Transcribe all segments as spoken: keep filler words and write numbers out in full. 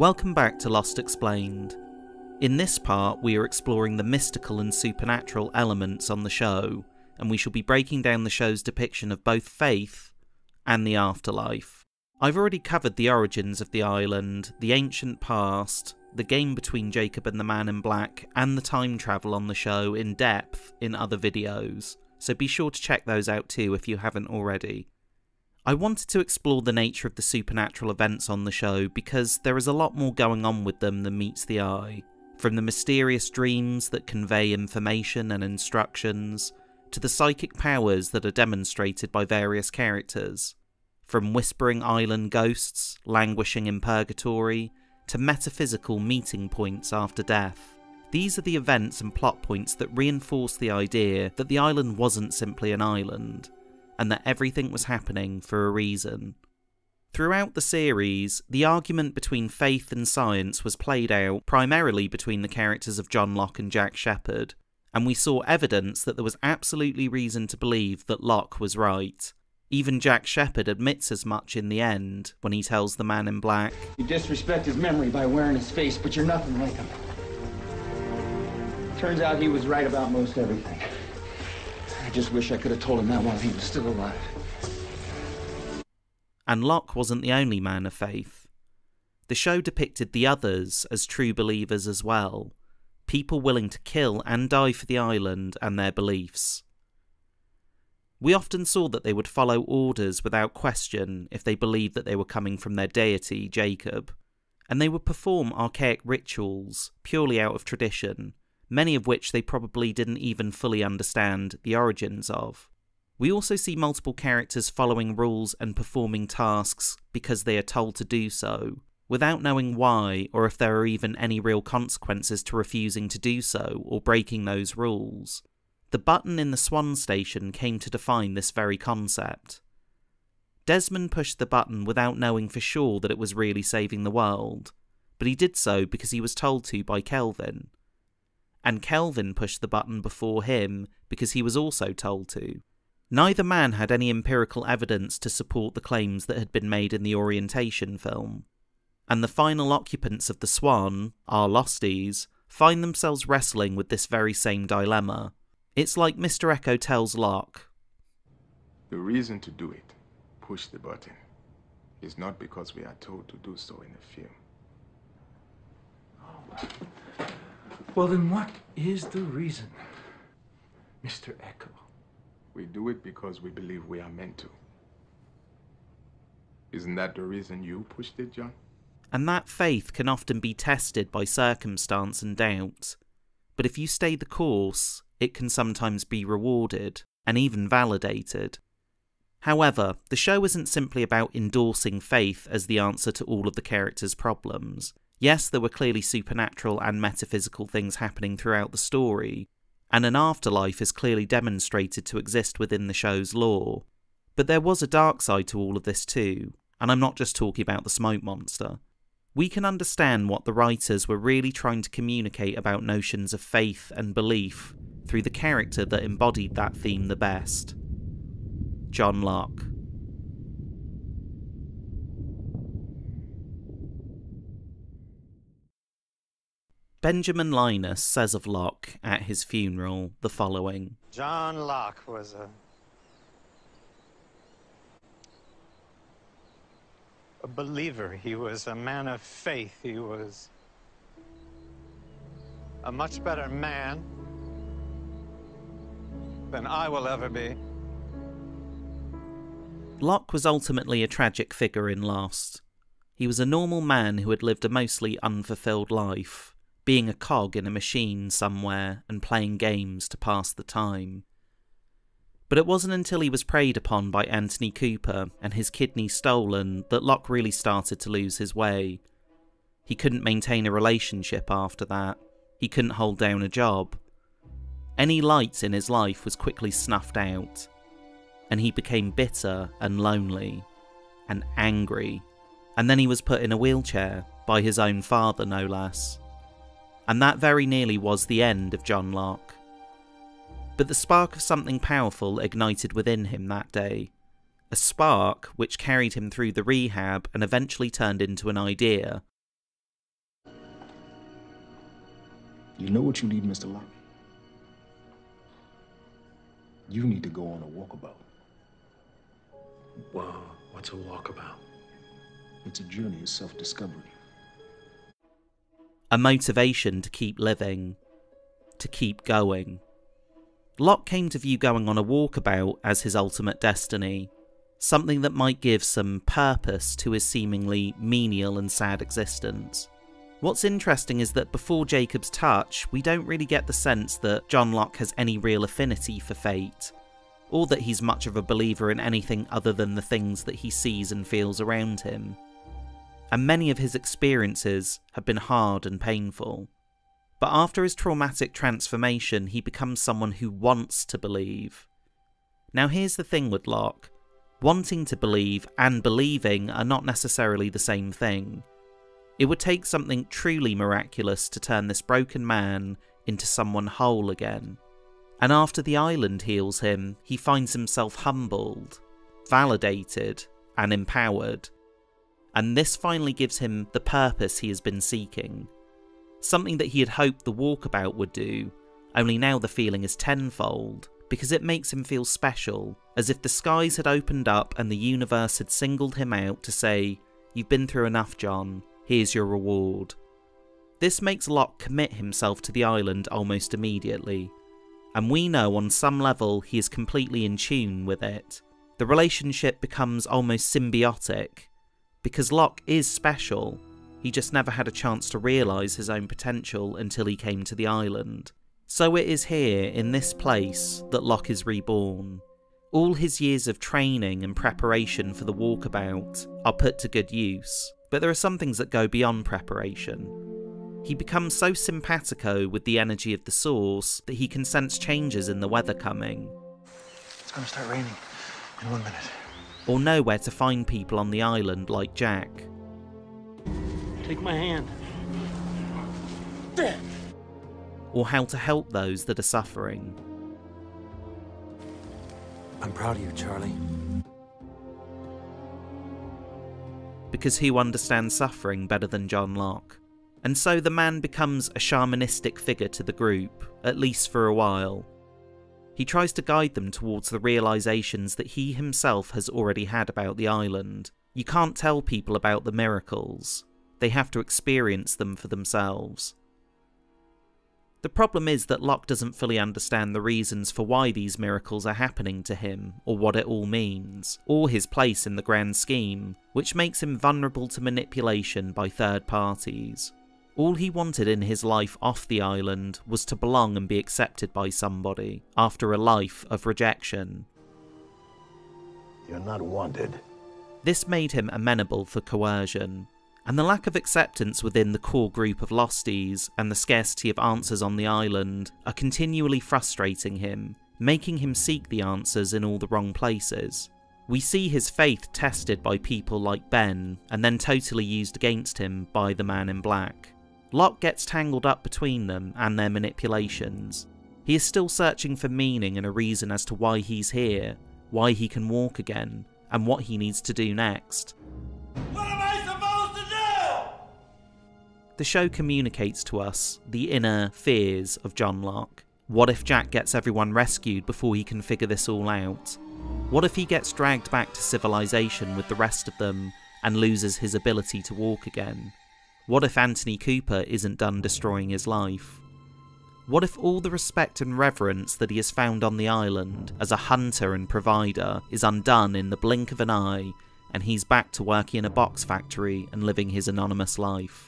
Welcome back to Lost Explained. In this part, we are exploring the mystical and supernatural elements on the show, and we shall be breaking down the show's depiction of both faith and the afterlife. I've already covered the origins of the island, the ancient past, the game between Jacob and the Man in Black, and the time travel on the show in depth in other videos, so be sure to check those out too if you haven't already. I wanted to explore the nature of the supernatural events on the show because there is a lot more going on with them than meets the eye, from the mysterious dreams that convey information and instructions, to the psychic powers that are demonstrated by various characters, from whispering island ghosts languishing in purgatory, to metaphysical meeting points after death. These are the events and plot points that reinforce the idea that the island wasn't simply an island, and that everything was happening for a reason. Throughout the series, the argument between faith and science was played out primarily between the characters of John Locke and Jack Shepherd, and we saw evidence that there was absolutely reason to believe that Locke was right. Even Jack Shepherd admits as much in the end, when he tells the Man in Black, "You disrespect his memory by wearing his face, but you're nothing like him. Turns out he was right about most everything. I just wish I could have told him that while he was still alive." And Locke wasn't the only man of faith. The show depicted the others as true believers as well, people willing to kill and die for the island and their beliefs. We often saw that they would follow orders without question if they believed that they were coming from their deity, Jacob, and they would perform archaic rituals purely out of tradition, many of which they probably didn't even fully understand the origins of. We also see multiple characters following rules and performing tasks because they are told to do so, without knowing why or if there are even any real consequences to refusing to do so or breaking those rules. The button in the Swan Station came to define this very concept. Desmond pushed the button without knowing for sure that it was really saving the world, but he did so because he was told to by Kelvin. And Kelvin pushed the button before him because he was also told to. Neither man had any empirical evidence to support the claims that had been made in the orientation film. And the final occupants of the Swan, our Losties, find themselves wrestling with this very same dilemma. It's like Mister Echo tells Locke, "The reason to do it, push the button, is not because we are told to do so in the film." "Oh. Well then what is the reason, Mister Echo?" "We do it because we believe we are meant to. Isn't that the reason you pushed it, John?" And that faith can often be tested by circumstance and doubt, but if you stay the course, it can sometimes be rewarded, and even validated. However, the show isn't simply about endorsing faith as the answer to all of the characters' problems. Yes, there were clearly supernatural and metaphysical things happening throughout the story, and an afterlife is clearly demonstrated to exist within the show's lore. But there was a dark side to all of this too, and I'm not just talking about the smoke monster. We can understand what the writers were really trying to communicate about notions of faith and belief through the character that embodied that theme the best: John Locke. Benjamin Linus says of Locke at his funeral the following: "John Locke was a... a believer. He was a man of faith. He was a much better man than I will ever be." Locke was ultimately a tragic figure in Lost. He was a normal man who had lived a mostly unfulfilled life, being a cog in a machine somewhere and playing games to pass the time. But it wasn't until he was preyed upon by Anthony Cooper and his kidney stolen that Locke really started to lose his way. He couldn't maintain a relationship after that. He couldn't hold down a job. Any light in his life was quickly snuffed out, and he became bitter and lonely and angry, and then he was put in a wheelchair by his own father, no less. And that very nearly was the end of John Locke. But the spark of something powerful ignited within him that day, a spark which carried him through the rehab and eventually turned into an idea, You know what you need, Mister Locke? You need to go on a walkabout. Wow, what's a walkabout? It's a journey of self-discovery. A motivation to keep living, to keep going. Locke came to view going on a walkabout as his ultimate destiny, something that might give some purpose to his seemingly menial and sad existence. What's interesting is that before Jacob's touch, we don't really get the sense that John Locke has any real affinity for fate, or that he's much of a believer in anything other than the things that he sees and feels around him. And many of his experiences have been hard and painful. But after his traumatic transformation, he becomes someone who wants to believe. Now here's the thing with Locke. Wanting to believe and believing are not necessarily the same thing. It would take something truly miraculous to turn this broken man into someone whole again. And after the island heals him, he finds himself humbled, validated, and empowered. And this finally gives him the purpose he has been seeking. Something that he had hoped the walkabout would do, only now the feeling is tenfold, because it makes him feel special, as if the skies had opened up and the universe had singled him out to say, "You've been through enough, John. Here's your reward." This makes Locke commit himself to the island almost immediately, and we know on some level he is completely in tune with it. The relationship becomes almost symbiotic, because Locke is special, he just never had a chance to realise his own potential until he came to the island. So it is here, in this place, that Locke is reborn. All his years of training and preparation for the walkabout are put to good use. But there are some things that go beyond preparation. He becomes so simpatico with the energy of the source that he can sense changes in the weather coming. It's going to start raining in one minute. Or know where to find people on the island like Jack. Take my hand. There. Or how to help those that are suffering. I'm proud of you, Charlie. Because who understands suffering better than John Locke? And so the man becomes a shamanistic figure to the group, at least for a while. He tries to guide them towards the realisations that he himself has already had about the island. You can't tell people about the miracles. They have to experience them for themselves. The problem is that Locke doesn't fully understand the reasons for why these miracles are happening to him, or what it all means, or his place in the grand scheme, which makes him vulnerable to manipulation by third parties. All he wanted in his life off the island was to belong and be accepted by somebody, after a life of rejection. You're not wanted. This made him amenable for coercion. And the lack of acceptance within the core group of Losties and the scarcity of answers on the island are continually frustrating him, making him seek the answers in all the wrong places. We see his faith tested by people like Ben, and then totally used against him by the Man in Black. Locke gets tangled up between them and their manipulations. He is still searching for meaning and a reason as to why he's here, why he can walk again, and what he needs to do next. The show communicates to us the inner fears of John Locke. What if Jack gets everyone rescued before he can figure this all out? What if he gets dragged back to civilization with the rest of them and loses his ability to walk again? What if Anthony Cooper isn't done destroying his life? What if all the respect and reverence that he has found on the island as a hunter and provider is undone in the blink of an eye, and he's back to working in a box factory and living his anonymous life?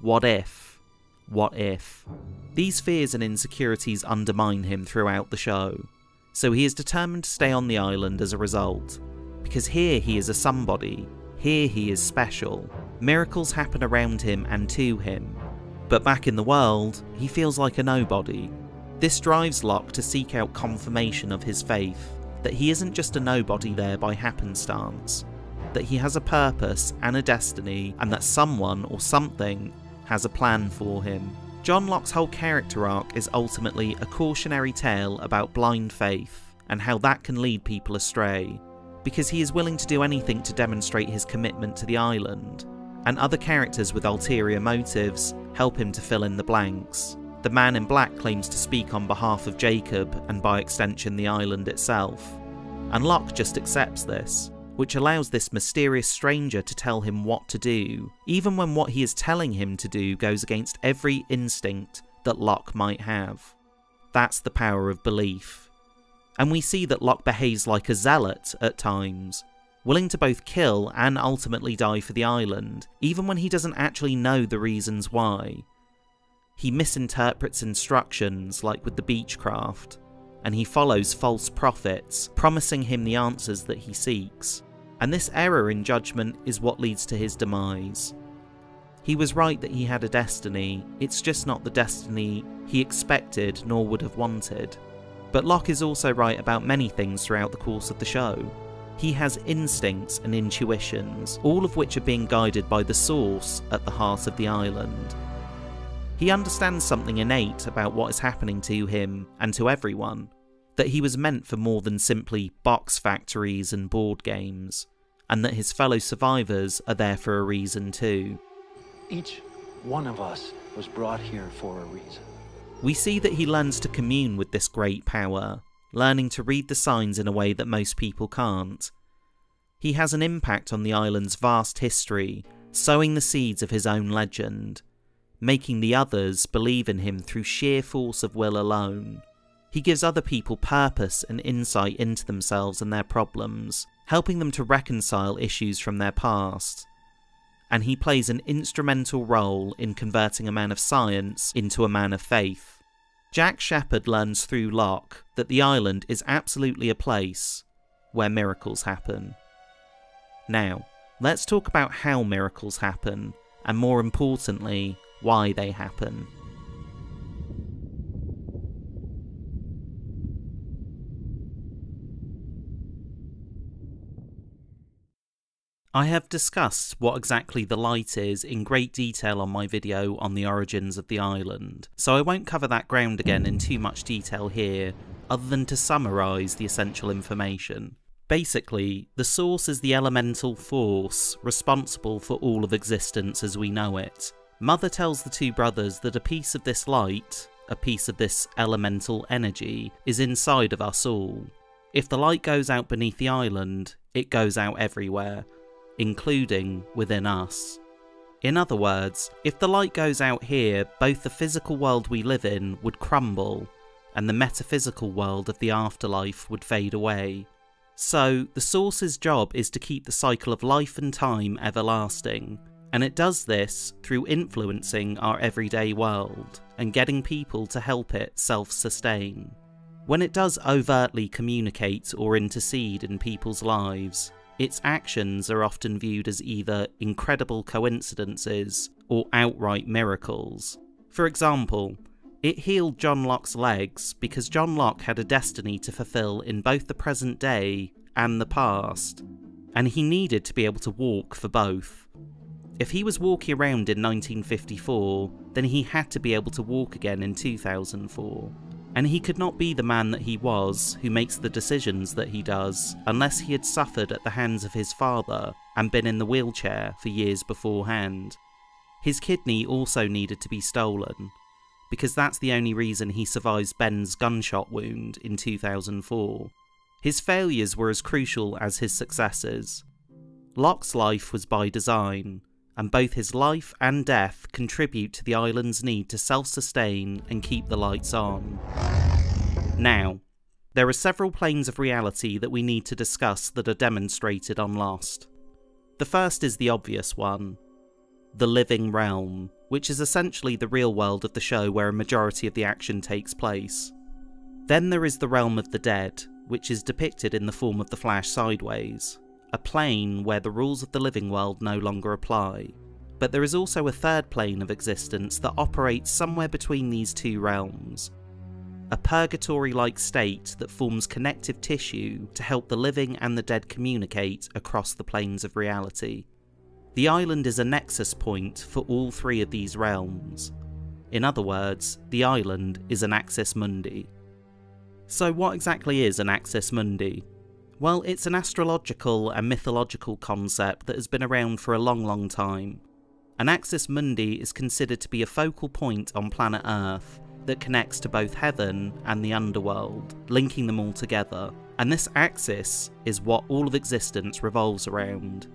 What if? What if? These fears and insecurities undermine him throughout the show, so he is determined to stay on the island as a result, because here he is a somebody, here he is special. Miracles happen around him and to him, but back in the world, he feels like a nobody. This drives Locke to seek out confirmation of his faith, that he isn't just a nobody there by happenstance, that he has a purpose and a destiny, and that someone or something has a plan for him. John Locke's whole character arc is ultimately a cautionary tale about blind faith and how that can lead people astray, because he is willing to do anything to demonstrate his commitment to the island, and other characters with ulterior motives help him to fill in the blanks. The Man in Black claims to speak on behalf of Jacob, and by extension the island itself, and Locke just accepts this, which allows this mysterious stranger to tell him what to do, even when what he is telling him to do goes against every instinct that Locke might have. That's the power of belief. And we see that Locke behaves like a zealot at times, willing to both kill and ultimately die for the island, even when he doesn't actually know the reasons why. He misinterprets instructions, like with the Beechcraft, and he follows false prophets, promising him the answers that he seeks, and this error in judgment is what leads to his demise. He was right that he had a destiny, it's just not the destiny he expected nor would have wanted. But Locke is also right about many things throughout the course of the show. He has instincts and intuitions, all of which are being guided by the Source at the heart of the island. He understands something innate about what is happening to him and to everyone, that he was meant for more than simply box factories and board games, and that his fellow survivors are there for a reason too. Each one of us was brought here for a reason. We see that he learns to commune with this great power, learning to read the signs in a way that most people can't. He has an impact on the island's vast history, sowing the seeds of his own legend, making the others believe in him through sheer force of will alone. He gives other people purpose and insight into themselves and their problems, helping them to reconcile issues from their past. And he plays an instrumental role in converting a man of science into a man of faith. Jack Shepherd learns through Locke that the island is absolutely a place where miracles happen. Now, let's talk about how miracles happen, and more importantly, why they happen. I have discussed what exactly the light is in great detail on my video on the origins of the island, so I won't cover that ground again in too much detail here, other than to summarise the essential information. Basically, the Source is the elemental force responsible for all of existence as we know it. Mother tells the two brothers that a piece of this light, a piece of this elemental energy, is inside of us all. If the light goes out beneath the island, it goes out everywhere, including within us. In other words, if the light goes out here, both the physical world we live in would crumble, and the metaphysical world of the afterlife would fade away. So, the Source's job is to keep the cycle of life and time everlasting. And it does this through influencing our everyday world, and getting people to help it self-sustain. When it does overtly communicate or intercede in people's lives, its actions are often viewed as either incredible coincidences or outright miracles. For example, it healed John Locke's legs because John Locke had a destiny to fulfill in both the present day and the past, and he needed to be able to walk for both. If he was walking around in nineteen fifty-four, then he had to be able to walk again in two thousand four. And he could not be the man that he was, who makes the decisions that he does, unless he had suffered at the hands of his father and been in the wheelchair for years beforehand. His kidney also needed to be stolen, because that's the only reason he survives Ben's gunshot wound in two thousand four. His failures were as crucial as his successes. Locke's life was by design, and both his life and death contribute to the island's need to self-sustain and keep the lights on. Now, there are several planes of reality that we need to discuss that are demonstrated on Lost. The first is the obvious one, the living realm, which is essentially the real world of the show where a majority of the action takes place. Then there is the realm of the dead, which is depicted in the form of the Flash Sideways, a plane where the rules of the living world no longer apply. But there is also a third plane of existence that operates somewhere between these two realms, a purgatory-like state that forms connective tissue to help the living and the dead communicate across the planes of reality. The island is a nexus point for all three of these realms. In other words, the island is an Axis Mundi. So what exactly is an Axis Mundi? Well, it's an astrological and mythological concept that has been around for a long, long time. An Axis Mundi is considered to be a focal point on planet Earth, that connects to both heaven and the underworld, linking them all together, and this axis is what all of existence revolves around.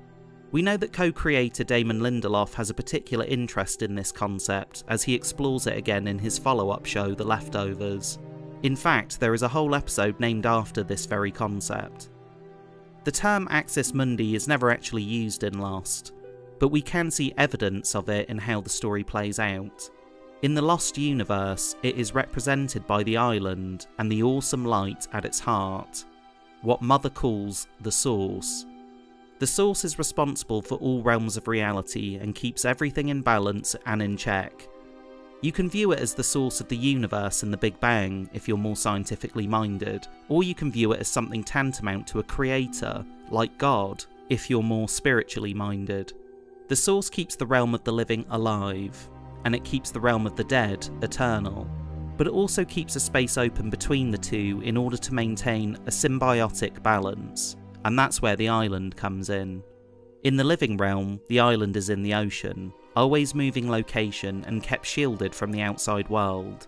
We know that co-creator Damon Lindelof has a particular interest in this concept, as he explores it again in his follow-up show, The Leftovers. In fact, there is a whole episode named after this very concept. The term Axis Mundi is never actually used in Lost, but we can see evidence of it in how the story plays out. In the Lost universe, it is represented by the island and the awesome light at its heart, what Mother calls the Source. The Source is responsible for all realms of reality and keeps everything in balance and in check. You can view it as the source of the universe and the Big Bang if you're more scientifically minded, or you can view it as something tantamount to a creator, like God, if you're more spiritually minded. The Source keeps the realm of the living alive, and it keeps the realm of the dead eternal, but it also keeps a space open between the two in order to maintain a symbiotic balance. And that's where the island comes in. In the living realm, the island is in the ocean, always moving location and kept shielded from the outside world.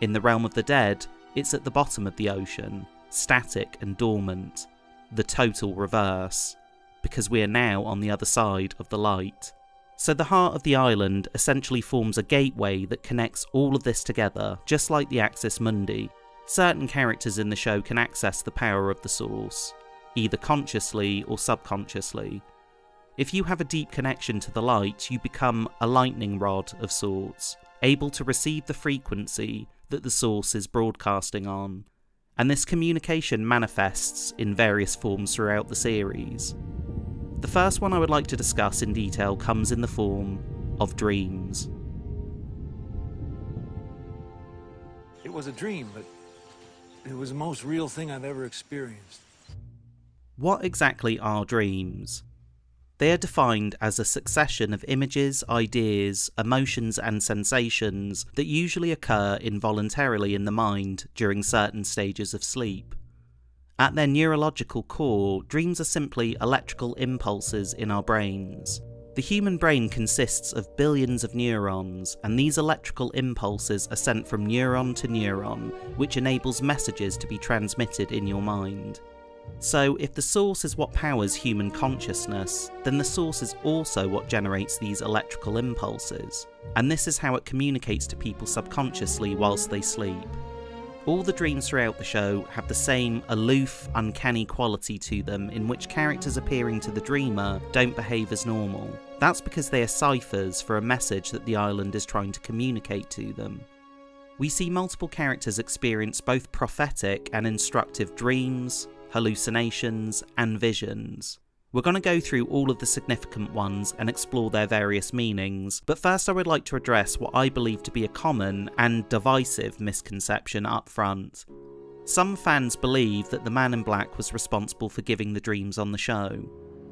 In the realm of the dead, it's at the bottom of the ocean, static and dormant, the total reverse, because we are now on the other side of the light. So the heart of the island essentially forms a gateway that connects all of this together, just like the Axis Mundi. Certain characters in the show can access the power of the Source, either consciously or subconsciously. If you have a deep connection to the light, you become a lightning rod of sorts, able to receive the frequency that the Source is broadcasting on, and this communication manifests in various forms throughout the series. The first one I would like to discuss in detail comes in the form of dreams. It was a dream, but it was the most real thing I've ever experienced. What exactly are dreams? They are defined as a succession of images, ideas, emotions and sensations that usually occur involuntarily in the mind during certain stages of sleep. At their neurological core, dreams are simply electrical impulses in our brains. The human brain consists of billions of neurons, and these electrical impulses are sent from neuron to neuron, which enables messages to be transmitted in your mind. So, if the Source is what powers human consciousness, then the Source is also what generates these electrical impulses, and this is how it communicates to people subconsciously whilst they sleep. All the dreams throughout the show have the same aloof, uncanny quality to them, in which characters appearing to the dreamer don't behave as normal. That's because they are ciphers for a message that the island is trying to communicate to them. We see multiple characters experience both prophetic and instructive dreams, hallucinations, and visions. We're going to go through all of the significant ones and explore their various meanings, but first I would like to address what I believe to be a common and divisive misconception up front. Some fans believe that the Man in Black was responsible for giving the dreams on the show,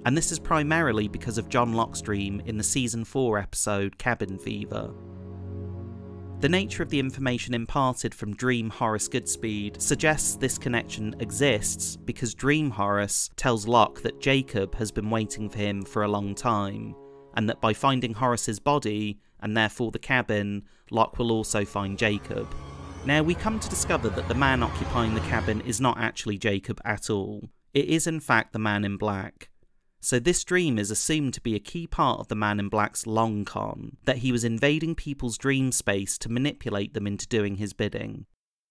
and this is primarily because of John Locke's dream in the season four episode Cabin Fever. The nature of the information imparted from Dream Horace Goodspeed suggests this connection exists because Dream Horace tells Locke that Jacob has been waiting for him for a long time, and that by finding Horace's body, and therefore the cabin, Locke will also find Jacob. Now, we come to discover that the man occupying the cabin is not actually Jacob at all. It is in fact the Man in Black. So this dream is assumed to be a key part of the Man in Black's long con, that he was invading people's dream space to manipulate them into doing his bidding.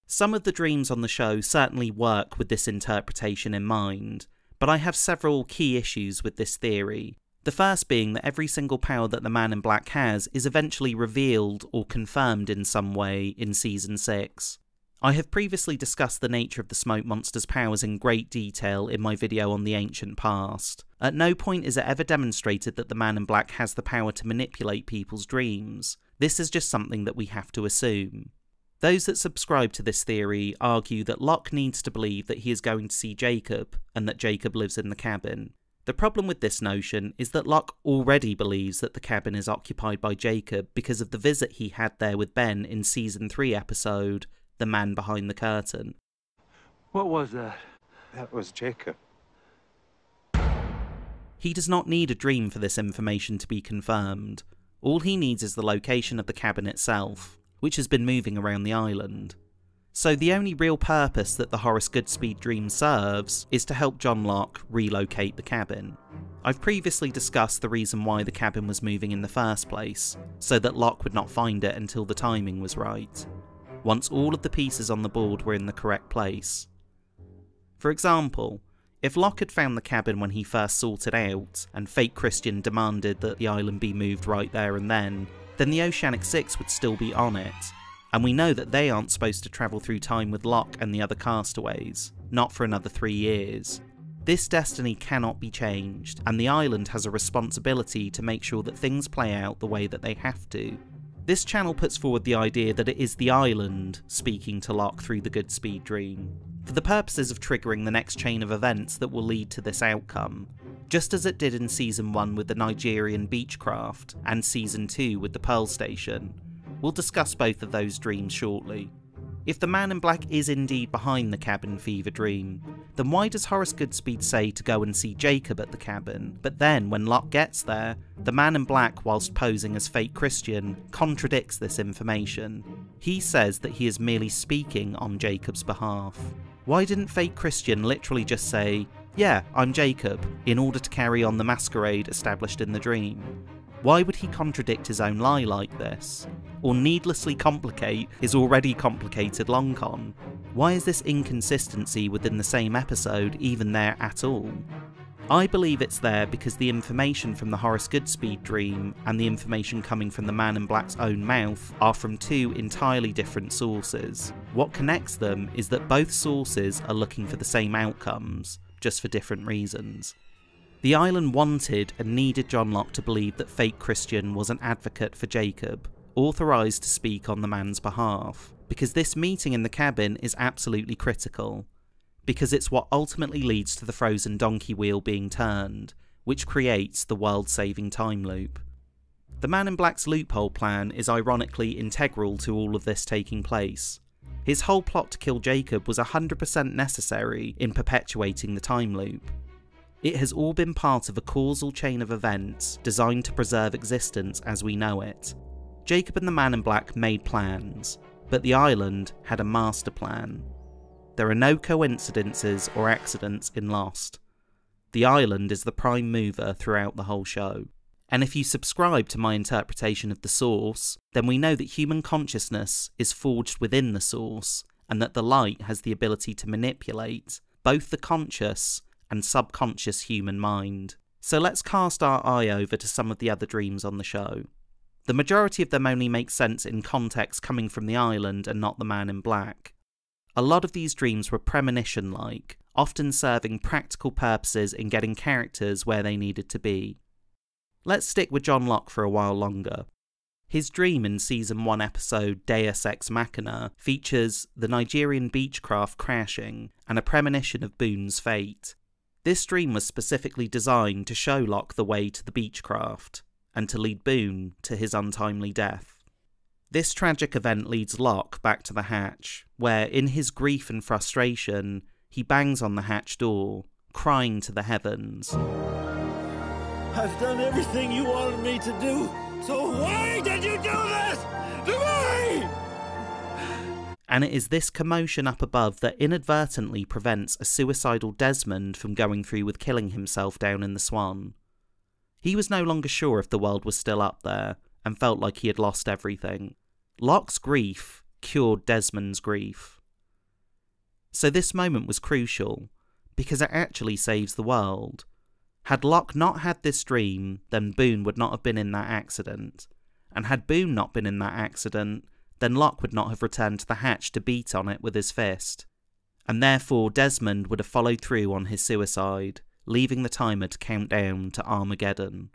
Some of the dreams on the show certainly work with this interpretation in mind, but I have several key issues with this theory. The first being that every single power that the Man in Black has is eventually revealed or confirmed in some way in season six. I have previously discussed the nature of the Smoke Monster's powers in great detail in my video on the ancient past. At no point is it ever demonstrated that the Man in Black has the power to manipulate people's dreams. This is just something that we have to assume. Those that subscribe to this theory argue that Locke needs to believe that he is going to see Jacob, and that Jacob lives in the cabin. The problem with this notion is that Locke already believes that the cabin is occupied by Jacob because of the visit he had there with Ben in season three episode The Man Behind the Curtain. What was that? That was Jacob. He does not need a dream for this information to be confirmed. All he needs is the location of the cabin itself, which has been moving around the island. So the only real purpose that the Horace Goodspeed dream serves is to help John Locke relocate the cabin. I've previously discussed the reason why the cabin was moving in the first place, so that Locke would not find it until the timing was right, once all of the pieces on the board were in the correct place. For example, if Locke had found the cabin when he first sorted out, and fake Christian demanded that the island be moved right there and then, then the Oceanic Six would still be on it, and we know that they aren't supposed to travel through time with Locke and the other castaways, not for another three years. This destiny cannot be changed, and the island has a responsibility to make sure that things play out the way that they have to. This channel puts forward the idea that it is the island speaking to Locke through the Goodspeed dream, for the purposes of triggering the next chain of events that will lead to this outcome, just as it did in Season one with the Nigerian Beechcraft, and Season two with the Pearl Station. We'll discuss both of those dreams shortly. If the Man in Black is indeed behind the cabin fever dream, then why does Horace Goodspeed say to go and see Jacob at the cabin, but then when Locke gets there, the Man in Black, whilst posing as fake Christian, contradicts this information. He says that he is merely speaking on Jacob's behalf. Why didn't fake Christian literally just say, "Yeah, I'm Jacob," in order to carry on the masquerade established in the dream? Why would he contradict his own lie like this, or needlessly complicate his already complicated long con? Why is this inconsistency within the same episode even there at all? I believe it's there because the information from the Horace Goodspeed dream and the information coming from the Man in Black's own mouth are from two entirely different sources. What connects them is that both sources are looking for the same outcomes, just for different reasons. The island wanted and needed John Locke to believe that fake Christian was an advocate for Jacob, authorised to speak on the man's behalf, because this meeting in the cabin is absolutely critical, because it's what ultimately leads to the frozen donkey wheel being turned, which creates the world-saving time loop. The Man in Black's loophole plan is ironically integral to all of this taking place. His whole plot to kill Jacob was one hundred percent necessary in perpetuating the time loop. It has all been part of a causal chain of events designed to preserve existence as we know it. Jacob and the Man in Black made plans, but the island had a master plan. There are no coincidences or accidents in Lost. The island is the prime mover throughout the whole show. And if you subscribe to my interpretation of The Source, then we know that human consciousness is forged within the source, and that the light has the ability to manipulate both the conscious and subconscious human mind. So let's cast our eye over to some of the other dreams on the show. The majority of them only make sense in context coming from the island and not the Man in Black. A lot of these dreams were premonition-like, often serving practical purposes in getting characters where they needed to be. Let's stick with John Locke for a while longer. His dream in Season one episode Deus Ex Machina features the Nigerian Beechcraft crashing and a premonition of Boone's fate. This dream was specifically designed to show Locke the way to the Beechcraft, and to lead Boone to his untimely death. This tragic event leads Locke back to the hatch, where, in his grief and frustration, he bangs on the hatch door, crying to the heavens. "I've done everything you wanted me to do, so why did you do this to me?" And it is this commotion up above that inadvertently prevents a suicidal Desmond from going through with killing himself down in the Swan. He was no longer sure if the world was still up there, and felt like he had lost everything. Locke's grief cured Desmond's grief. So this moment was crucial, because it actually saves the world. Had Locke not had this dream, then Boone would not have been in that accident. And had Boone not been in that accident, then Locke would not have returned to the hatch to beat on it with his fist, and therefore Desmond would have followed through on his suicide, leaving the timer to count down to Armageddon.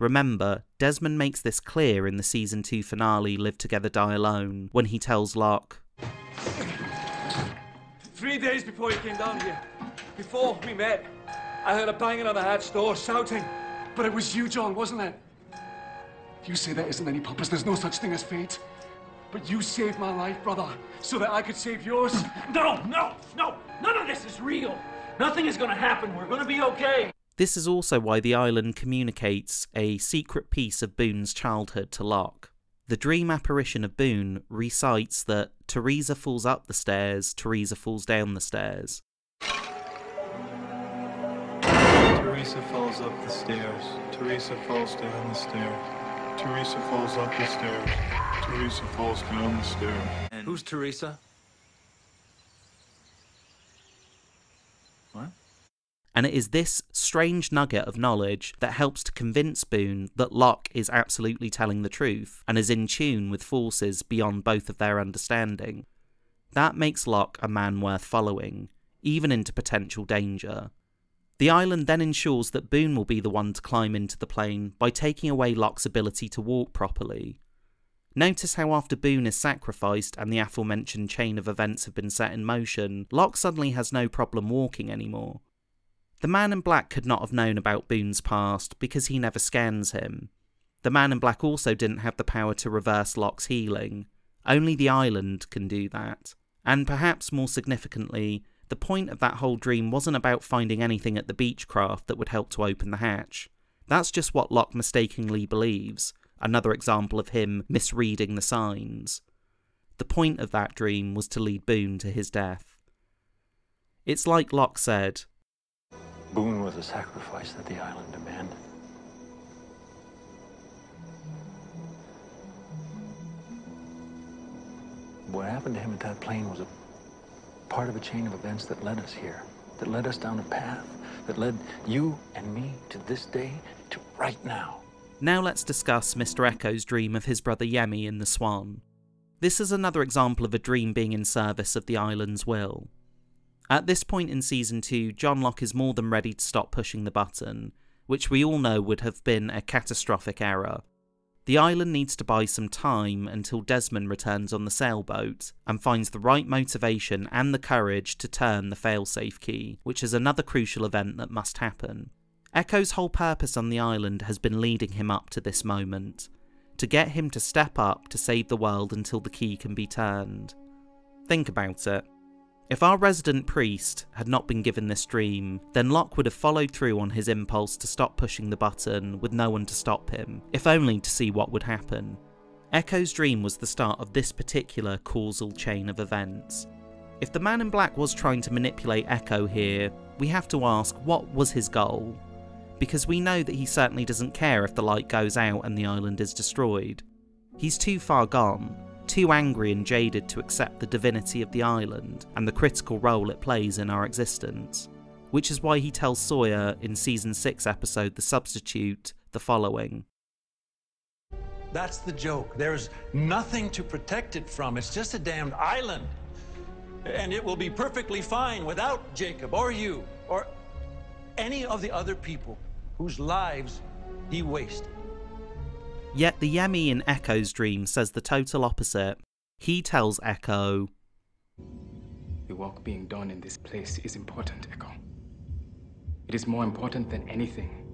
Remember, Desmond makes this clear in the Season two finale Live Together Die Alone, when he tells Locke, "Three days before you came down here, before we met, I heard a banging on the hatch door, shouting, but it was you, John, wasn't it? You say there isn't any purpose, there's no such thing as fate. But you saved my life, brother, so that I could save yours." "No, no, no! None of this is real! Nothing is going to happen, we're going to be okay!" This is also why the island communicates a secret piece of Boone's childhood to Locke. The dream apparition of Boone recites that Teresa falls up the stairs, Teresa falls down the stairs. Teresa falls up the stairs, Teresa falls down the stairs, Teresa falls up the stairs, Teresa falls down the stairs. And who's Teresa? What? And it is this strange nugget of knowledge that helps to convince Boone that Locke is absolutely telling the truth and is in tune with forces beyond both of their understanding. That makes Locke a man worth following, even into potential danger. The island then ensures that Boone will be the one to climb into the plane by taking away Locke's ability to walk properly. Notice how after Boone is sacrificed and the aforementioned chain of events have been set in motion, Locke suddenly has no problem walking anymore. The Man in Black could not have known about Boone's past because he never scans him. The Man in Black also didn't have the power to reverse Locke's healing. Only the island can do that. And perhaps more significantly, the point of that whole dream wasn't about finding anything at the Beechcraft that would help to open the hatch. That's just what Locke mistakenly believes, another example of him misreading the signs. The point of that dream was to lead Boone to his death. It's like Locke said, Boone was a sacrifice that the island demanded. What happened to him at that plane was a part of a chain of events that led us here, that led us down a path, that led you and me to this day, to right now. Now let's discuss Mister Echo's dream of his brother Yemi in the Swan. This is another example of a dream being in service of the island's will. At this point in Season two, John Locke is more than ready to stop pushing the button, which we all know would have been a catastrophic error. The island needs to buy some time until Desmond returns on the sailboat and finds the right motivation and the courage to turn the failsafe key, which is another crucial event that must happen. Echo's whole purpose on the island has been leading him up to this moment, to get him to step up to save the world until the key can be turned. Think about it. If our resident priest had not been given this dream, then Locke would have followed through on his impulse to stop pushing the button with no one to stop him, if only to see what would happen. Echo's dream was the start of this particular causal chain of events. If the Man in Black was trying to manipulate Echo here, we have to ask, what was his goal? Because we know that he certainly doesn't care if the light goes out and the island is destroyed. He's too far gone. Too angry and jaded to accept the divinity of the island and the critical role it plays in our existence, which is why he tells Sawyer in season six episode The Substitute the following. That's the joke. There's nothing to protect it from. It's just a damned island. And it will be perfectly fine without Jacob or you or any of the other people whose lives he wasted. Yet the Yemi in Echo's dream says the total opposite. He tells Echo, the work being done in this place is important, Echo. It is more important than anything,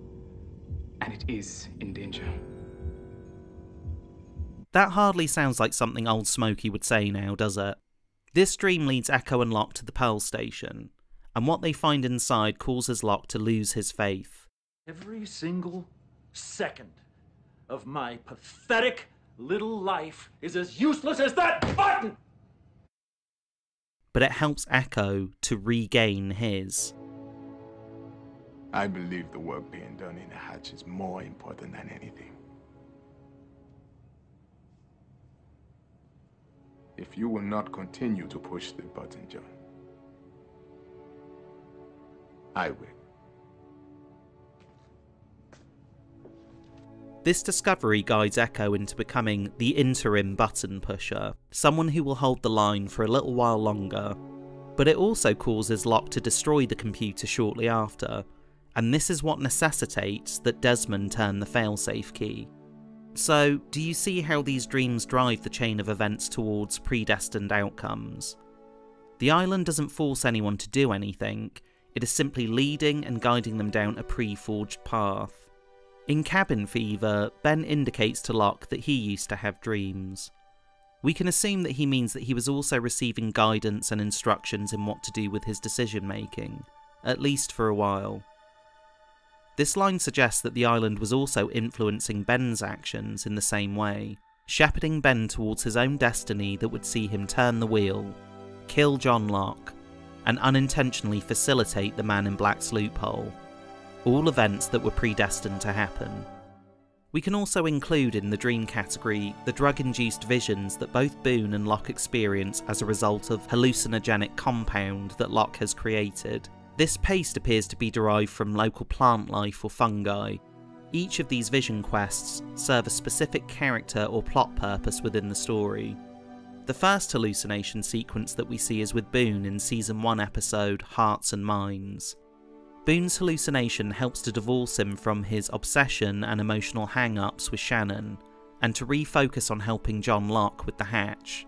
and it is in danger. That hardly sounds like something old Smokey would say now, does it? This dream leads Echo and Locke to the Pearl Station, and what they find inside causes Locke to lose his faith. Every single second of my pathetic little life is as useless as that button! But it helps Echo to regain his. I believe the work being done in the hatch is more important than anything. If you will not continue to push the button, John, I will. This discovery guides Echo into becoming the interim button pusher, someone who will hold the line for a little while longer, but it also causes Locke to destroy the computer shortly after, and this is what necessitates that Desmond turn the failsafe key. So, do you see how these dreams drive the chain of events towards predestined outcomes? The island doesn't force anyone to do anything, it is simply leading and guiding them down a pre-forged path. In Cabin Fever, Ben indicates to Locke that he used to have dreams. We can assume that he means that he was also receiving guidance and instructions in what to do with his decision making, at least for a while. This line suggests that the island was also influencing Ben's actions in the same way, shepherding Ben towards his own destiny that would see him turn the wheel, kill John Locke, and unintentionally facilitate the Man in Black's loophole, all events that were predestined to happen. We can also include in the dream category the drug-induced visions that both Boone and Locke experience as a result of hallucinogenic compound that Locke has created. This paste appears to be derived from local plant life or fungi. Each of these vision quests serve a specific character or plot purpose within the story. The first hallucination sequence that we see is with Boone in Season one episode Hearts and Minds. Boone's hallucination helps to divorce him from his obsession and emotional hang-ups with Shannon, and to refocus on helping John Locke with the hatch.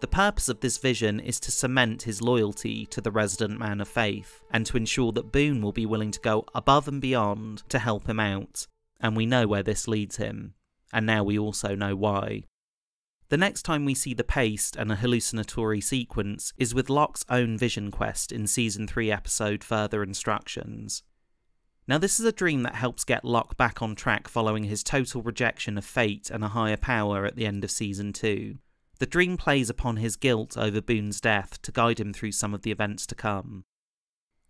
The purpose of this vision is to cement his loyalty to the resident man of faith, and to ensure that Boone will be willing to go above and beyond to help him out, and we know where this leads him, and now we also know why. The next time we see the paste and a hallucinatory sequence is with Locke's own vision quest in Season three episode Further Instructions. Now this is a dream that helps get Locke back on track following his total rejection of fate and a higher power at the end of Season two. The dream plays upon his guilt over Boone's death to guide him through some of the events to come.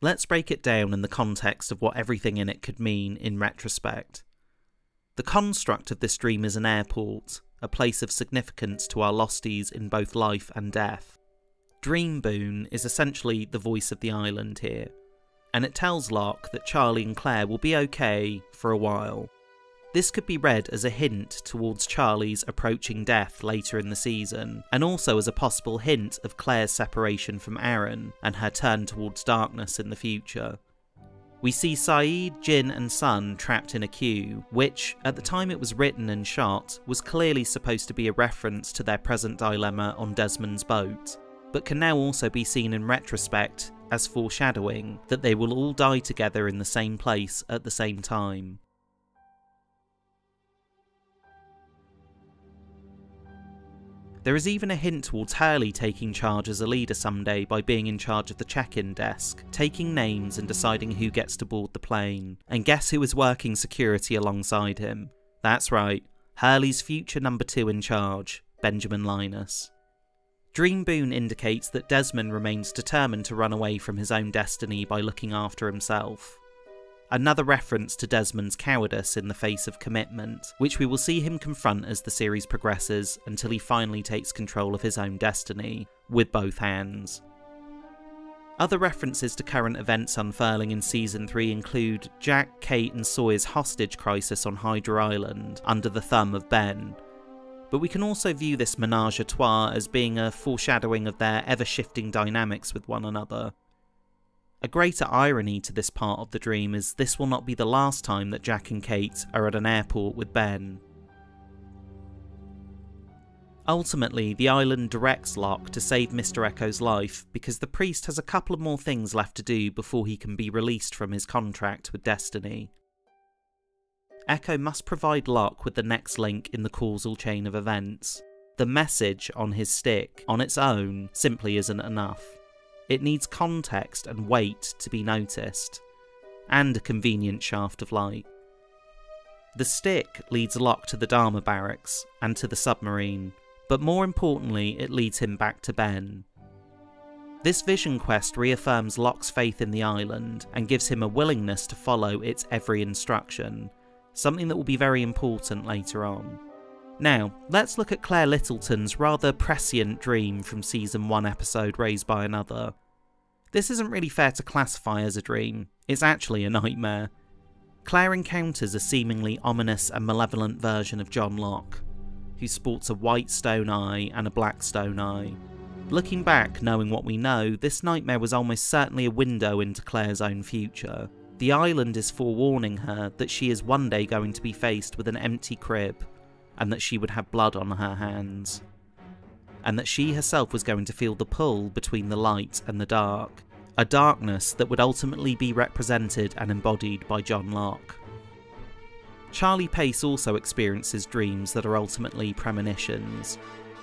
Let's break it down in the context of what everything in it could mean in retrospect. The construct of this dream is an airport, a place of significance to our losties in both life and death. Dream Boone is essentially the voice of the island here, and it tells Locke that Charlie and Claire will be okay for a while. This could be read as a hint towards Charlie's approaching death later in the season, and also as a possible hint of Claire's separation from Aaron and her turn towards darkness in the future. We see Saeed, Jin and Sun trapped in a queue, which, at the time it was written and shot, was clearly supposed to be a reference to their present dilemma on Desmond's boat, but can now also be seen in retrospect as foreshadowing that they will all die together in the same place at the same time. There is even a hint towards Hurley taking charge as a leader someday by being in charge of the check-in desk, taking names and deciding who gets to board the plane. And guess who is working security alongside him? That's right, Hurley's future number two in charge, Benjamin Linus. Dream Boone indicates that Desmond remains determined to run away from his own destiny by looking after himself. Another reference to Desmond's cowardice in the face of commitment, which we will see him confront as the series progresses until he finally takes control of his own destiny, with both hands. Other references to current events unfurling in Season three include Jack, Kate and Sawyer's hostage crisis on Hydra Island, under the thumb of Ben. But we can also view this menage a trois as being a foreshadowing of their ever-shifting dynamics with one another. A greater irony to this part of the dream is this will not be the last time that Jack and Kate are at an airport with Ben. Ultimately, the island directs Locke to save Mister Echo's life because the priest has a couple of more things left to do before he can be released from his contract with Destiny. Echo must provide Locke with the next link in the causal chain of events. The message on his stick, on its own, simply isn't enough. It needs context and weight to be noticed, and a convenient shaft of light. The stick leads Locke to the Dharma barracks and to the submarine, but more importantly it leads him back to Ben. This vision quest reaffirms Locke's faith in the island and gives him a willingness to follow its every instruction, something that will be very important later on. Now, let's look at Claire Littleton's rather prescient dream from Season one episode Raised by Another. This isn't really fair to classify as a dream, it's actually a nightmare. Claire encounters a seemingly ominous and malevolent version of John Locke, who sports a white stone eye and a black stone eye. Looking back, knowing what we know, this nightmare was almost certainly a window into Claire's own future. The island is forewarning her that she is one day going to be faced with an empty crib, and that she would have blood on her hands, and that she herself was going to feel the pull between the light and the dark, a darkness that would ultimately be represented and embodied by John Locke. Charlie Pace also experiences dreams that are ultimately premonitions.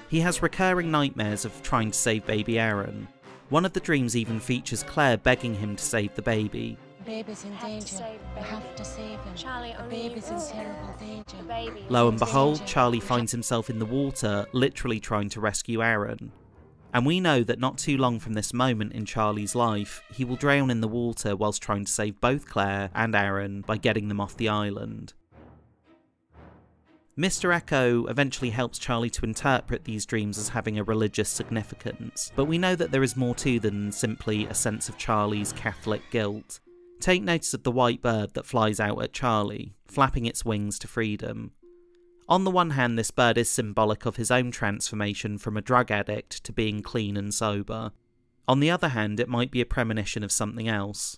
He has recurring nightmares of trying to save baby Aaron. One of the dreams even features Claire begging him to save the baby, Baby's in danger. We have to save him. Charlie, the baby's in terrible danger. Baby. Lo and behold, Charlie finds himself in the water, literally trying to rescue Aaron. And we know that not too long from this moment in Charlie's life, he will drown in the water whilst trying to save both Claire and Aaron by getting them off the island. Mister Echo eventually helps Charlie to interpret these dreams as having a religious significance, but we know that there is more to them than simply a sense of Charlie's Catholic guilt. Take notice of the white bird that flies out at Charlie, flapping its wings to freedom. On the one hand, this bird is symbolic of his own transformation from a drug addict to being clean and sober. On the other hand, it might be a premonition of something else.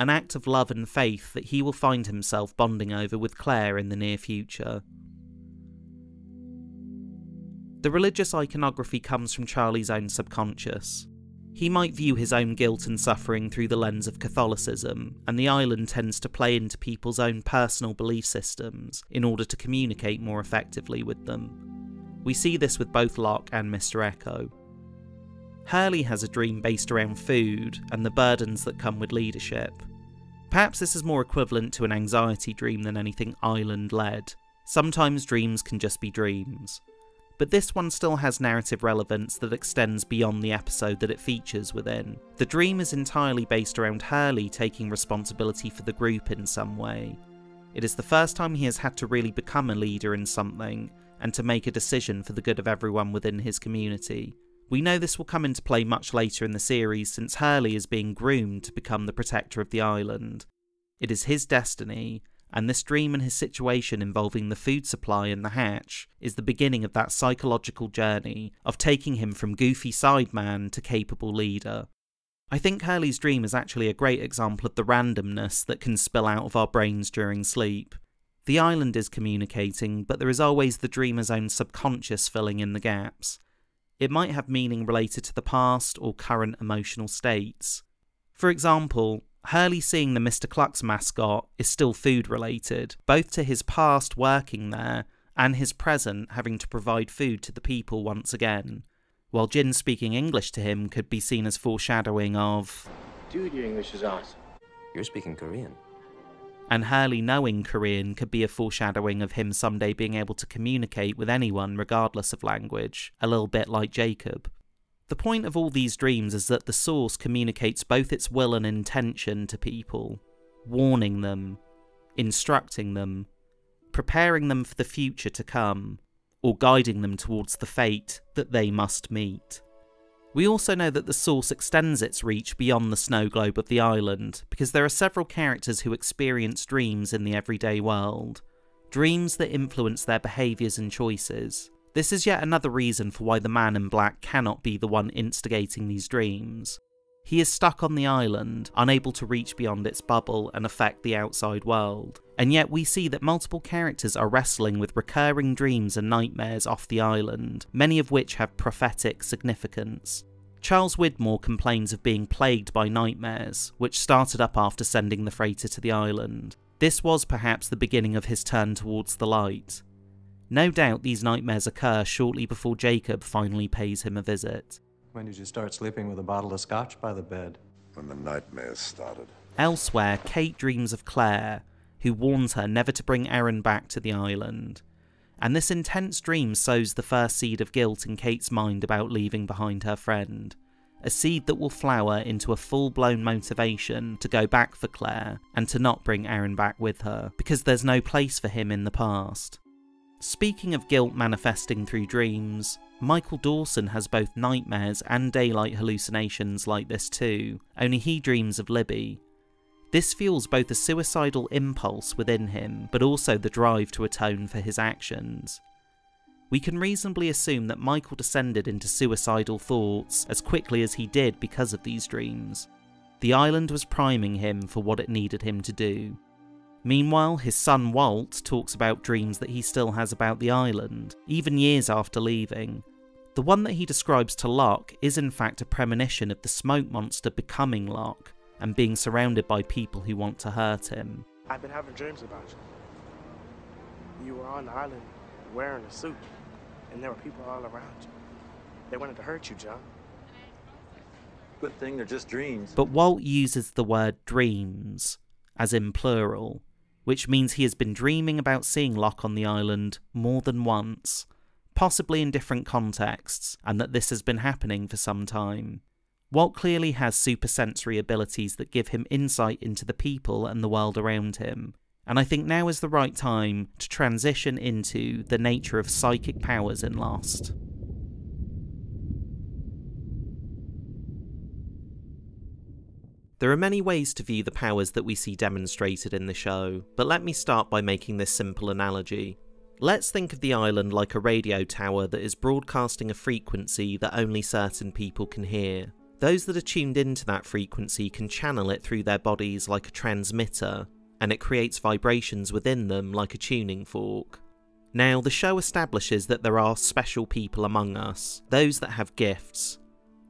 An act of love and faith that he will find himself bonding over with Claire in the near future. The religious iconography comes from Charlie's own subconscious. He might view his own guilt and suffering through the lens of Catholicism, and the island tends to play into people's own personal belief systems in order to communicate more effectively with them. We see this with both Locke and Mister Echo. Hurley has a dream based around food and the burdens that come with leadership. Perhaps this is more equivalent to an anxiety dream than anything island-led. Sometimes dreams can just be dreams. But this one still has narrative relevance that extends beyond the episode that it features within. The dream is entirely based around Hurley taking responsibility for the group in some way. It is the first time he has had to really become a leader in something, and to make a decision for the good of everyone within his community. We know this will come into play much later in the series, since Hurley is being groomed to become the protector of the island. It is his destiny, and this dream and his situation involving the food supply and the hatch is the beginning of that psychological journey of taking him from goofy sideman to capable leader. I think Hurley's dream is actually a great example of the randomness that can spill out of our brains during sleep. The island is communicating, but there is always the dreamer's own subconscious filling in the gaps. It might have meaning related to the past or current emotional states. For example, Hurley seeing the Mister Cluck's mascot is still food related, both to his past working there and his present having to provide food to the people once again, while Jin speaking English to him could be seen as foreshadowing of, "Dude, your English is awesome. You're speaking Korean." And Hurley knowing Korean could be a foreshadowing of him someday being able to communicate with anyone regardless of language, a little bit like Jacob. The point of all these dreams is that the Source communicates both its will and intention to people, warning them, instructing them, preparing them for the future to come, or guiding them towards the fate that they must meet. We also know that the Source extends its reach beyond the snow globe of the island, because there are several characters who experience dreams in the everyday world, dreams that influence their behaviours and choices. This is yet another reason for why the Man in Black cannot be the one instigating these dreams. He is stuck on the island, unable to reach beyond its bubble and affect the outside world. And yet we see that multiple characters are wrestling with recurring dreams and nightmares off the island, many of which have prophetic significance. Charles Widmore complains of being plagued by nightmares, which started up after sending the freighter to the island. This was perhaps the beginning of his turn towards the light. No doubt these nightmares occur shortly before Jacob finally pays him a visit. "When did you start sleeping with a bottle of scotch by the bed?" "When the nightmares started." Elsewhere, Kate dreams of Claire, who warns her never to bring Aaron back to the island. And this intense dream sows the first seed of guilt in Kate's mind about leaving behind her friend. A seed that will flower into a full-blown motivation to go back for Claire, and to not bring Aaron back with her, because there's no place for him in the past. Speaking of guilt manifesting through dreams, Michael Dawson has both nightmares and daylight hallucinations like this too, only he dreams of Libby. This fuels both a suicidal impulse within him, but also the drive to atone for his actions. We can reasonably assume that Michael descended into suicidal thoughts as quickly as he did because of these dreams. The island was priming him for what it needed him to do. Meanwhile, his son Walt talks about dreams that he still has about the island, even years after leaving. The one that he describes to Locke is in fact a premonition of the smoke monster becoming Locke, and being surrounded by people who want to hurt him. "I've been having dreams about you. You were on the island wearing a suit, and there were people all around you. They wanted to hurt you, John. Good thing they're just dreams. But Walt uses the word dreams, as in plural, which means he has been dreaming about seeing Locke on the island more than once, possibly in different contexts, and that this has been happening for some time. Walt clearly has supersensory abilities that give him insight into the people and the world around him, and I think now is the right time to transition into the nature of psychic powers in Lost. There are many ways to view the powers that we see demonstrated in the show, but let me start by making this simple analogy. Let's think of the island like a radio tower that is broadcasting a frequency that only certain people can hear. Those that are tuned into that frequency can channel it through their bodies like a transmitter, and it creates vibrations within them like a tuning fork. Now, the show establishes that there are special people among us, those that have gifts.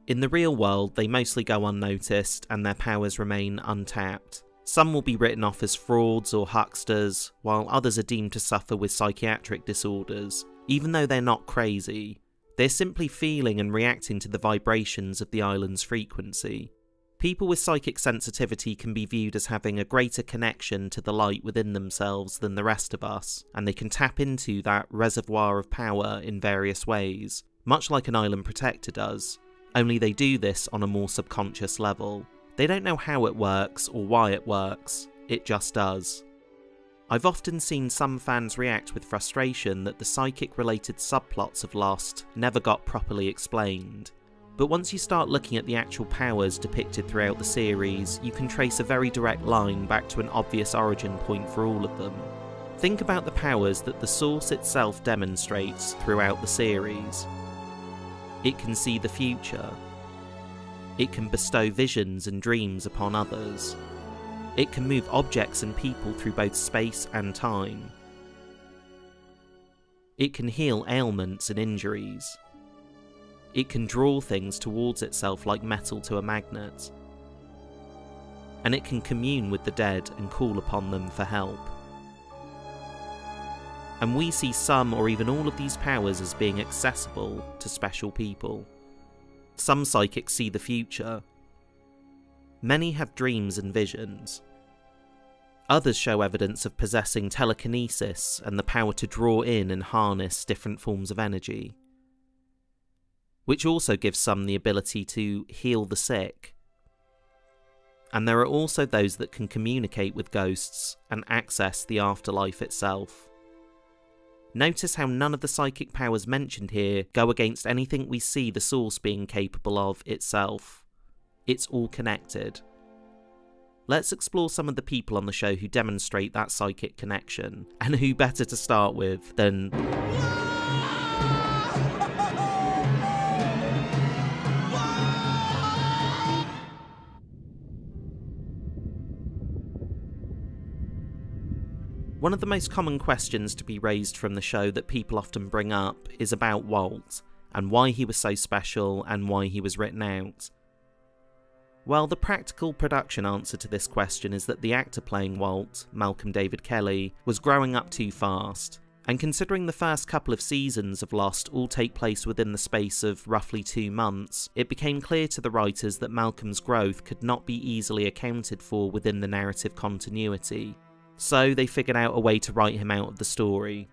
In the real world, they mostly go unnoticed and their powers remain untapped. Some will be written off as frauds or hucksters, while others are deemed to suffer with psychiatric disorders, even though they're not crazy. They're simply feeling and reacting to the vibrations of the island's frequency. People with psychic sensitivity can be viewed as having a greater connection to the light within themselves than the rest of us, and they can tap into that reservoir of power in various ways, much like an island protector does, only they do this on a more subconscious level. They don't know how it works or why it works, it just does. I've often seen some fans react with frustration that the psychic-related subplots of Lost never got properly explained. But once you start looking at the actual powers depicted throughout the series, you can trace a very direct line back to an obvious origin point for all of them. Think about the powers that the Source itself demonstrates throughout the series. It can see the future. It can bestow visions and dreams upon others. It can move objects and people through both space and time. It can heal ailments and injuries. It can draw things towards itself like metal to a magnet. And it can commune with the dead and call upon them for help. And we see some or even all of these powers as being accessible to special people. Some psychics see the future. Many have dreams and visions. Others show evidence of possessing telekinesis and the power to draw in and harness different forms of energy, which also gives some the ability to heal the sick. And there are also those that can communicate with ghosts and access the afterlife itself. Notice how none of the psychic powers mentioned here go against anything we see the Source being capable of itself. It's all connected. Let's explore some of the people on the show who demonstrate that psychic connection, and who better to start with than... One of the most common questions to be raised from the show that people often bring up is about Walt, and why he was so special and why he was written out. Well, the practical production answer to this question is that the actor playing Walt, Malcolm David Kelly, was growing up too fast, and considering the first couple of seasons of Lost all take place within the space of roughly two months, it became clear to the writers that Malcolm's growth could not be easily accounted for within the narrative continuity. So they figured out a way to write him out of the story.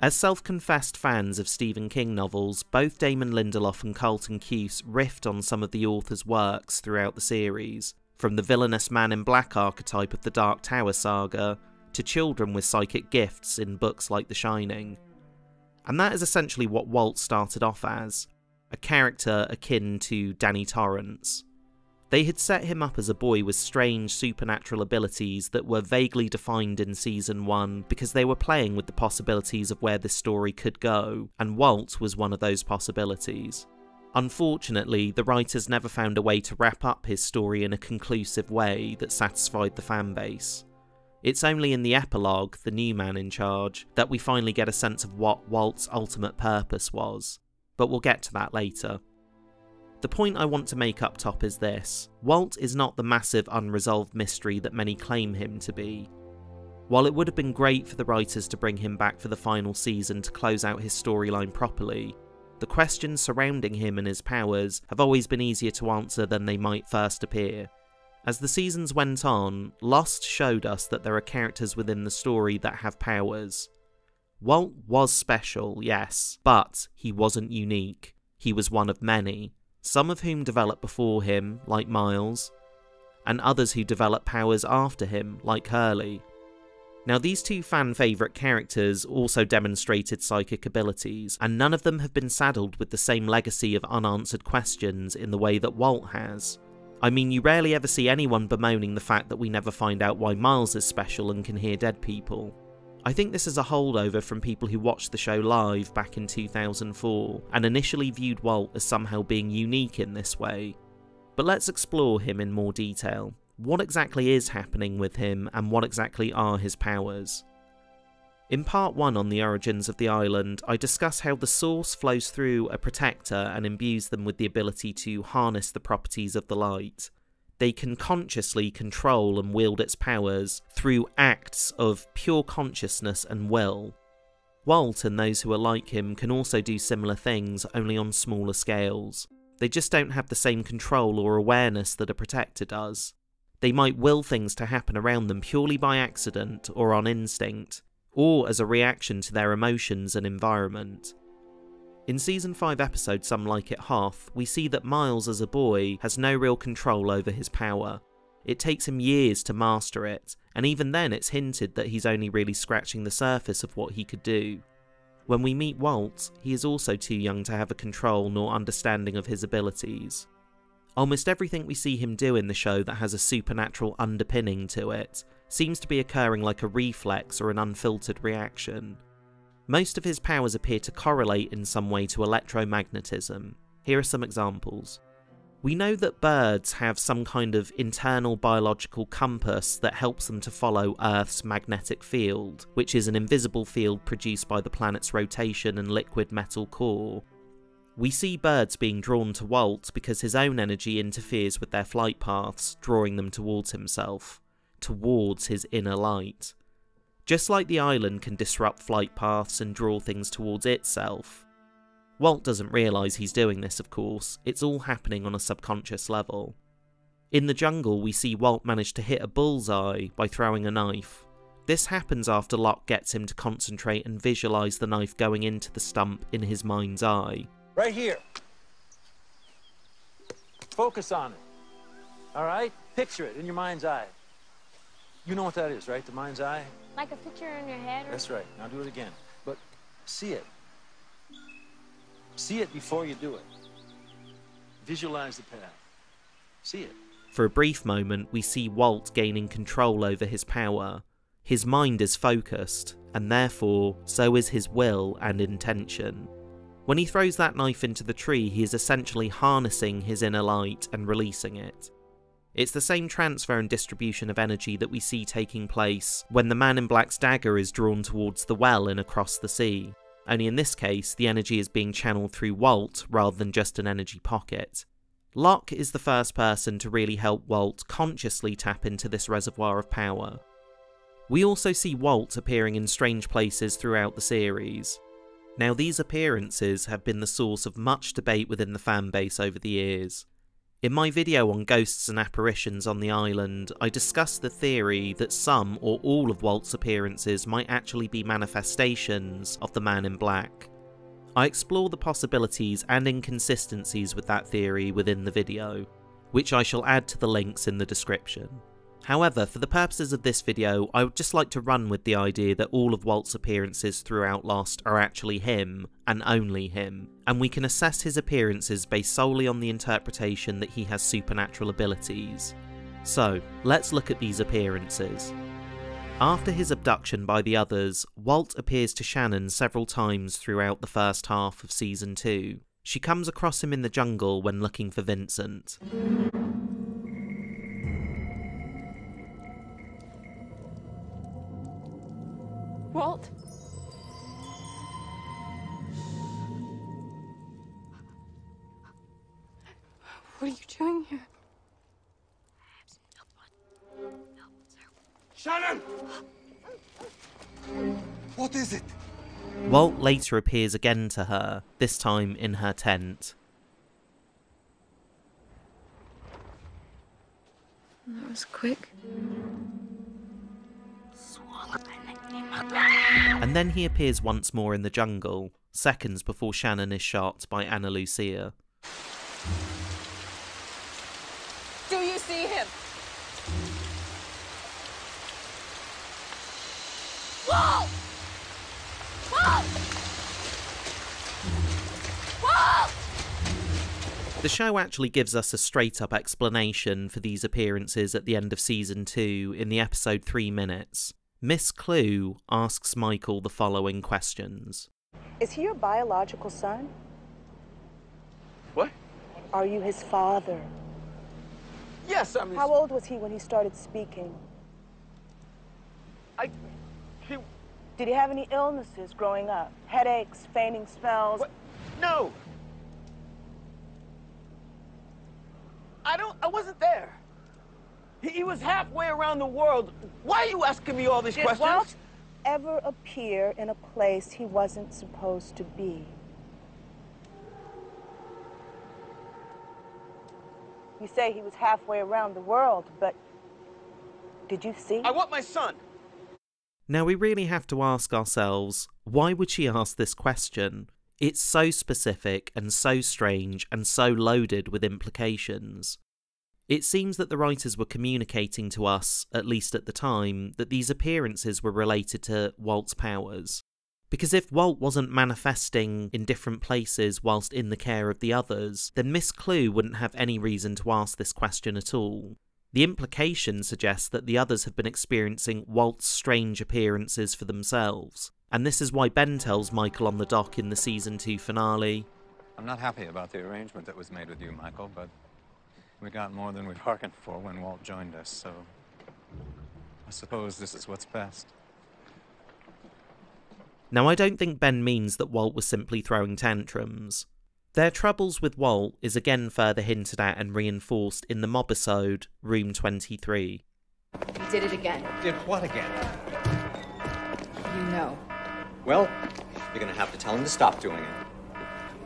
As self-confessed fans of Stephen King novels, both Damon Lindelof and Carlton Cuse riffed on some of the author's works throughout the series, from the villainous Man in Black archetype of the Dark Tower saga, to children with psychic gifts in books like The Shining. And that is essentially what Walt started off as, a character akin to Danny Torrance. They had set him up as a boy with strange supernatural abilities that were vaguely defined in season one because they were playing with the possibilities of where this story could go, and Walt was one of those possibilities. Unfortunately, the writers never found a way to wrap up his story in a conclusive way that satisfied the fanbase. It's only in the epilogue, The New Man in Charge, that we finally get a sense of what Walt's ultimate purpose was, but we'll get to that later. The point I want to make up top is this: Walt is not the massive unresolved mystery that many claim him to be. While it would have been great for the writers to bring him back for the final season to close out his storyline properly, The questions surrounding him and his powers have always been easier to answer than they might first appear. As the seasons went on, Lost showed us that there are characters within the story that have powers. Walt was special, yes, but he wasn't unique. He was one of many, some of whom developed before him, like Miles, and others who developed powers after him, like Hurley. Now, these two fan-favourite characters also demonstrated psychic abilities, and none of them have been saddled with the same legacy of unanswered questions in the way that Walt has. I mean, you rarely ever see anyone bemoaning the fact that we never find out why Miles is special and can hear dead people. I think this is a holdover from people who watched the show live back in two thousand four, and initially viewed Walt as somehow being unique in this way. But let's explore him in more detail. What exactly is happening with him, and what exactly are his powers? In part one on the origins of the island, I discuss how the Source flows through a protector and imbues them with the ability to harness the properties of the light. They can consciously control and wield its powers through acts of pure consciousness and will. Walt and those who are like him can also do similar things, only on smaller scales. They just don't have the same control or awareness that a protector does. They might will things to happen around them purely by accident or on instinct, or as a reaction to their emotions and environment. In Season five episode Some Like It Hoth, we see that Miles as a boy has no real control over his power. It takes him years to master it, and even then it's hinted that he's only really scratching the surface of what he could do. When we meet Walt, he is also too young to have a control nor understanding of his abilities. Almost everything we see him do in the show that has a supernatural underpinning to it seems to be occurring like a reflex or an unfiltered reaction. Most of his powers appear to correlate in some way to electromagnetism. Here are some examples. We know that birds have some kind of internal biological compass that helps them to follow Earth's magnetic field, which is an invisible field produced by the planet's rotation and liquid metal core. We see birds being drawn to Walt because his own energy interferes with their flight paths, drawing them towards himself, towards his inner light. Just like the island can disrupt flight paths and draw things towards itself. Walt doesn't realise he's doing this, of course, it's all happening on a subconscious level. In the jungle, we see Walt manage to hit a bullseye by throwing a knife. This happens after Locke gets him to concentrate and visualise the knife going into the stump in his mind's eye. Right here. Focus on it. All right? Picture it in your mind's eye. You know what that is, right? The mind's eye? Like a picture in your head? Or... That's right. Now do it again. But see it. See it before you do it. Visualize the path. See it. For a brief moment, we see Walt gaining control over his power. His mind is focused, and therefore, so is his will and intention. When he throws that knife into the tree, he is essentially harnessing his inner light and releasing it. It's the same transfer and distribution of energy that we see taking place when the Man in Black's dagger is drawn towards the well in Across the Sea, only in this case, the energy is being channeled through Walt rather than just an energy pocket. Locke is the first person to really help Walt consciously tap into this reservoir of power. We also see Walt appearing in strange places throughout the series. Now, these appearances have been the source of much debate within the fanbase over the years. In my video on ghosts and apparitions on the island, I discussed the theory that some or all of Walt's appearances might actually be manifestations of the Man in Black. I explore the possibilities and inconsistencies with that theory within the video, which I shall add to the links in the description. However, for the purposes of this video, I would just like to run with the idea that all of Walt's appearances throughout Lost are actually him, and only him, and we can assess his appearances based solely on the interpretation that he has supernatural abilities. So, let's look at these appearances. After his abduction by the others, Walt appears to Shannon several times throughout the first half of Season two. She comes across him in the jungle when looking for Vincent. Walt? What are you doing here? I have some help on. Help, sir. Shannon! What is it? Walt later appears again to her, this time in her tent. That was quick. And then he appears once more in the jungle, seconds before Shannon is shot by Ana Lucia. Do you see him? Whoa! Whoa! Whoa! The show actually gives us a straight-up explanation for these appearances at the end of Season two in the episode three minutes. Miss Clue asks Michael the following questions. Is he your biological son? What? Are you his father? Yes, I'm his... How old was he when he started speaking? I... He... Did he have any illnesses growing up? Headaches, fainting spells? What? No! I don't... I wasn't there. He, he was halfway around the world. Why are you asking me all these Did questions? Did Walt ever appear in a place he wasn't supposed to be? You say he was halfway around the world, but did you see? I want my son! Now we really have to ask ourselves, why would she ask this question? It's so specific and so strange and so loaded with implications. It seems that the writers were communicating to us, at least at the time, that these appearances were related to Walt's powers. Because if Walt wasn't manifesting in different places whilst in the care of the others, then Miss Clue wouldn't have any reason to ask this question at all. The implication suggests that the others have been experiencing Walt's strange appearances for themselves, and this is why Ben tells Michael on the dock in the Season two finale, "I'm not happy about the arrangement that was made with you, Michael, but... we got more than we bargained for when Walt joined us, so I suppose this is what's best." Now, I don't think Ben means that Walt was simply throwing tantrums. Their troubles with Walt is again further hinted at and reinforced in the mobisode, Room twenty-three. Did it again? Did what again? You know. Well, you're gonna have to tell him to stop doing it.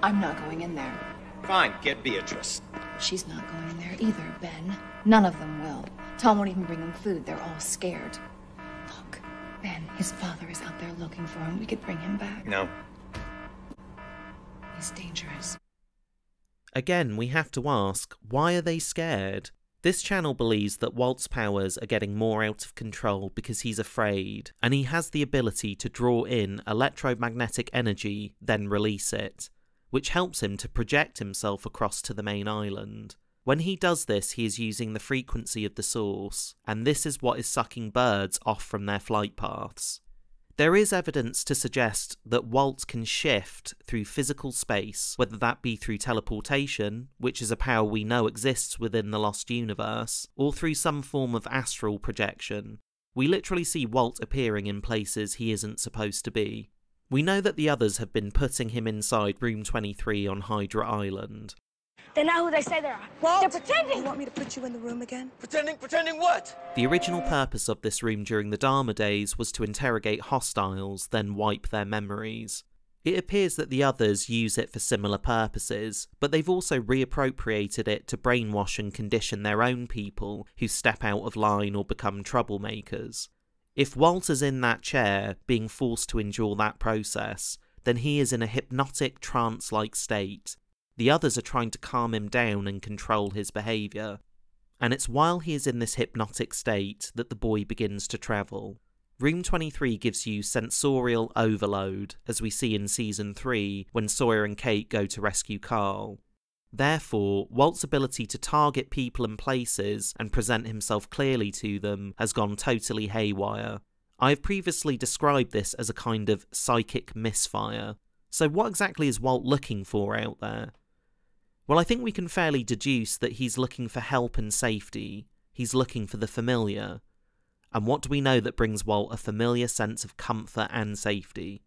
I'm not going in there. Fine, get Beatrice. She's not going in there either, Ben. None of them will. Tom won't even bring them food. They're all scared. Look, Ben, his father is out there looking for him. We could bring him back. No. He's dangerous. Again, we have to ask, why are they scared? This channel believes that Walt's powers are getting more out of control because he's afraid, and he has the ability to draw in electromagnetic energy, then release it, which helps him to project himself across to the main island. When he does this, he is using the frequency of the source, and this is what is sucking birds off from their flight paths. There is evidence to suggest that Walt can shift through physical space, whether that be through teleportation, which is a power we know exists within the Lost Universe, or through some form of astral projection. We literally see Walt appearing in places he isn't supposed to be. We know that the others have been putting him inside Room twenty-three on Hydra Island. They know who they say they are. Walt, they're pretending! You want me to put you in the room again? Pretending? Pretending what? The original purpose of this room during the Dharma days was to interrogate hostiles, then wipe their memories. It appears that the others use it for similar purposes, but they've also reappropriated it to brainwash and condition their own people who step out of line or become troublemakers. If Walt is in that chair, being forced to endure that process, then he is in a hypnotic, trance-like state. The others are trying to calm him down and control his behaviour. And it's while he is in this hypnotic state that the boy begins to travel. Room twenty-three gives you sensorial overload, as we see in Season three, when Sawyer and Kate go to rescue Carl. Therefore, Walt's ability to target people and places and present himself clearly to them has gone totally haywire. I have previously described this as a kind of psychic misfire. So what exactly is Walt looking for out there? Well, I think we can fairly deduce that he's looking for help and safety. He's looking for the familiar. And what do we know that brings Walt a familiar sense of comfort and safety?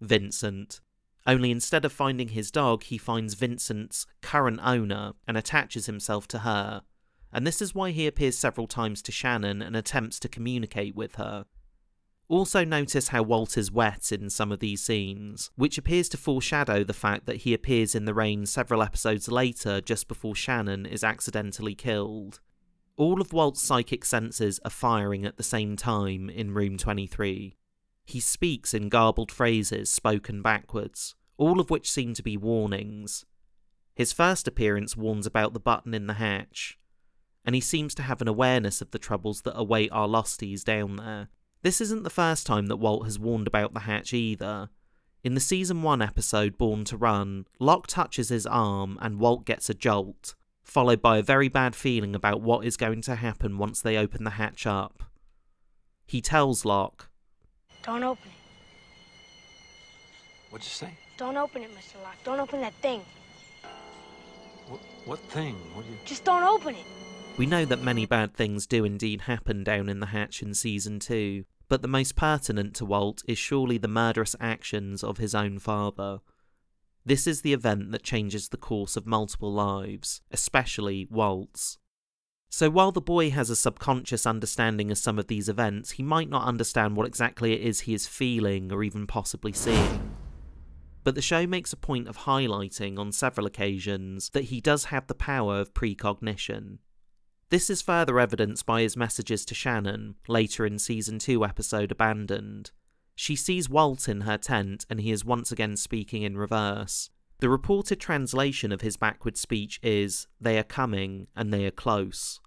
Vincent. Only instead of finding his dog, he finds Vincent's current owner and attaches himself to her. And this is why he appears several times to Shannon and attempts to communicate with her. Also notice how Walt is wet in some of these scenes, which appears to foreshadow the fact that he appears in the rain several episodes later just before Shannon is accidentally killed. All of Walt's psychic senses are firing at the same time in room twenty-three. He speaks in garbled phrases spoken backwards, all of which seem to be warnings. His first appearance warns about the button in the hatch, and he seems to have an awareness of the troubles that await our losties down there. This isn't the first time that Walt has warned about the hatch either. In the season one episode Born to Run, Locke touches his arm and Walt gets a jolt, followed by a very bad feeling about what is going to happen once they open the hatch up. He tells Locke, "Don't open it." "What'd you say?" "Don't open it, Mister Locke. Don't open that thing." What, what thing? What do you... "Just don't open it." We know that many bad things do indeed happen down in the hatch in season two, but the most pertinent to Walt is surely the murderous actions of his own father. This is the event that changes the course of multiple lives, especially Walt's. So while the boy has a subconscious understanding of some of these events, he might not understand what exactly it is he is feeling or even possibly seeing. But the show makes a point of highlighting on several occasions that he does have the power of precognition. This is further evidenced by his messages to Shannon, later in season two episode Abandoned. She sees Walt in her tent and he is once again speaking in reverse. The reported translation of his backward speech is, "They are coming and they are close."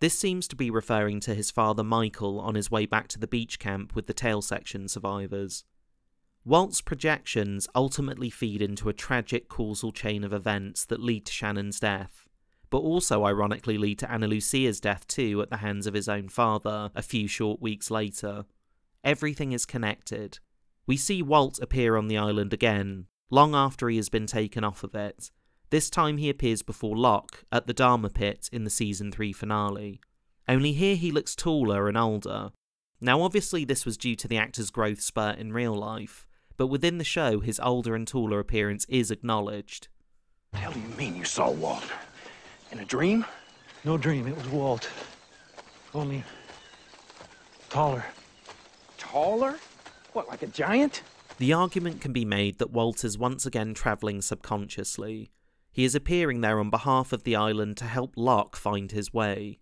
This seems to be referring to his father Michael on his way back to the beach camp with the tail section survivors. Walt's projections ultimately feed into a tragic causal chain of events that lead to Shannon's death, but also ironically lead to Ana Lucia's death too at the hands of his own father a few short weeks later. Everything is connected. We see Walt appear on the island again, long after he has been taken off of it. This time he appears before Locke at the Dharma pit in the season three finale. Only here he looks taller and older. Now obviously this was due to the actor's growth spurt in real life, but within the show his older and taller appearance is acknowledged. "The hell do you mean you saw Walt? In a dream?" "No dream, it was Walt. Only taller." "Taller? What, like a giant?" The argument can be made that Walt is once again travelling subconsciously. He is appearing there on behalf of the island to help Locke find his way.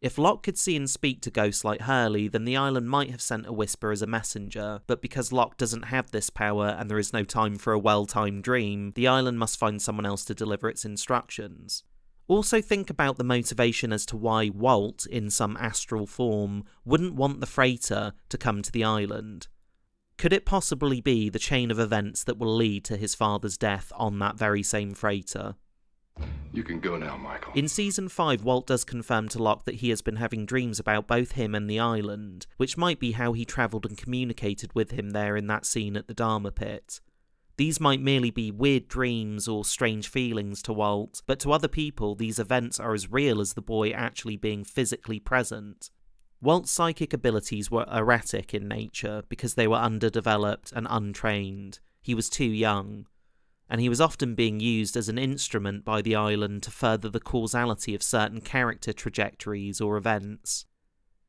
If Locke could see and speak to ghosts like Hurley, then the island might have sent a whisper as a messenger, but because Locke doesn't have this power and there is no time for a well-timed dream, the island must find someone else to deliver its instructions. Also think about the motivation as to why Walt, in some astral form, wouldn't want the freighter to come to the island. Could it possibly be the chain of events that will lead to his father's death on that very same freighter? "You can go now, Michael." In season five, Walt does confirm to Locke that he has been having dreams about both him and the island, which might be how he travelled and communicated with him there in that scene at the Dharma pit. These might merely be weird dreams or strange feelings to Walt, but to other people these events are as real as the boy actually being physically present. Walt's psychic abilities were erratic in nature because they were underdeveloped and untrained. He was too young, and he was often being used as an instrument by the island to further the causality of certain character trajectories or events.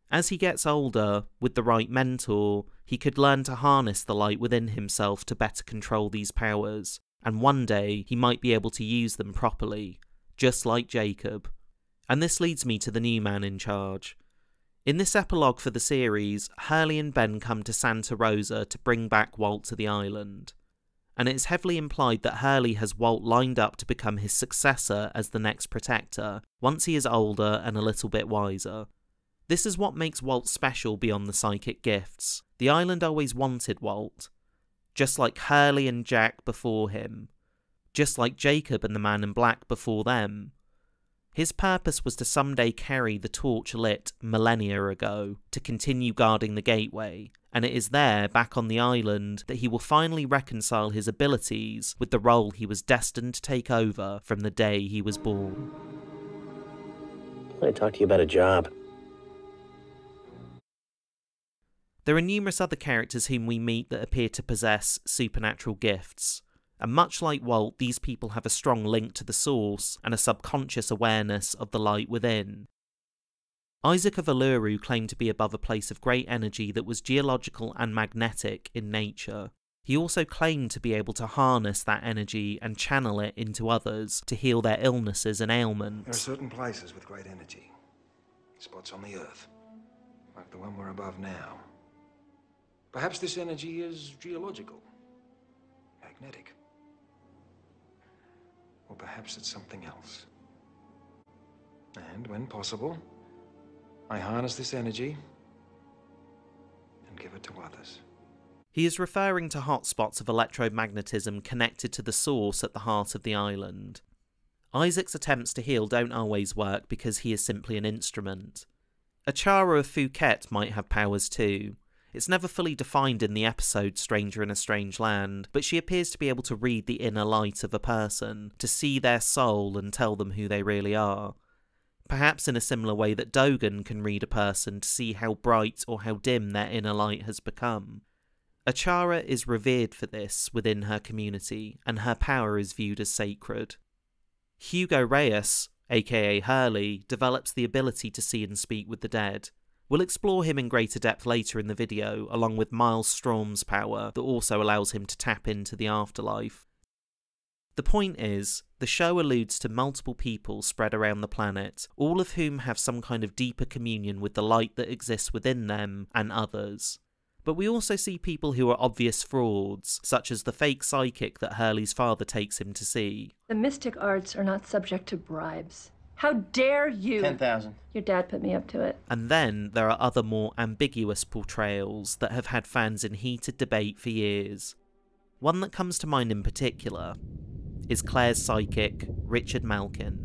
As he gets older, with the right mentor, he could learn to harness the light within himself to better control these powers, and one day he might be able to use them properly, just like Jacob. And this leads me to the new man in charge. In this epilogue for the series, Hurley and Ben come to Santa Rosa to bring back Walt to the island, and it is heavily implied that Hurley has Walt lined up to become his successor as the next protector, once he is older and a little bit wiser. This is what makes Walt special beyond the psychic gifts. The island always wanted Walt, just like Hurley and Jack before him, just like Jacob and the Man in Black before them. His purpose was to someday carry the torch lit millennia ago, to continue guarding the gateway, and it is there, back on the island, that he will finally reconcile his abilities with the role he was destined to take over from the day he was born. "Can I talk to you about a job?" There are numerous other characters whom we meet that appear to possess supernatural gifts, and much like Walt, these people have a strong link to the source and a subconscious awareness of the light within. Isaac of Uluru claimed to be above a place of great energy that was geological and magnetic in nature. He also claimed to be able to harness that energy and channel it into others to heal their illnesses and ailments. There are certain places with great energy. Spots on the earth, like the one we're above now. Perhaps this energy is geological, magnetic. Or perhaps it's something else. And when possible, I harness this energy and give it to others. He is referring to hotspots of electromagnetism connected to the source at the heart of the island. Isaac's attempts to heal don't always work because he is simply an instrument. Achara of Phuket might have powers too. It's never fully defined in the episode Stranger in a Strange Land, but she appears to be able to read the inner light of a person, to see their soul and tell them who they really are. Perhaps in a similar way that Dogen can read a person to see how bright or how dim their inner light has become. Achara is revered for this within her community, and her power is viewed as sacred. Hugo Reyes, aka Hurley, develops the ability to see and speak with the dead. We'll explore him in greater depth later in the video, along with Miles Straume's power that also allows him to tap into the afterlife. The point is, the show alludes to multiple people spread around the planet, all of whom have some kind of deeper communion with the light that exists within them and others. But we also see people who are obvious frauds, such as the fake psychic that Hurley's father takes him to see. The mystic arts are not subject to bribes. How dare you! ten thousand. Your dad put me up to it. And then there are other more ambiguous portrayals that have had fans in heated debate for years. One that comes to mind in particular is Claire's psychic, Richard Malkin.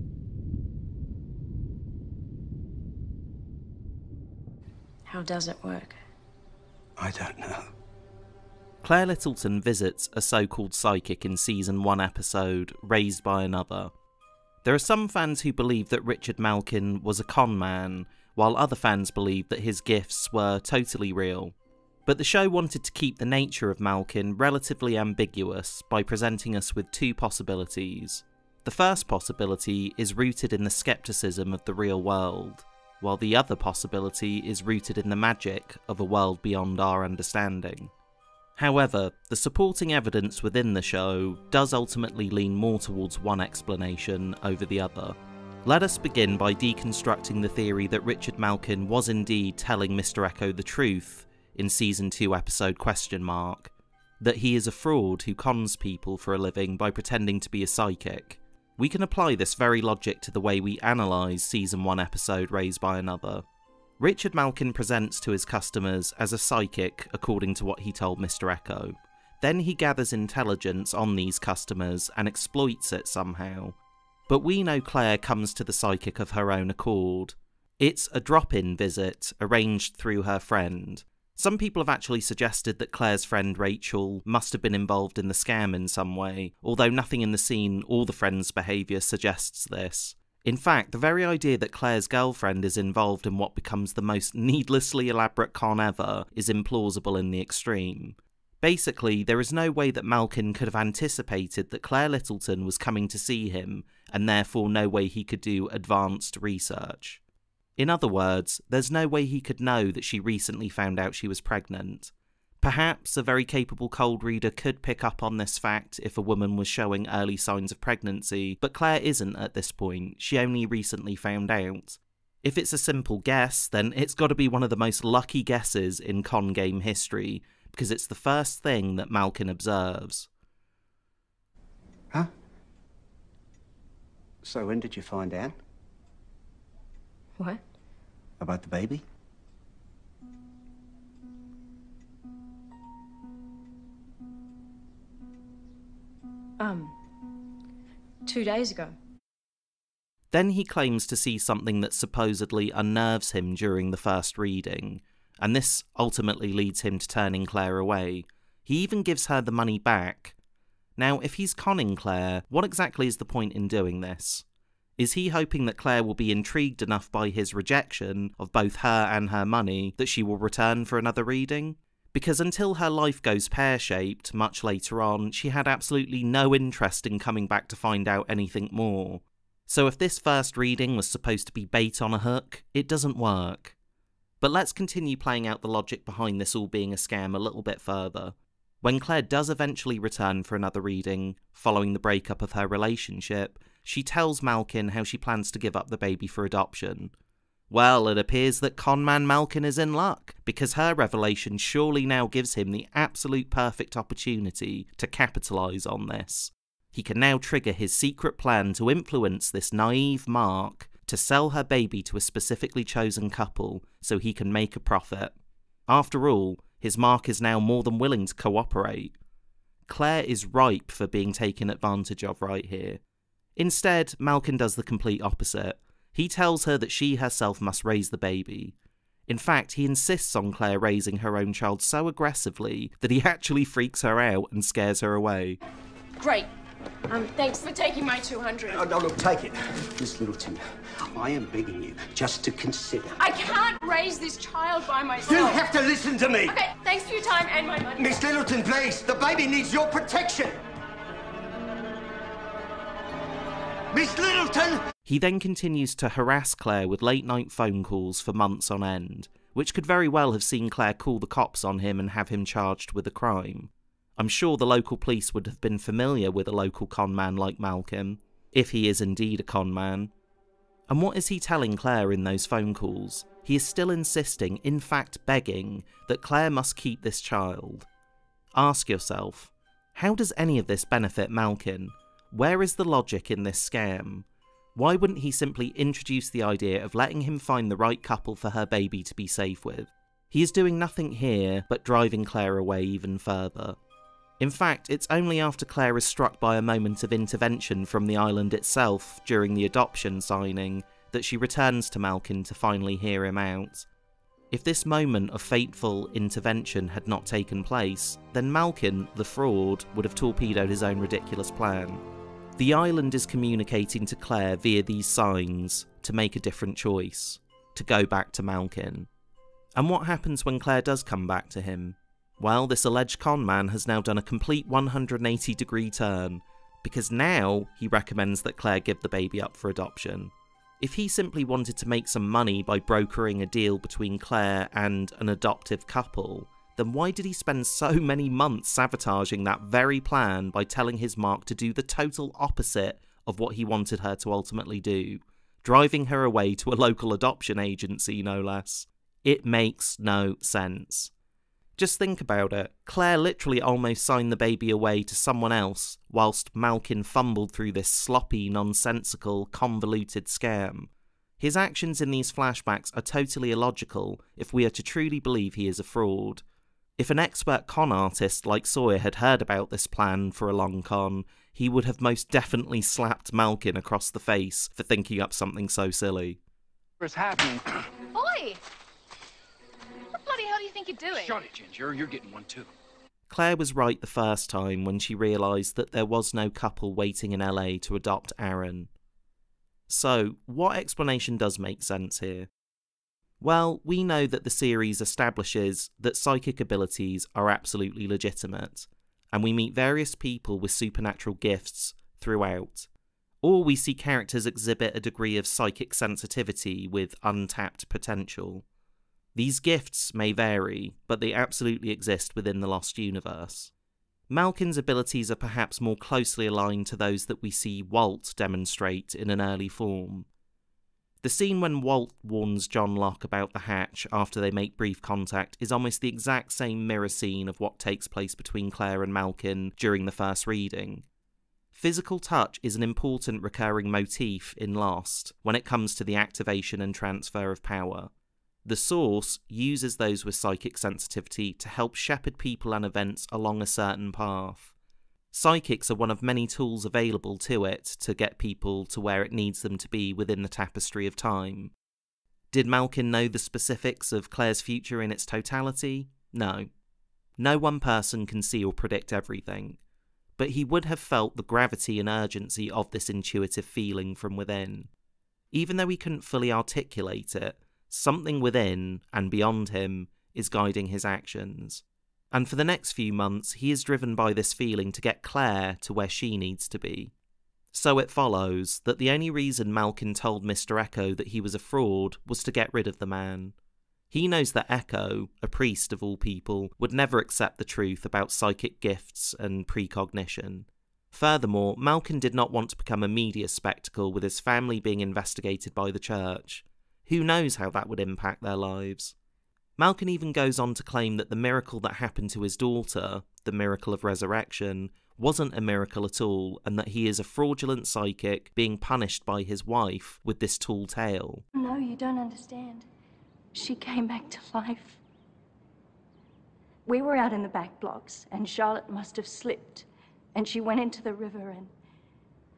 How does it work? I don't know. Claire Littleton visits a so-called psychic in season one episode, Raised by Another. There are some fans who believe that Richard Malkin was a con man, while other fans believe that his gifts were totally real. But the show wanted to keep the nature of Malkin relatively ambiguous by presenting us with two possibilities. The first possibility is rooted in the skepticism of the real world, while the other possibility is rooted in the magic of a world beyond our understanding. However, the supporting evidence within the show does ultimately lean more towards one explanation over the other. Let us begin by deconstructing the theory that Richard Malkin was indeed telling Mister Echo the truth, in season two episode question mark, that he is a fraud who cons people for a living by pretending to be a psychic. We can apply this very logic to the way we analyse season one episode Raised by Another. Richard Malkin presents to his customers as a psychic according to what he told Mister Echo. Then he gathers intelligence on these customers and exploits it somehow. But we know Claire comes to the psychic of her own accord. It's a drop-in visit arranged through her friend. Some people have actually suggested that Claire's friend Rachel must have been involved in the scam in some way, although nothing in the scene or the friend's behaviour suggests this. In fact, the very idea that Claire's girlfriend is involved in what becomes the most needlessly elaborate con ever is implausible in the extreme. Basically, there is no way that Malkin could have anticipated that Claire Littleton was coming to see him, and therefore no way he could do advanced research. In other words, there's no way he could know that she recently found out she was pregnant. Perhaps a very capable cold reader could pick up on this fact if a woman was showing early signs of pregnancy, but Claire isn't at this point, she only recently found out. If it's a simple guess, then it's got to be one of the most lucky guesses in con game history, because it's the first thing that Malkin observes. Huh? So when did you find out? What? About the baby? Um, two days ago. Then he claims to see something that supposedly unnerves him during the first reading, and this ultimately leads him to turning Claire away. He even gives her the money back. Now, if he's conning Claire, what exactly is the point in doing this? Is he hoping that Claire will be intrigued enough by his rejection of both her and her money that she will return for another reading? Because until her life goes pear-shaped, much later on, she had absolutely no interest in coming back to find out anything more. So if this first reading was supposed to be bait on a hook, it doesn't work. But let's continue playing out the logic behind this all being a scam a little bit further. When Claire does eventually return for another reading, following the breakup of her relationship, she tells Malkin how she plans to give up the baby for adoption. Well, it appears that conman Malkin is in luck, because her revelation surely now gives him the absolute perfect opportunity to capitalise on this. He can now trigger his secret plan to influence this naive Mark to sell her baby to a specifically chosen couple so he can make a profit. After all, his Mark is now more than willing to cooperate. Claire is ripe for being taken advantage of right here. Instead, Malkin does the complete opposite. He tells her that she herself must raise the baby. In fact, he insists on Claire raising her own child so aggressively that he actually freaks her out and scares her away. Great. Um, thanks for taking my two hundred. Oh, no, look, take it. Miss Littleton, I am begging you just to consider. I can't raise this child by myself. You have to listen to me. Okay, thanks for your time and my money. Miss Littleton, please, the baby needs your protection. Miss Littleton! He then continues to harass Claire with late-night phone calls for months on end, which could very well have seen Claire call the cops on him and have him charged with a crime. I'm sure the local police would have been familiar with a local con man like Malcolm, if he is indeed a con man. And what is he telling Claire in those phone calls? He is still insisting, in fact begging, that Claire must keep this child. Ask yourself, how does any of this benefit Malcolm? Where is the logic in this scam? Why wouldn't he simply introduce the idea of letting him find the right couple for her baby to be safe with? He is doing nothing here but driving Claire away even further. In fact, it's only after Claire is struck by a moment of intervention from the island itself during the adoption signing that she returns to Malkin to finally hear him out. If this moment of fateful intervention had not taken place, then Malkin, the fraud, would have torpedoed his own ridiculous plan. The island is communicating to Claire via these signs to make a different choice, to go back to Malkin. And what happens when Claire does come back to him? Well, this alleged con man has now done a complete one hundred eighty degree turn, because now he recommends that Claire give the baby up for adoption. If he simply wanted to make some money by brokering a deal between Claire and an adoptive couple, then why did he spend so many months sabotaging that very plan by telling his Mark to do the total opposite of what he wanted her to ultimately do, driving her away to a local adoption agency, no less? It makes no sense. Just think about it. Claire literally almost signed the baby away to someone else, whilst Malkin fumbled through this sloppy, nonsensical, convoluted scam. His actions in these flashbacks are totally illogical if we are to truly believe he is a fraud. If an expert con artist like Sawyer had heard about this plan for a long con, he would have most definitely slapped Malkin across the face for thinking up something so silly. What's happening? Oi! What bloody hell do you think you're doing? Shut it, Ginger. You're getting one too. Claire was right the first time when she realised that there was no couple waiting in L A to adopt Aaron. So, what explanation does make sense here? Well, we know that the series establishes that psychic abilities are absolutely legitimate, and we meet various people with supernatural gifts throughout. Or we see characters exhibit a degree of psychic sensitivity with untapped potential. These gifts may vary, but they absolutely exist within the Lost Universe. Malkin's abilities are perhaps more closely aligned to those that we see Walt demonstrate in an early form. The scene when Walt warns John Locke about the hatch after they make brief contact is almost the exact same mirror scene of what takes place between Claire and Malkin during the first reading. Physical touch is an important recurring motif in Lost when it comes to the activation and transfer of power. The Source uses those with psychic sensitivity to help shepherd people and events along a certain path. Psychics are one of many tools available to it to get people to where it needs them to be within the tapestry of time. Did Malkin know the specifics of Claire's future in its totality? No. No one person can see or predict everything, but he would have felt the gravity and urgency of this intuitive feeling from within. Even though he couldn't fully articulate it, something within and beyond him is guiding his actions. And for the next few months, he is driven by this feeling to get Claire to where she needs to be. So it follows that the only reason Malkin told Mister Echo that he was a fraud was to get rid of the man. He knows that Echo, a priest of all people, would never accept the truth about psychic gifts and precognition. Furthermore, Malkin did not want to become a media spectacle with his family being investigated by the church. Who knows how that would impact their lives? Malkin even goes on to claim that the miracle that happened to his daughter, the miracle of resurrection, wasn't a miracle at all, and that he is a fraudulent psychic being punished by his wife with this tall tale. No, you don't understand. She came back to life. We were out in the back blocks, and Charlotte must have slipped, and she went into the river, and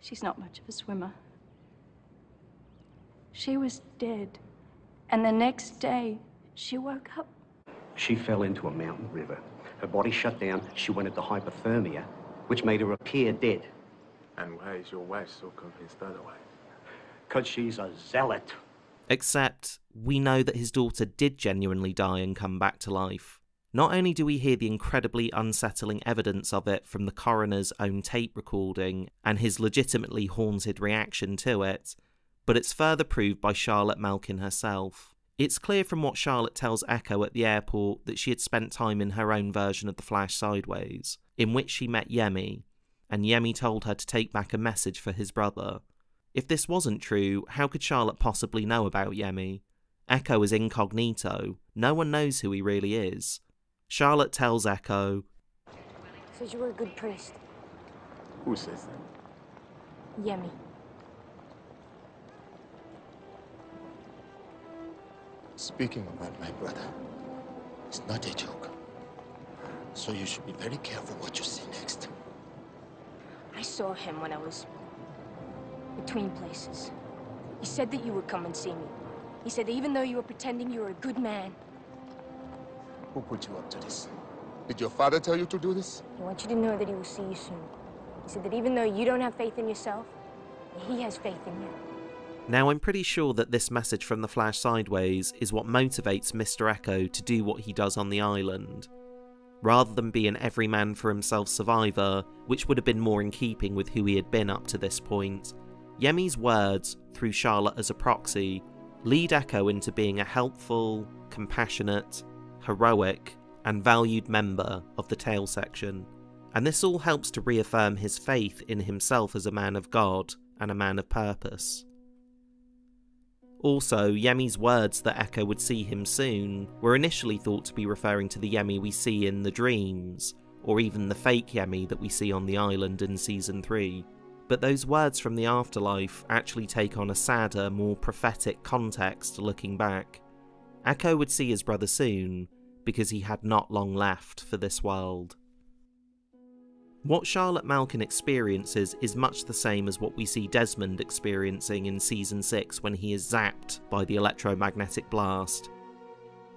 she's not much of a swimmer. She was dead, and the next day, she woke up. She fell into a mountain river. Her body shut down, she went into hypothermia, which made her appear dead. And why is your wife so convinced otherwise? Because she's a zealot. Except, we know that his daughter did genuinely die and come back to life. Not only do we hear the incredibly unsettling evidence of it from the coroner's own tape recording, and his legitimately haunted reaction to it, but it's further proved by Charlotte Malkin herself. It's clear from what Charlotte tells Echo at the airport that she had spent time in her own version of the Flash Sideways, in which she met Yemi, and Yemi told her to take back a message for his brother. If this wasn't true, how could Charlotte possibly know about Yemi? Echo is incognito, no one knows who he really is. Charlotte tells Echo, "Says you were a good priest." Who says that? Yemi. Speaking about my brother, it's not a joke. So you should be very careful what you see next. I saw him when I was between places. He said that you would come and see me. He said that even though you were pretending, you were a good man. Who put you up to this? Did your father tell you to do this? I want you to know that he will see you soon. He said that even though you don't have faith in yourself, he has faith in you. Now, I'm pretty sure that this message from the Flash Sideways is what motivates Mister Echo to do what he does on the island. Rather than be an every-man-for-himself survivor, which would have been more in keeping with who he had been up to this point, Yemi's words, through Charlotte as a proxy, lead Echo into being a helpful, compassionate, heroic, and valued member of the tale section. And this all helps to reaffirm his faith in himself as a man of God and a man of purpose. Also, Yemi's words that Echo would see him soon were initially thought to be referring to the Yemi we see in the dreams, or even the fake Yemi that we see on the island in season three, but those words from the afterlife actually take on a sadder, more prophetic context looking back. Echo would see his brother soon, because he had not long left for this world. What Charlotte Malkin experiences is much the same as what we see Desmond experiencing in season six when he is zapped by the electromagnetic blast.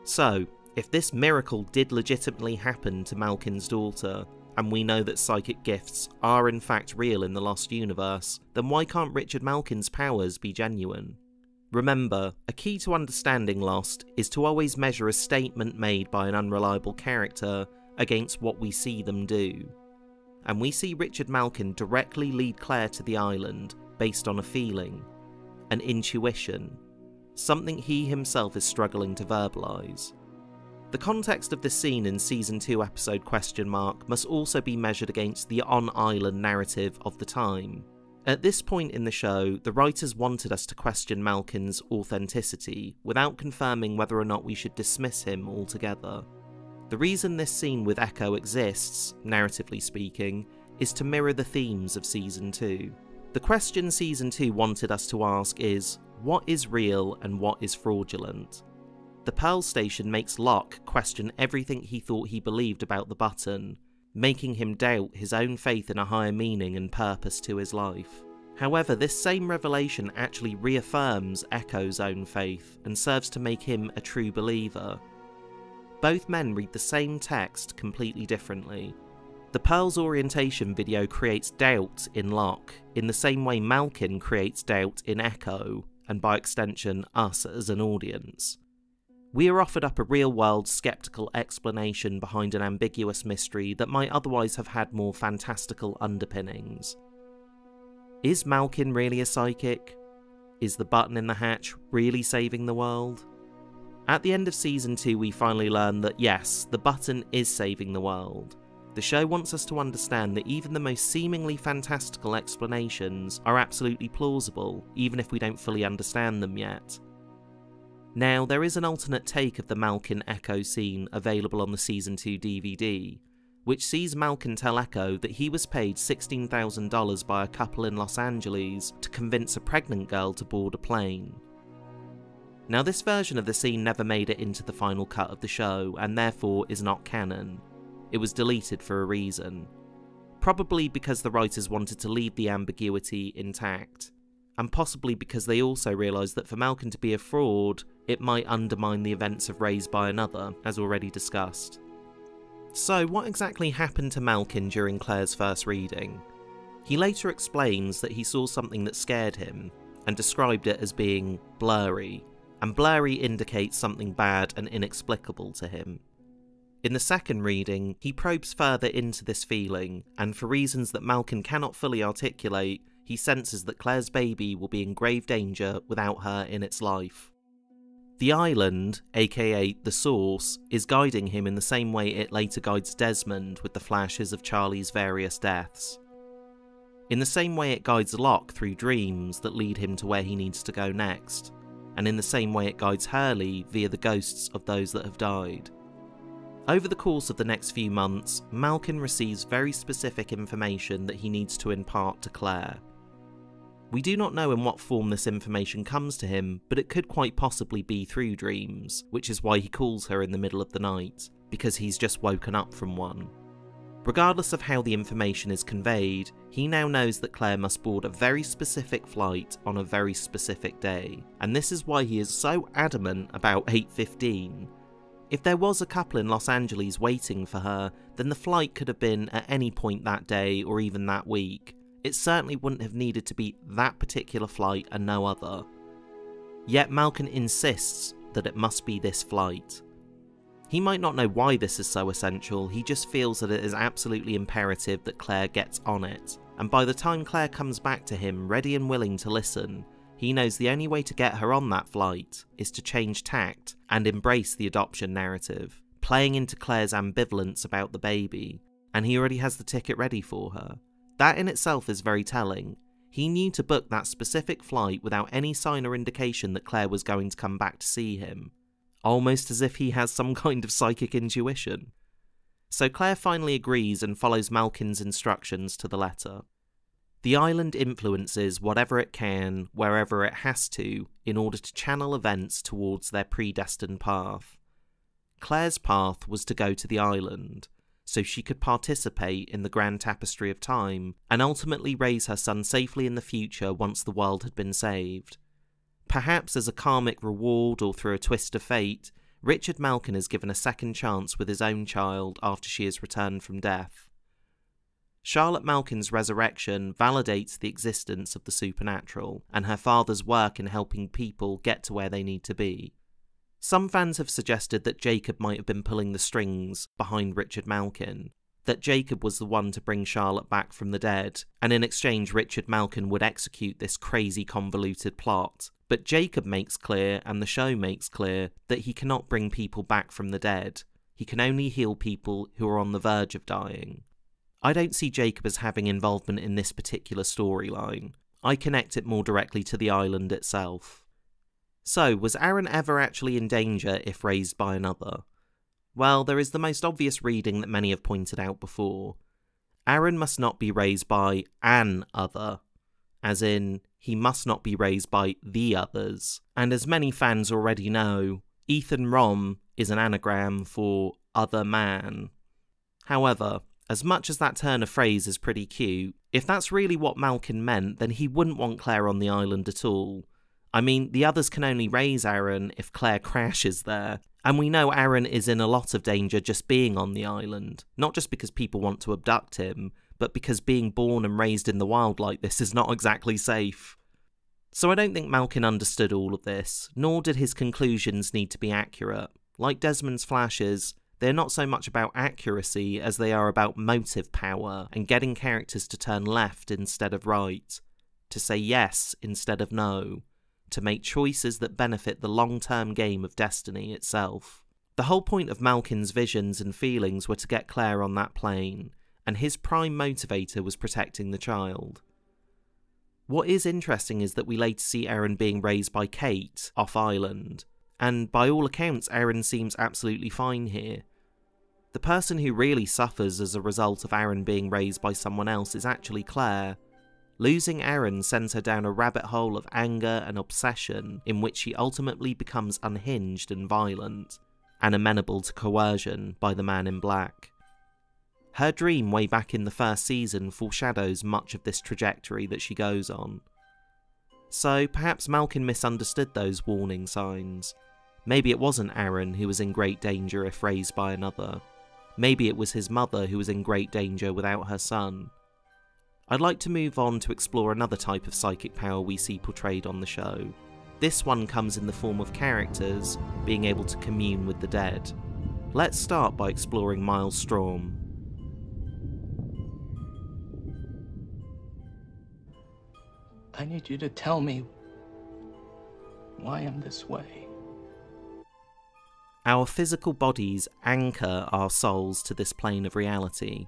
So, if this miracle did legitimately happen to Malkin's daughter, and we know that psychic gifts are in fact real in the Lost Universe, then why can't Richard Malkin's powers be genuine? Remember, a key to understanding Lost is to always measure a statement made by an unreliable character against what we see them do. And we see Richard Malkin directly lead Claire to the island based on a feeling, an intuition, something he himself is struggling to verbalise. The context of this scene in season two episode question mark must also be measured against the on-island narrative of the time. At this point in the show, the writers wanted us to question Malkin's authenticity without confirming whether or not we should dismiss him altogether. The reason this scene with Echo exists, narratively speaking, is to mirror the themes of season two. The question season two wanted us to ask is, what is real and what is fraudulent? The Pearl Station makes Locke question everything he thought he believed about the button, making him doubt his own faith in a higher meaning and purpose to his life. However, this same revelation actually reaffirms Echo's own faith and serves to make him a true believer. Both men read the same text completely differently. The Pearl's orientation video creates doubt in Locke, in the same way Malkin creates doubt in Echo, and by extension, us as an audience. We are offered up a real-world, sceptical explanation behind an ambiguous mystery that might otherwise have had more fantastical underpinnings. Is Malkin really a psychic? Is the button in the hatch really saving the world? At the end of season two we finally learn that yes, the button is saving the world. The show wants us to understand that even the most seemingly fantastical explanations are absolutely plausible, even if we don't fully understand them yet. Now, there is an alternate take of the Malkin Echo scene available on the season two D V D, which sees Malkin tell Echo that he was paid sixteen thousand dollars by a couple in Los Angeles to convince a pregnant girl to board a plane. Now, this version of the scene never made it into the final cut of the show, and therefore is not canon. It was deleted for a reason. Probably because the writers wanted to leave the ambiguity intact, and possibly because they also realised that for Malkin to be a fraud, it might undermine the events of Raised by Another, as already discussed. So, what exactly happened to Malkin during Claire's first reading? He later explains that he saw something that scared him, and described it as being blurry, and blurry indicates something bad and inexplicable to him. In the second reading, he probes further into this feeling, and for reasons that Malkin cannot fully articulate, he senses that Claire's baby will be in grave danger without her in its life. The island, aka The Source, is guiding him in the same way it later guides Desmond with the flashes of Charlie's various deaths. In the same way it guides Locke through dreams that lead him to where he needs to go next, and in the same way it guides Hurley via the ghosts of those that have died. Over the course of the next few months, Malkin receives very specific information that he needs to impart to Claire. We do not know in what form this information comes to him, but it could quite possibly be through dreams, which is why he calls her in the middle of the night, because he's just woken up from one. Regardless of how the information is conveyed, he now knows that Claire must board a very specific flight on a very specific day, and this is why he is so adamant about eight fifteen. If there was a couple in Los Angeles waiting for her, then the flight could have been at any point that day or even that week. It certainly wouldn't have needed to be that particular flight and no other. Yet Malkin insists that it must be this flight. He might not know why this is so essential, he just feels that it is absolutely imperative that Claire gets on it. And by the time Claire comes back to him, ready and willing to listen, he knows the only way to get her on that flight is to change tact and embrace the adoption narrative, playing into Claire's ambivalence about the baby, and he already has the ticket ready for her. That in itself is very telling. He knew to book that specific flight without any sign or indication that Claire was going to come back to see him, almost as if he has some kind of psychic intuition. So Claire finally agrees and follows Malkin's instructions to the letter. The island influences whatever it can, wherever it has to, in order to channel events towards their predestined path. Claire's path was to go to the island, so she could participate in the grand tapestry of time, and ultimately raise her son safely in the future once the world had been saved. Perhaps as a karmic reward or through a twist of fate, Richard Malkin is given a second chance with his own child after she is returned from death. Charlotte Malkin's resurrection validates the existence of the supernatural, and her father's work in helping people get to where they need to be. Some fans have suggested that Jacob might have been pulling the strings behind Richard Malkin, that Jacob was the one to bring Charlotte back from the dead, and in exchange Richard Malkin would execute this crazy convoluted plot. But Jacob makes clear, and the show makes clear, that he cannot bring people back from the dead. He can only heal people who are on the verge of dying. I don't see Jacob as having involvement in this particular storyline. I connect it more directly to the island itself. So, was Aaron ever actually in danger if raised by another? Well, there is the most obvious reading that many have pointed out before. Aaron must not be raised by an other, as in, he must not be raised by the others. And as many fans already know, Ethan Rom is an anagram for other man. However, as much as that turn of phrase is pretty cute, if that's really what Malkin meant, then he wouldn't want Claire on the island at all. I mean, the others can only raise Aaron if Claire crashes there, and we know Aaron is in a lot of danger just being on the island, not just because people want to abduct him, but because being born and raised in the wild like this is not exactly safe. So I don't think Malkin understood all of this, nor did his conclusions need to be accurate. Like Desmond's flashes, they're not so much about accuracy as they are about motive power and getting characters to turn left instead of right. to say yes instead of no, to make choices that benefit the long-term game of destiny itself. The whole point of Malkin's visions and feelings were to get Claire on that plane, and his prime motivator was protecting the child. What is interesting is that we later see Erin being raised by Kate, off-island, and by all accounts Erin seems absolutely fine here. The person who really suffers as a result of Erin being raised by someone else is actually Claire. Losing Erin sends her down a rabbit hole of anger and obsession in which she ultimately becomes unhinged and violent, and amenable to coercion by the Man in Black. Her dream way back in the first season foreshadows much of this trajectory that she goes on. So perhaps Malkin misunderstood those warning signs. Maybe it wasn't Erin who was in great danger if raised by another. Maybe it was his mother who was in great danger without her son. I'd like to move on to explore another type of psychic power we see portrayed on the show. This one comes in the form of characters being able to commune with the dead. Let's start by exploring Miles Straume. I need you to tell me why I'm this way. Our physical bodies anchor our souls to this plane of reality.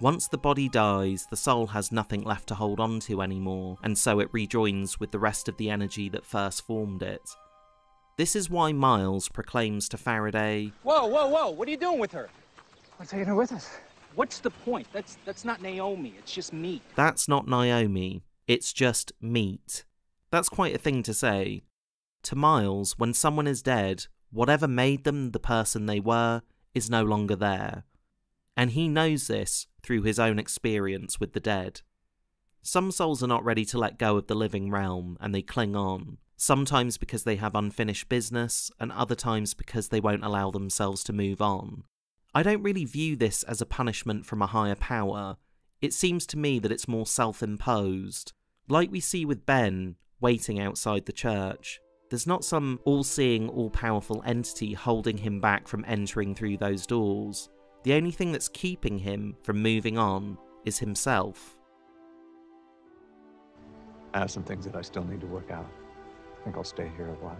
Once the body dies, the soul has nothing left to hold on to anymore, and so it rejoins with the rest of the energy that first formed it. This is why Miles proclaims to Faraday, "Whoa, whoa, whoa, what are you doing with her?" "We're taking her with us." "What's the point? That's, that's not Naomi, it's just meat." That's not Naomi, it's just meat. That's quite a thing to say. To Miles, when someone is dead, whatever made them the person they were is no longer there. And he knows this through his own experience with the dead. Some souls are not ready to let go of the living realm, and they cling on, sometimes because they have unfinished business, and other times because they won't allow themselves to move on. I don't really view this as a punishment from a higher power. It seems to me that it's more self-imposed. Like we see with Ben, waiting outside the church. There's not some all-seeing, all-powerful entity holding him back from entering through those doors. The only thing that's keeping him from moving on is himself. I have some things that I still need to work out. I think I'll stay here a while.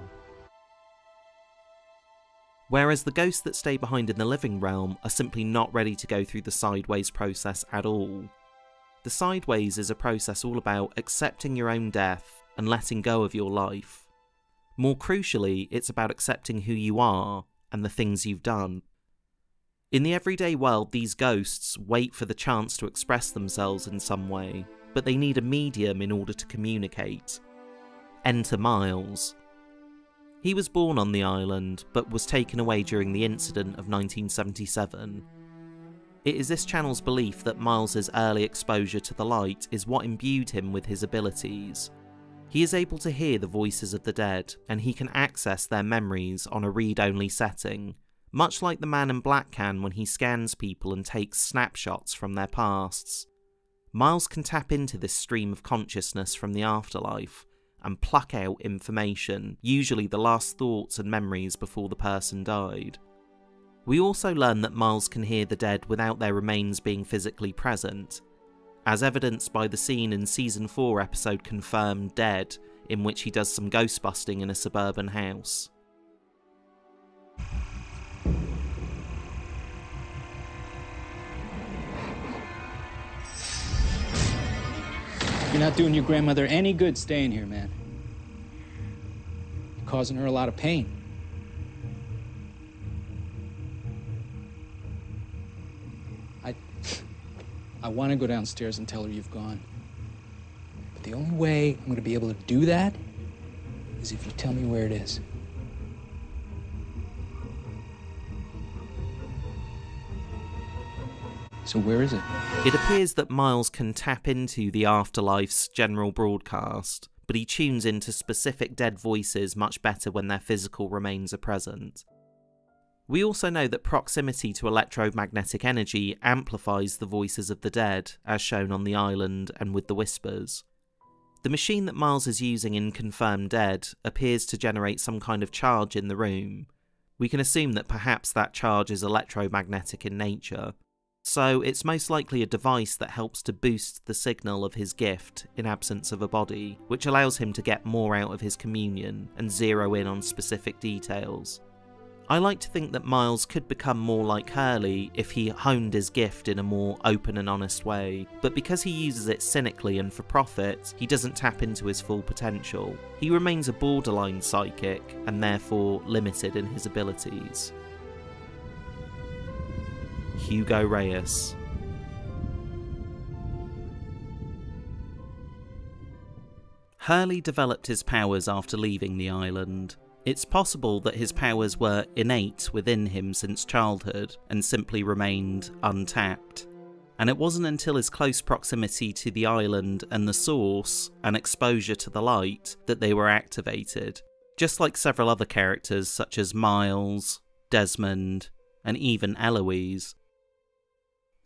Whereas the ghosts that stay behind in the living realm are simply not ready to go through the sideways process at all. The sideways is a process all about accepting your own death and letting go of your life. More crucially, it's about accepting who you are and the things you've done. In the everyday world, these ghosts wait for the chance to express themselves in some way, but they need a medium in order to communicate. Enter Miles. He was born on the island, but was taken away during the incident of nineteen seventy-seven. It is this channel's belief that Miles's early exposure to the light is what imbued him with his abilities. He is able to hear the voices of the dead, and he can access their memories on a read-only setting, much like the Man in Black can when he scans people and takes snapshots from their pasts. Miles can tap into this stream of consciousness from the afterlife and pluck out information, usually the last thoughts and memories before the person died. We also learn that Miles can hear the dead without their remains being physically present, as evidenced by the scene in Season four episode Confirmed Dead, in which he does some ghost busting in a suburban house. "You're not doing your grandmother any good staying here, man. You're causing her a lot of pain." "I want to go downstairs and tell her you've gone. But the only way I'm going to be able to do that is if you tell me where it is." "So where is it?" It appears that Miles can tap into the afterlife's general broadcast, but he tunes into specific dead voices much better when their physical remains are present. We also know that proximity to electromagnetic energy amplifies the voices of the dead, as shown on the island and with the whispers. The machine that Miles is using in Confirmed Dead appears to generate some kind of charge in the room. We can assume that perhaps that charge is electromagnetic in nature. so it's most likely a device that helps to boost the signal of his gift in absence of a body, which allows him to get more out of his communion and zero in on specific details. I like to think that Miles could become more like Hurley if he honed his gift in a more open and honest way, but because he uses it cynically and for profit, he doesn't tap into his full potential. He remains a borderline psychic, and therefore limited in his abilities. Hugo Reyes. Hurley developed his powers after leaving the island. It's possible that his powers were innate within him since childhood and simply remained untapped. And it wasn't until his close proximity to the island and the source and exposure to the light that they were activated, just like several other characters such as Miles, Desmond, and even Eloise.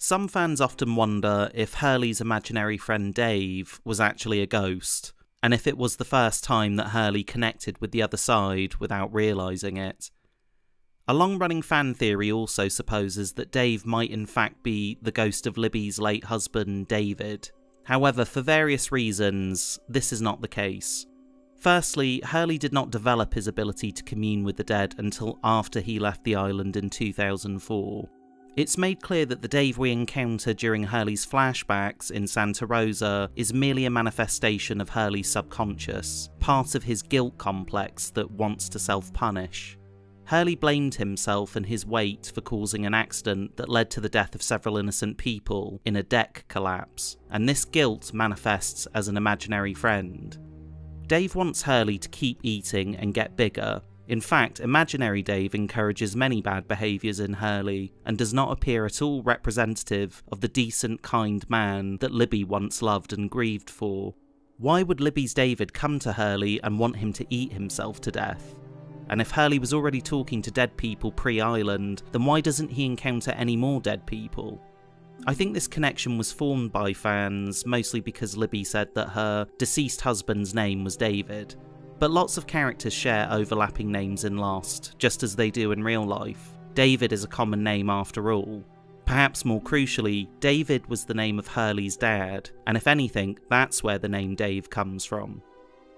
Some fans often wonder if Hurley's imaginary friend Dave was actually a ghost, and if it was the first time that Hurley connected with the other side without realising it. A long-running fan theory also supposes that Dave might in fact be the ghost of Libby's late husband, David. However, for various reasons, this is not the case. Firstly, Hurley did not develop his ability to commune with the dead until after he left the island in two thousand four. It's made clear that the Dave we encounter during Hurley's flashbacks in Santa Rosa is merely a manifestation of Hurley's subconscious, part of his guilt complex that wants to self-punish. Hurley blamed himself and his weight for causing an accident that led to the death of several innocent people in a deck collapse, and this guilt manifests as an imaginary friend. Dave wants Hurley to keep eating and get bigger. In fact, imaginary Dave encourages many bad behaviours in Hurley, and does not appear at all representative of the decent, kind man that Libby once loved and grieved for. Why would Libby's David come to Hurley and want him to eat himself to death? And if Hurley was already talking to dead people pre-island, then why doesn't he encounter any more dead people? I think this connection was formed by fans, mostly because Libby said that her deceased husband's name was David. But lots of characters share overlapping names in Lost, just as they do in real life. David is a common name after all. Perhaps more crucially, David was the name of Hurley's dad, and if anything, that's where the name Dave comes from.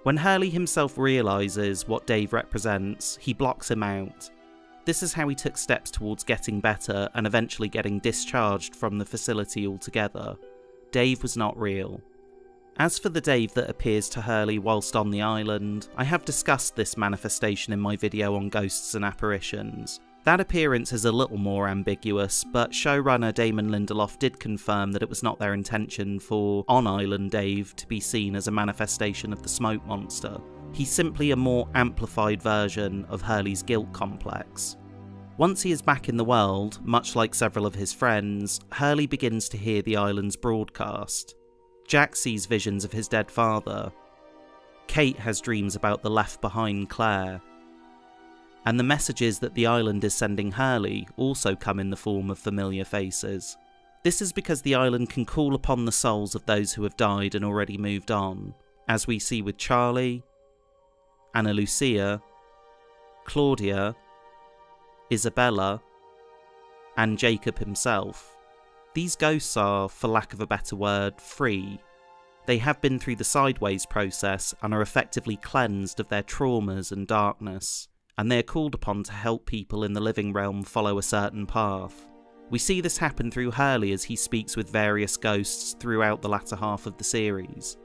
When Hurley himself realises what Dave represents, he blocks him out. This is how he took steps towards getting better and eventually getting discharged from the facility altogether. Dave was not real. As for the Dave that appears to Hurley whilst on the island, I have discussed this manifestation in my video on ghosts and apparitions. That appearance is a little more ambiguous, but showrunner Damon Lindelof did confirm that it was not their intention for on-island Dave to be seen as a manifestation of the smoke monster. He's simply a more amplified version of Hurley's guilt complex. Once he is back in the world, much like several of his friends, Hurley begins to hear the island's broadcast. Jack sees visions of his dead father, Kate has dreams about the left behind Claire, and the messages that the island is sending Hurley also come in the form of familiar faces. This is because the island can call upon the souls of those who have died and already moved on, as we see with Charlie, Ana Lucia, Claudia, Isabella, and Jacob himself. These ghosts are, for lack of a better word, free. They have been through the Sideways process and are effectively cleansed of their traumas and darkness, and they are called upon to help people in the living realm follow a certain path. We see this happen through Hurley as he speaks with various ghosts throughout the latter half of the series.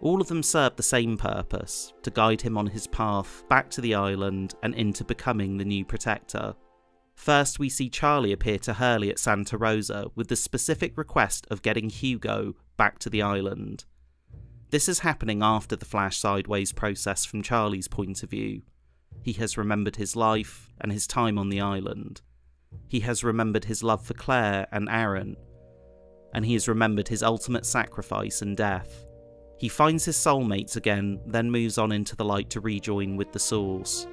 All of them serve the same purpose, to guide him on his path back to the island and into becoming the new protector. First, we see Charlie appear to Hurley at Santa Rosa with the specific request of getting Hugo back to the island. This is happening after the Flash Sideways process from Charlie's point of view. He has remembered his life and his time on the island. He has remembered his love for Claire and Aaron. And he has remembered his ultimate sacrifice and death. He finds his soulmates again, then moves on into the light to rejoin with the Source.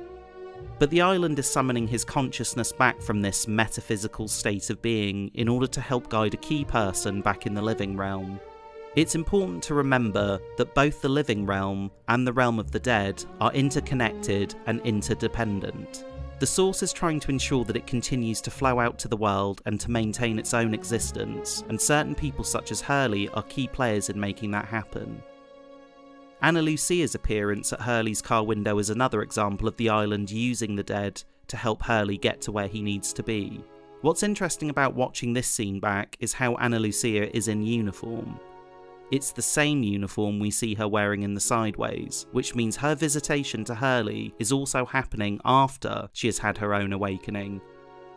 But the island is summoning his consciousness back from this metaphysical state of being in order to help guide a key person back in the living realm. It's important to remember that both the living realm and the realm of the dead are interconnected and interdependent. The Source is trying to ensure that it continues to flow out to the world and to maintain its own existence, and certain people such as Hurley are key players in making that happen. Ana Lucia's appearance at Hurley's car window is another example of the island using the dead to help Hurley get to where he needs to be. What's interesting about watching this scene back is how Ana Lucia is in uniform. It's the same uniform we see her wearing in the Sideways, which means her visitation to Hurley is also happening after she has had her own awakening.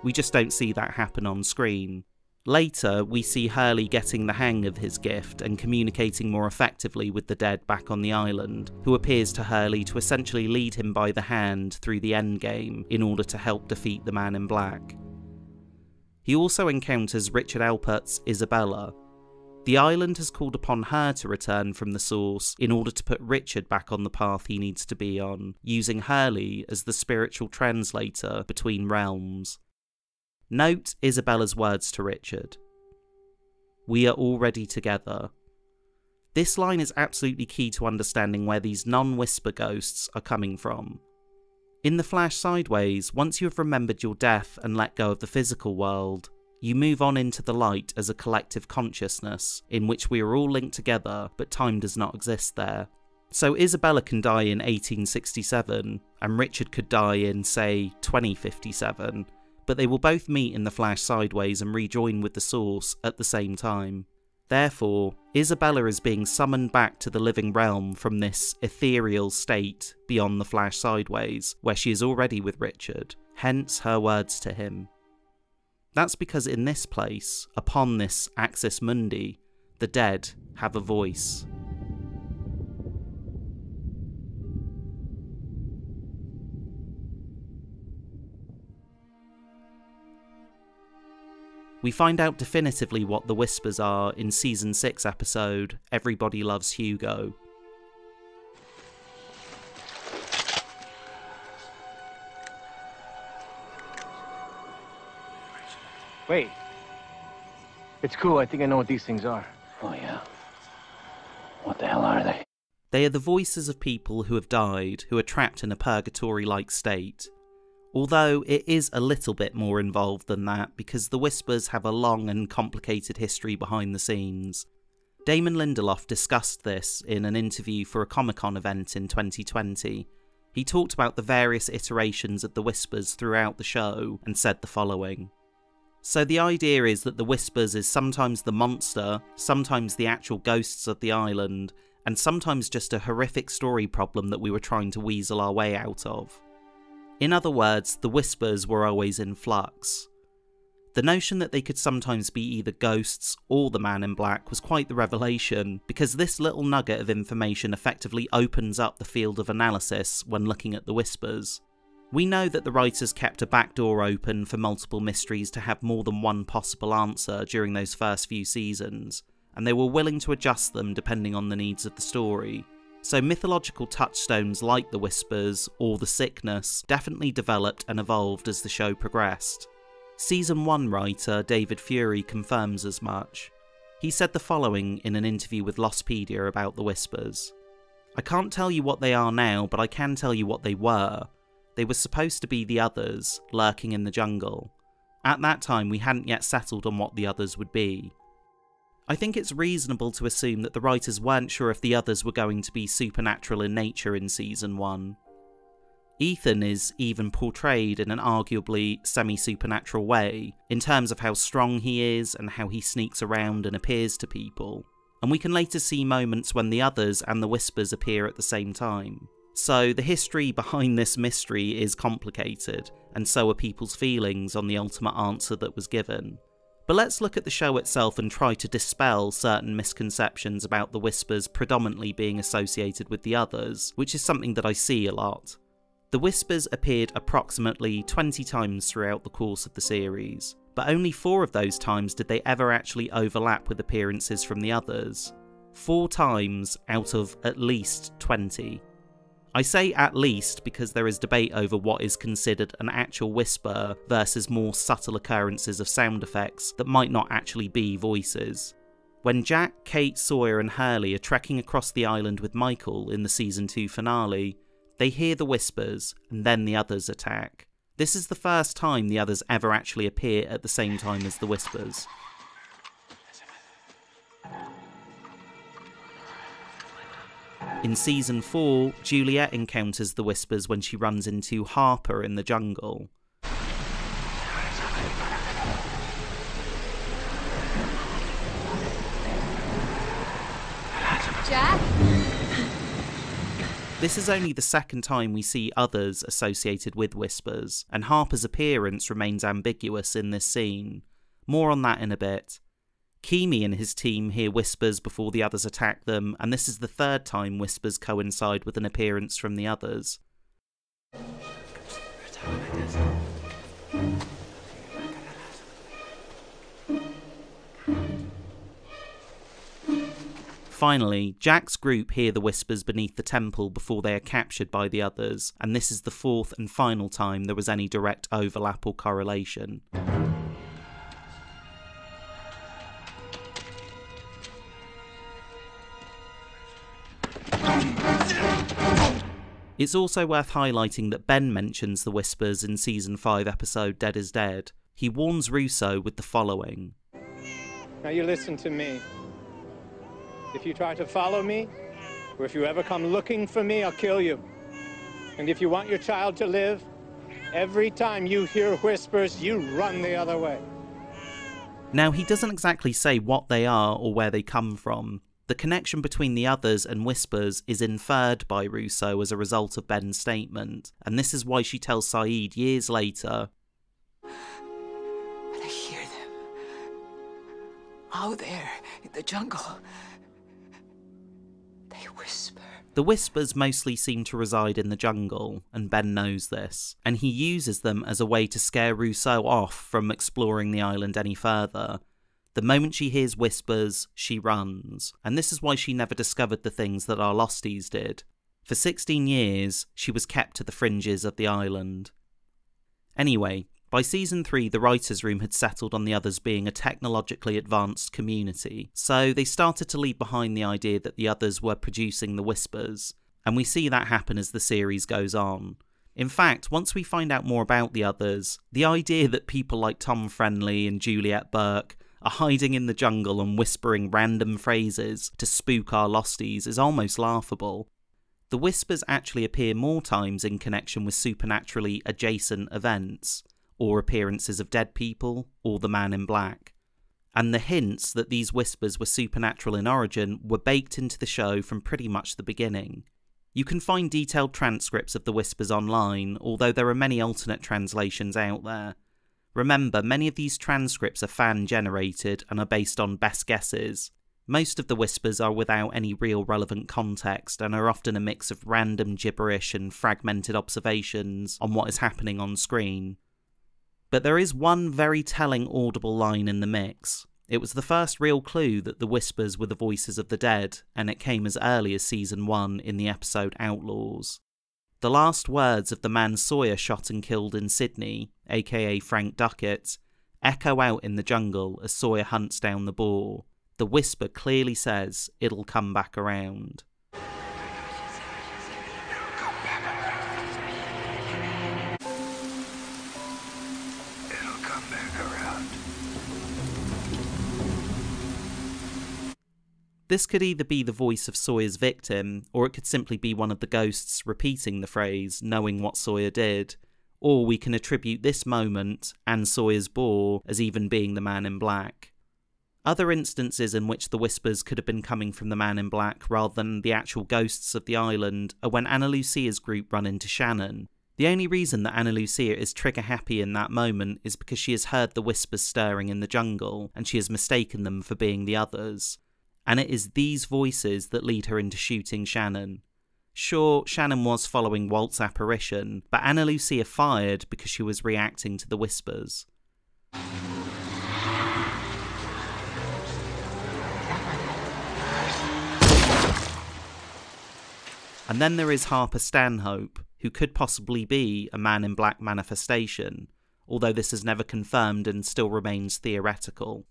We just don't see that happen on screen. Later, we see Hurley getting the hang of his gift and communicating more effectively with the dead back on the island, who appears to Hurley to essentially lead him by the hand through the endgame in order to help defeat the Man in Black. He also encounters Richard Alpert's Isabella. The island has called upon her to return from the Source in order to put Richard back on the path he needs to be on, using Hurley as the spiritual translator between realms. Note Isabella's words to Richard. "We are already together." This line is absolutely key to understanding where these non-whisper ghosts are coming from. In the Flash Sideways, once you have remembered your death and let go of the physical world, you move on into the light as a collective consciousness, in which we are all linked together, but time does not exist there. So Isabella can die in eighteen sixty-seven, and Richard could die in, say, twenty fifty-seven, but they will both meet in the Flash Sideways and rejoin with the Source at the same time. Therefore, Isabella is being summoned back to the living realm from this ethereal state beyond the Flash Sideways, where she is already with Richard, hence her words to him. That's because in this place, upon this Axis Mundi, the dead have a voice. We find out definitively what the whispers are in Season six episode, Everybody Loves Hugo. Wait. It's cool, I think I know what these things are. Oh yeah? What the hell are they? They are the voices of people who have died, who are trapped in a purgatory-like state. Although it is a little bit more involved than that, because the whispers have a long and complicated history behind the scenes. Damon Lindelof discussed this in an interview for a Comic-Con event in twenty twenty. He talked about the various iterations of the whispers throughout the show, and said the following. So the idea is that the whispers is sometimes the monster, sometimes the actual ghosts of the island, and sometimes just a horrific story problem that we were trying to weasel our way out of. In other words, the whispers were always in flux. The notion that they could sometimes be either ghosts or the Man in Black was quite the revelation, because this little nugget of information effectively opens up the field of analysis when looking at the whispers. We know that the writers kept a backdoor open for multiple mysteries to have more than one possible answer during those first few seasons, and they were willing to adjust them depending on the needs of the story. So mythological touchstones like the whispers or the sickness definitely developed and evolved as the show progressed. Season one writer David Fury confirms as much. He said the following in an interview with Lostpedia about the whispers. "I can't tell you what they are now, but I can tell you what they were. They were supposed to be the others, lurking in the jungle. At that time, we hadn't yet settled on what the others would be. I think it's reasonable to assume that the writers weren't sure if the others were going to be supernatural in nature in Season one. Ethan is even portrayed in an arguably semi-supernatural way, in terms of how strong he is and how he sneaks around and appears to people. And we can later see moments when the others and the whispers appear at the same time. So the history behind this mystery is complicated, and so are people's feelings on the ultimate answer that was given. But let's look at the show itself and try to dispel certain misconceptions about the whispers predominantly being associated with the others, which is something that I see a lot. The whispers appeared approximately twenty times throughout the course of the series, but only four of those times did they ever actually overlap with appearances from the others. Four times out of at least twenty. I say at least because there is debate over what is considered an actual whisper versus more subtle occurrences of sound effects that might not actually be voices. When Jack, Kate, Sawyer and Hurley are trekking across the island with Michael in the Season two finale, they hear the whispers and then the others attack. This is the first time the others ever actually appear at the same time as the Whispers. In Season four, Juliet encounters the Whispers when she runs into Harper in the jungle. Jack? This is only the second time we see others associated with Whispers, and Harper's appearance remains ambiguous in this scene. More on that in a bit. Kimi and his team hear Whispers before the others attack them, and this is the third time Whispers coincide with an appearance from the others. Finally, Jack's group hear the Whispers beneath the temple before they are captured by the others, and this is the fourth and final time there was any direct overlap or correlation. It's also worth highlighting that Ben mentions the Whispers in Season five episode Dead is Dead. He warns Russo with the following. Now you listen to me. If you try to follow me, or if you ever come looking for me, I'll kill you. And if you want your child to live, every time you hear whispers, you run the other way. Now, he doesn't exactly say what they are or where they come from. The connection between the others and whispers is inferred by Russo as a result of Ben's statement, and this is why she tells Saeed years later, "But I hear them. Out there, in the jungle. They whisper." The whispers mostly seem to reside in the jungle, and Ben knows this, and he uses them as a way to scare Rousseau off from exploring the island any further. The moment she hears whispers, she runs, and this is why she never discovered the things that our Losties did. For sixteen years, she was kept to the fringes of the island. Anyway, by Season three, the writers' room had settled on the others being a technologically advanced community, so they started to leave behind the idea that the others were producing the Whispers, and we see that happen as the series goes on. In fact, once we find out more about the others, the idea that people like Tom Friendly and Juliet Burke are hiding in the jungle and whispering random phrases to spook our Losties is almost laughable. The Whispers actually appear more times in connection with supernaturally adjacent events, or appearances of dead people, or the Man in Black. And the hints that these whispers were supernatural in origin were baked into the show from pretty much the beginning. You can find detailed transcripts of the whispers online, although there are many alternate translations out there. Remember, many of these transcripts are fan-generated and are based on best guesses. Most of the whispers are without any real relevant context and are often a mix of random gibberish and fragmented observations on what is happening on screen. But there is one very telling audible line in the mix. It was the first real clue that the Whispers were the voices of the dead, and it came as early as Season one in the episode Outlaws. The last words of the man Sawyer shot and killed in Sydney, aka Frank Duckett, echo out in the jungle as Sawyer hunts down the boar. The Whisper clearly says it'll come back around. This could either be the voice of Sawyer's victim, or it could simply be one of the ghosts repeating the phrase, knowing what Sawyer did, or we can attribute this moment, and Sawyer's boar, as even being the Man in Black. Other instances in which the whispers could have been coming from the Man in Black rather than the actual ghosts of the island are when Ana Lucia's group run into Shannon. The only reason that Ana Lucia is trigger-happy in that moment is because she has heard the whispers stirring in the jungle, and she has mistaken them for being the others. And it is these voices that lead her into shooting Shannon. Sure, Shannon was following Walt's apparition, but Ana Lucia fired because she was reacting to the whispers. And then there is Harper Stanhope, who could possibly be a Man in Black manifestation, although this is never confirmed and still remains theoretical.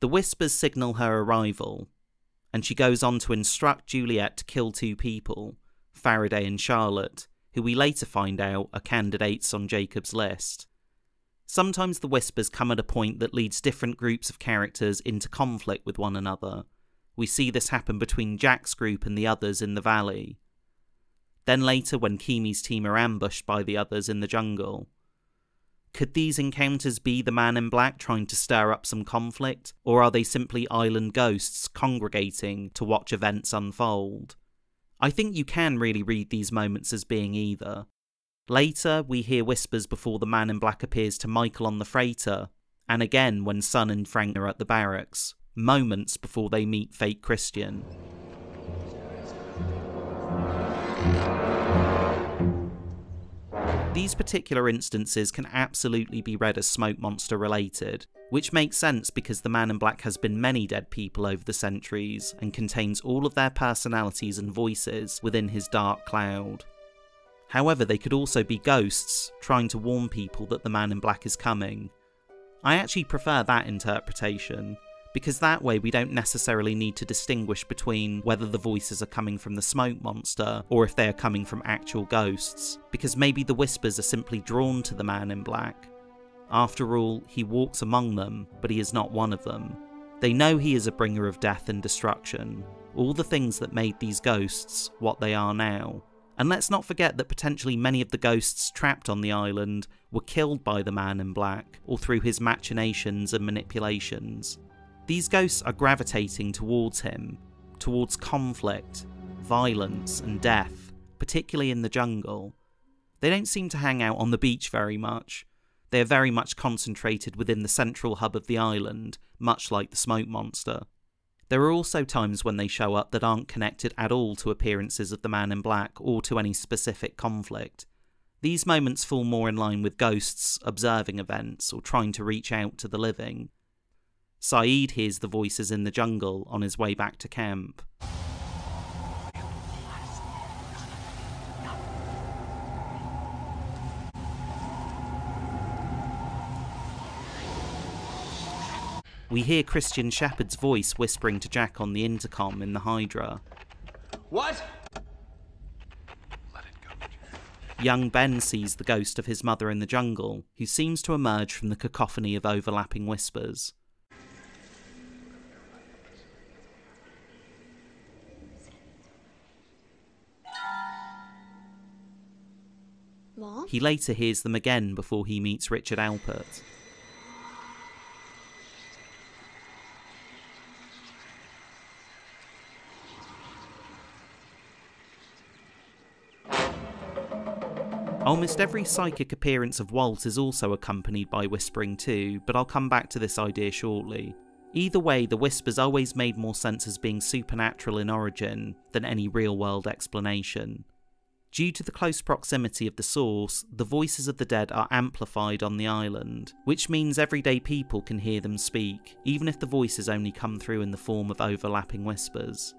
The whispers signal her arrival, and she goes on to instruct Juliet to kill two people, Faraday and Charlotte, who we later find out are candidates on Jacob's list. Sometimes the whispers come at a point that leads different groups of characters into conflict with one another. We see this happen between Jack's group and the others in the valley. Then later when Kimi's team are ambushed by the others in the jungle. Could these encounters be the Man in Black trying to stir up some conflict, or are they simply island ghosts congregating to watch events unfold? I think you can really read these moments as being either. Later, we hear whispers before the Man in Black appears to Michael on the freighter, and again when Sun and Frank are at the barracks, moments before they meet fake Christian. These particular instances can absolutely be read as smoke monster related, which makes sense because the Man in Black has been many dead people over the centuries and contains all of their personalities and voices within his dark cloud. However, they could also be ghosts trying to warn people that the Man in Black is coming. I actually prefer that interpretation, because that way we don't necessarily need to distinguish between whether the voices are coming from the smoke monster or if they are coming from actual ghosts, because maybe the whispers are simply drawn to the Man in Black. After all, he walks among them, but he is not one of them. They know he is a bringer of death and destruction, all the things that made these ghosts what they are now. And let's not forget that potentially many of the ghosts trapped on the island were killed by the Man in Black, or through his machinations and manipulations. These ghosts are gravitating towards him, towards conflict, violence and death, particularly in the jungle. They don't seem to hang out on the beach very much. They are very much concentrated within the central hub of the island, much like the smoke monster. There are also times when they show up that aren't connected at all to appearances of the Man in Black or to any specific conflict. These moments fall more in line with ghosts observing events or trying to reach out to the living. Saeed hears the voices in the jungle on his way back to camp. We hear Christian Shepherd's voice whispering to Jack on the intercom in the Hydra. What? Let it go, Jack. Young Ben sees the ghost of his mother in the jungle, who seems to emerge from the cacophony of overlapping whispers. He later hears them again before he meets Richard Alpert. Almost every psychic appearance of Walt is also accompanied by whispering too, but I'll come back to this idea shortly. Either way, the whispers always made more sense as being supernatural in origin than any real-world explanation. Due to the close proximity of the source, the voices of the dead are amplified on the island, which means everyday people can hear them speak, even if the voices only come through in the form of overlapping whispers.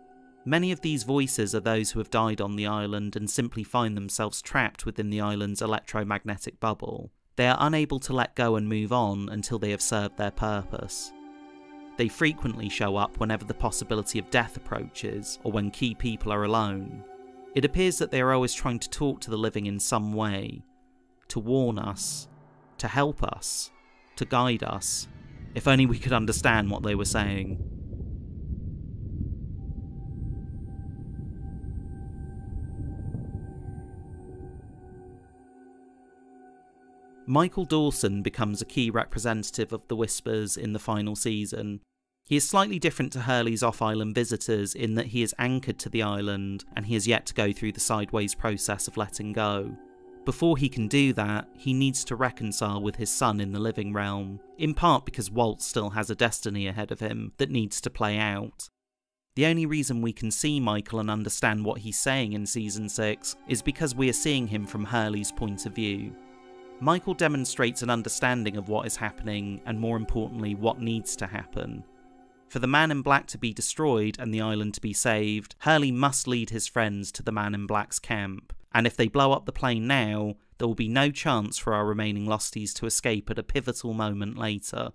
Many of these voices are those who have died on the island and simply find themselves trapped within the island's electromagnetic bubble. They are unable to let go and move on until they have served their purpose. They frequently show up whenever the possibility of death approaches, or when key people are alone. It appears that they are always trying to talk to the living in some way, to warn us, to help us, to guide us, if only we could understand what they were saying. Michael Dawson becomes a key representative of the Whispers in the final season. He is slightly different to Hurley's off-island visitors in that he is anchored to the island and he has yet to go through the sideways process of letting go. Before he can do that, he needs to reconcile with his son in the living realm, in part because Walt still has a destiny ahead of him that needs to play out. The only reason we can see Michael and understand what he's saying in Season six is because we are seeing him from Hurley's point of view. Michael demonstrates an understanding of what is happening and, more importantly, what needs to happen. For the Man in Black to be destroyed and the island to be saved, Hurley must lead his friends to the Man in Black's camp, and if they blow up the plane now, there will be no chance for our remaining losties to escape at a pivotal moment later.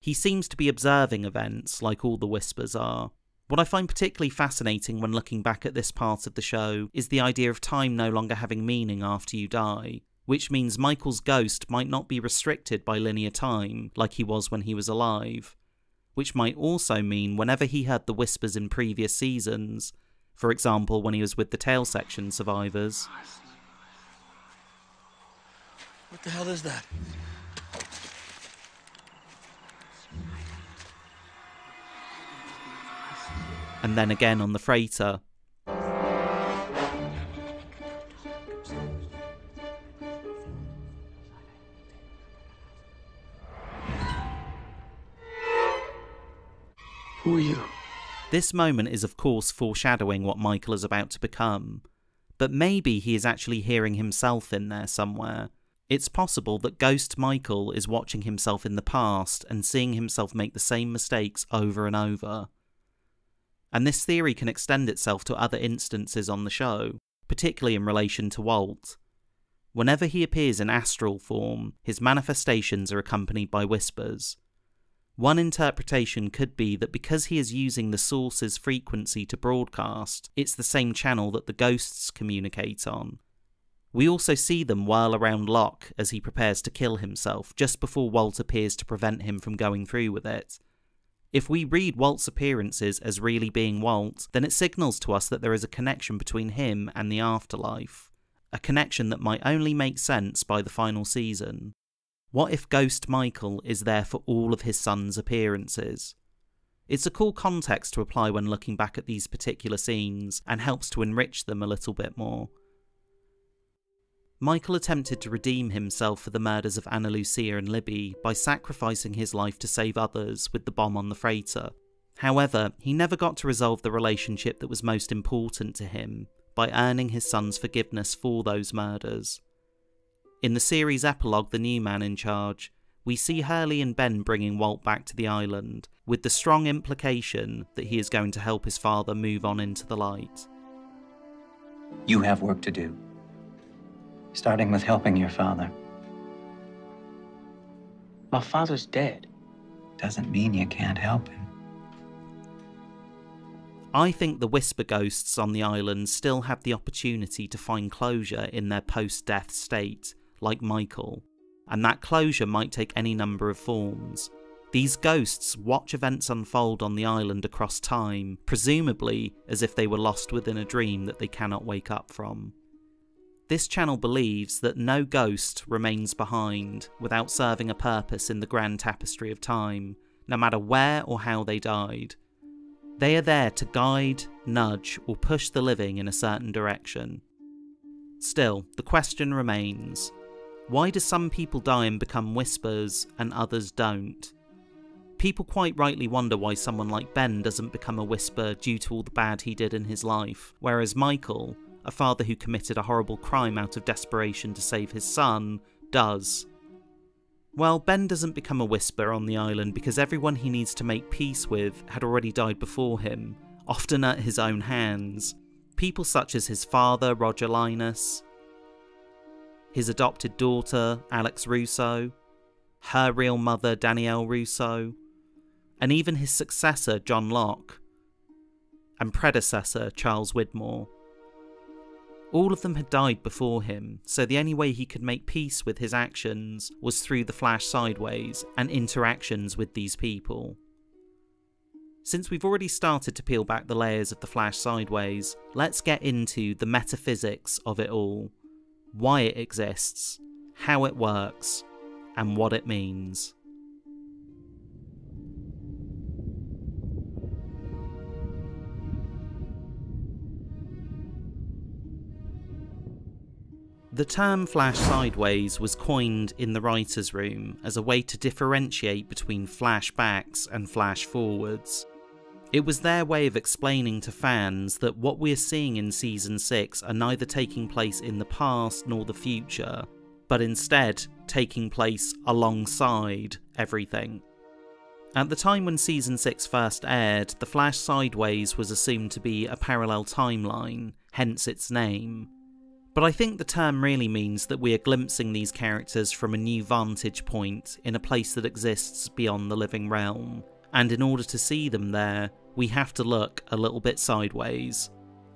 He seems to be observing events, like all the Whispers are. What I find particularly fascinating when looking back at this part of the show is the idea of time no longer having meaning after you die, which means Michael's ghost might not be restricted by linear time like he was when he was alive, which might also mean whenever he heard the whispers in previous seasons, for example when he was with the tail section survivors. What the hell is that? And then again on the freighter. Who are you? This moment is of course foreshadowing what Michael is about to become, but maybe he is actually hearing himself in there somewhere. It's possible that Ghost Michael is watching himself in the past and seeing himself make the same mistakes over and over. And this theory can extend itself to other instances on the show, particularly in relation to Walt. Whenever he appears in astral form, his manifestations are accompanied by whispers. One interpretation could be that because he is using the source's frequency to broadcast, it's the same channel that the ghosts communicate on. We also see them whirl around Locke as he prepares to kill himself, just before Walt appears to prevent him from going through with it. If we read Walt's appearances as really being Walt, then it signals to us that there is a connection between him and the afterlife, a connection that might only make sense by the final season. What if Ghost Michael is there for all of his son's appearances? It's a cool context to apply when looking back at these particular scenes, and helps to enrich them a little bit more. Michael attempted to redeem himself for the murders of Ana Lucia and Libby by sacrificing his life to save others with the bomb on the freighter. However, he never got to resolve the relationship that was most important to him, by earning his son's forgiveness for those murders. In the series epilogue, The New Man in Charge, we see Hurley and Ben bringing Walt back to the island, with the strong implication that he is going to help his father move on into the light. You have work to do. Starting with helping your father. My father's dead. Doesn't mean you can't help him. I think the Whisper Ghosts on the island still have the opportunity to find closure in their post-death state, like Michael, and that closure might take any number of forms. These ghosts watch events unfold on the island across time, presumably as if they were lost within a dream that they cannot wake up from. This channel believes that no ghost remains behind without serving a purpose in the grand tapestry of time, no matter where or how they died. They are there to guide, nudge, or push the living in a certain direction. Still, the question remains, why do some people die and become whispers and others don't? People quite rightly wonder why someone like Ben doesn't become a whisper due to all the bad he did in his life, whereas Michael, a father who committed a horrible crime out of desperation to save his son, does. Well, Ben doesn't become a whisper on the island because everyone he needs to make peace with had already died before him, often at his own hands. People such as his father, Roger Linus, his adopted daughter, Alex Russo, her real mother, Danielle Russo, and even his successor, John Locke, and predecessor, Charles Widmore. All of them had died before him, so the only way he could make peace with his actions was through the Flash Sideways and interactions with these people. Since we've already started to peel back the layers of the Flash Sideways, let's get into the metaphysics of it all. Why it exists, how it works, and what it means. The term Flash Sideways was coined in the writer's room as a way to differentiate between flashbacks and flash forwards. It was their way of explaining to fans that what we are seeing in season six are neither taking place in the past nor the future, but instead taking place alongside everything. At the time when season six first aired, the Flash Sideways was assumed to be a parallel timeline, hence its name. But I think the term really means that we are glimpsing these characters from a new vantage point in a place that exists beyond the living realm, and in order to see them there, we have to look a little bit sideways.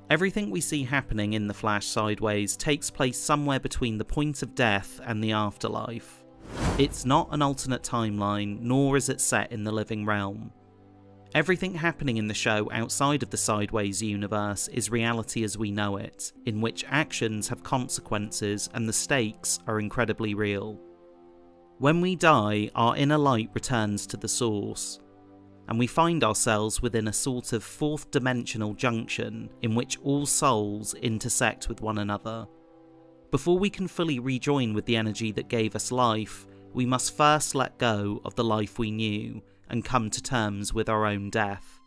Everything we see happening in the Flash Sideways takes place somewhere between the point of death and the afterlife. It's not an alternate timeline, nor is it set in the living realm. Everything happening in the show outside of the Sideways universe is reality as we know it, in which actions have consequences and the stakes are incredibly real. When we die, our inner light returns to the source, and we find ourselves within a sort of fourth dimensional junction in which all souls intersect with one another. Before we can fully rejoin with the energy that gave us life, we must first let go of the life we knew and come to terms with our own death.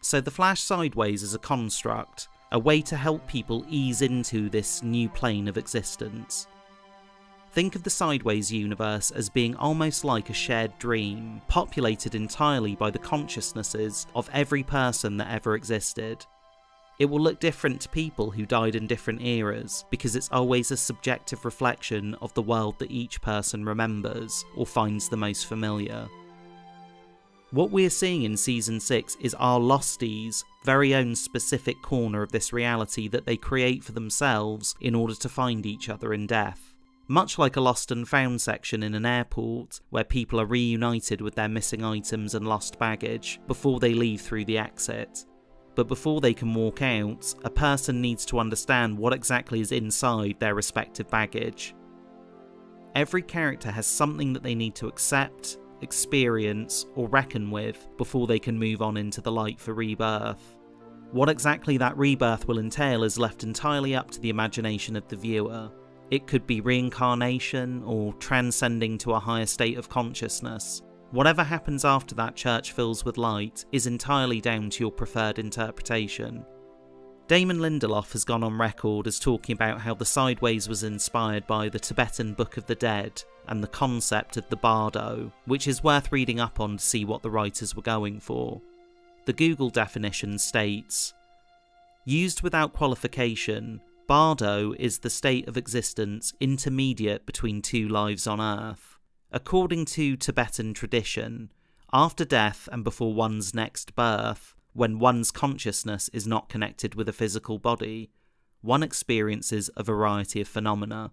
So the Flash Sideways is a construct, a way to help people ease into this new plane of existence. Think of the Sideways universe as being almost like a shared dream, populated entirely by the consciousnesses of every person that ever existed. It will look different to people who died in different eras, because it's always a subjective reflection of the world that each person remembers, or finds the most familiar. What we're seeing in Season six is our losties' very own specific corner of this reality that they create for themselves in order to find each other in death. Much like a lost and found section in an airport, where people are reunited with their missing items and lost baggage before they leave through the exit. But before they can walk out, a person needs to understand what exactly is inside their respective baggage. Every character has something that they need to accept, experience, or reckon with before they can move on into the light for rebirth. What exactly that rebirth will entail is left entirely up to the imagination of the viewer. It could be reincarnation, or transcending to a higher state of consciousness. Whatever happens after that church fills with light is entirely down to your preferred interpretation. Damon Lindelof has gone on record as talking about how the Sideways was inspired by the Tibetan Book of the Dead and the concept of the bardo, which is worth reading up on to see what the writers were going for. The Google definition states, "Used without qualification, bardo is the state of existence intermediate between two lives on Earth. According to Tibetan tradition, after death and before one's next birth, when one's consciousness is not connected with a physical body, one experiences a variety of phenomena.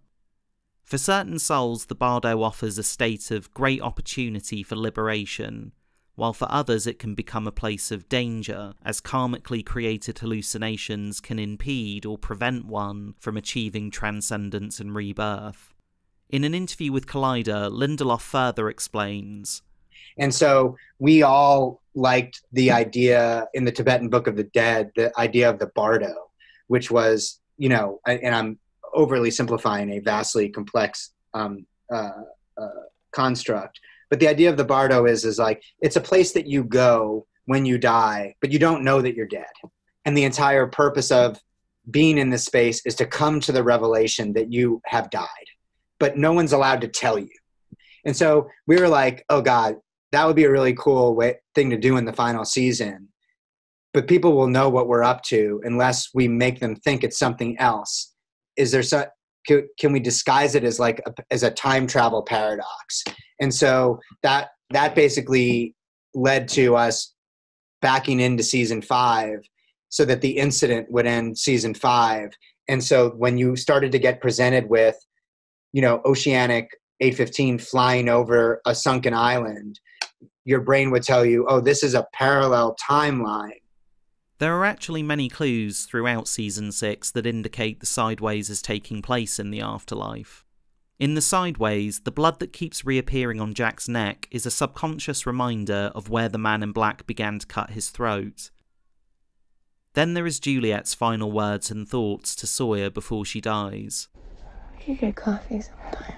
For certain souls, the bardo offers a state of great opportunity for liberation, while for others it can become a place of danger, as karmically created hallucinations can impede or prevent one from achieving transcendence and rebirth." In an interview with Collider, Lindelof further explains, "And so we all liked the idea in the Tibetan Book of the Dead, the idea of the bardo, which was, you know, and I'm overly simplifying a vastly complex um, uh, uh, construct, but the idea of the bardo is, is like, it's a place that you go when you die, but you don't know that you're dead. And the entire purpose of being in this space is to come to the revelation that you have died, but no one's allowed to tell you." And so we were like, oh God, that would be a really cool way, thing to do in the final season. But people will know what we're up to unless we make them think it's something else. Is there so, can, can we disguise it as like a, as a time travel paradox? And so that that basically led to us backing into season five so that the incident would end season five. And so when you started to get presented with, you know, Oceanic eight fifteen flying over a sunken island, your brain would tell you, oh, this is a parallel timeline. There are actually many clues throughout season six that indicate the Sideways is taking place in the afterlife. In the Sideways, the blood that keeps reappearing on Jack's neck is a subconscious reminder of where the Man in Black began to cut his throat. Then there is Juliet's final words and thoughts to Sawyer before she dies. "I could get coffee sometime.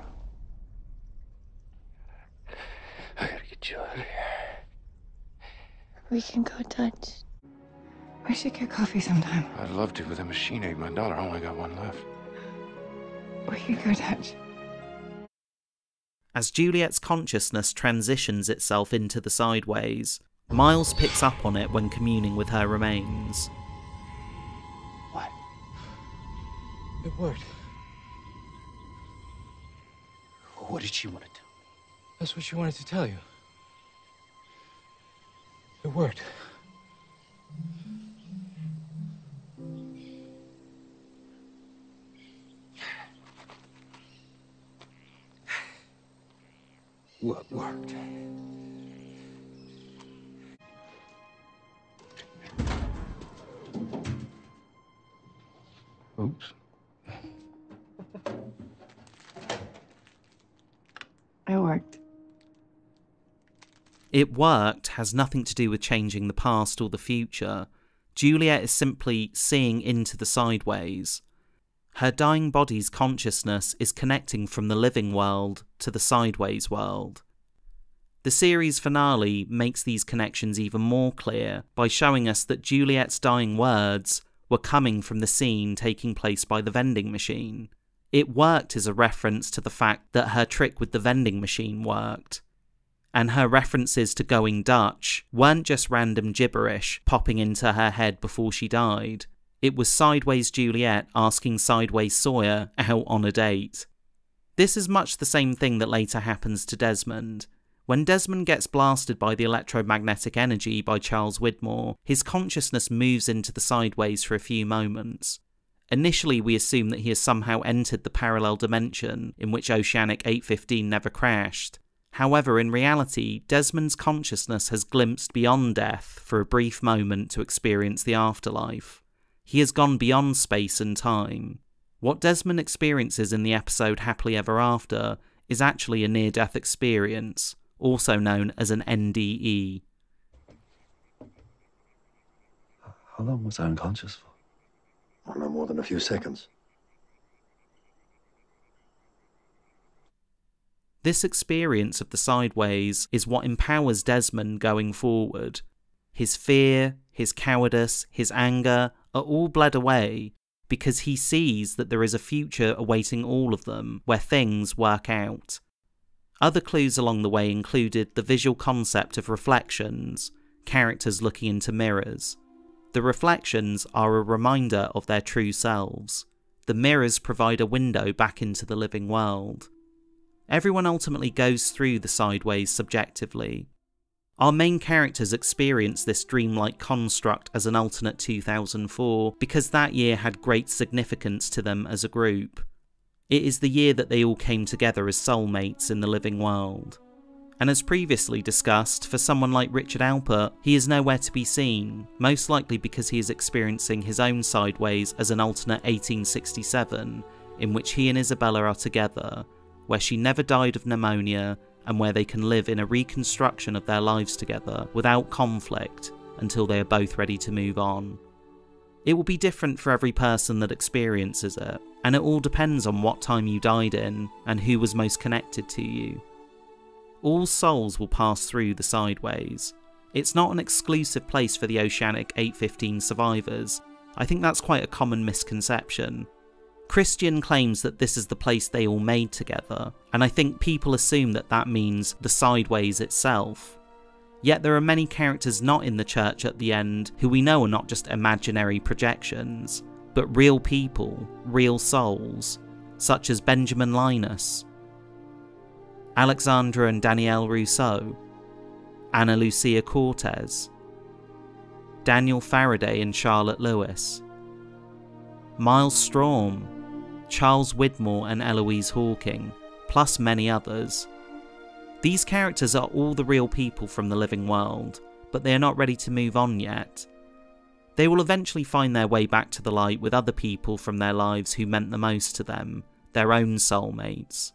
I gotta get you out of here. We can go Dutch. We should get coffee sometime. I'd love to, but the machine ate my daughter. I only got one left. We can go Dutch." As Juliet's consciousness transitions itself into the Sideways, Miles picks up on it when communing with her remains. "What? The word. What did she want to tell me?" "That's what she wanted to tell you. It worked. What worked? Oops. It worked. It worked has nothing to do with changing the past or the future. Juliet is simply seeing into the sideways. Her dying body's consciousness is connecting from the living world to the sideways world. The series finale makes these connections even more clear by showing us that Juliet's dying words were coming from the scene taking place by the vending machine. It worked as a reference to the fact that her trick with the vending machine worked. And her references to going Dutch weren't just random gibberish popping into her head before she died. It was Sideways Juliet asking Sideways Sawyer out on a date. This is much the same thing that later happens to Desmond. When Desmond gets blasted by the electromagnetic energy by Charles Widmore, his consciousness moves into the sideways for a few moments. Initially, we assume that he has somehow entered the parallel dimension in which Oceanic eight fifteen never crashed. However, in reality, Desmond's consciousness has glimpsed beyond death for a brief moment to experience the afterlife. He has gone beyond space and time. What Desmond experiences in the episode Happily Ever After is actually a near-death experience, also known as an N D E. How long was I unconscious for? No more than a few seconds. This experience of the sideways is what empowers Desmond going forward. His fear, his cowardice, his anger are all bled away because he sees that there is a future awaiting all of them where things work out. Other clues along the way included the visual concept of reflections, characters looking into mirrors. The reflections are a reminder of their true selves. The mirrors provide a window back into the living world. Everyone ultimately goes through the sideways subjectively. Our main characters experience this dreamlike construct as an alternate two thousand four because that year had great significance to them as a group. It is the year that they all came together as soulmates in the living world. And as previously discussed, for someone like Richard Alpert, he is nowhere to be seen, most likely because he is experiencing his own sideways as an alternate eighteen sixty-seven, in which he and Isabella are together, where she never died of pneumonia, and where they can live in a reconstruction of their lives together without conflict until they are both ready to move on. It will be different for every person that experiences it, and it all depends on what time you died in and who was most connected to you. All souls will pass through the sideways. It's not an exclusive place for the Oceanic eight fifteen survivors. I think that's quite a common misconception. Christian claims that this is the place they all made together, and I think people assume that that means the sideways itself. Yet there are many characters not in the church at the end who we know are not just imaginary projections, but real people, real souls, such as Benjamin Linus, Alexandra and Danielle Rousseau, Ana Lucia Cortez, Daniel Faraday and Charlotte Lewis, Miles Straume, Charles Widmore and Eloise Hawking, plus many others. These characters are all the real people from the living world, but they are not ready to move on yet. They will eventually find their way back to the light with other people from their lives who meant the most to them, their own soulmates.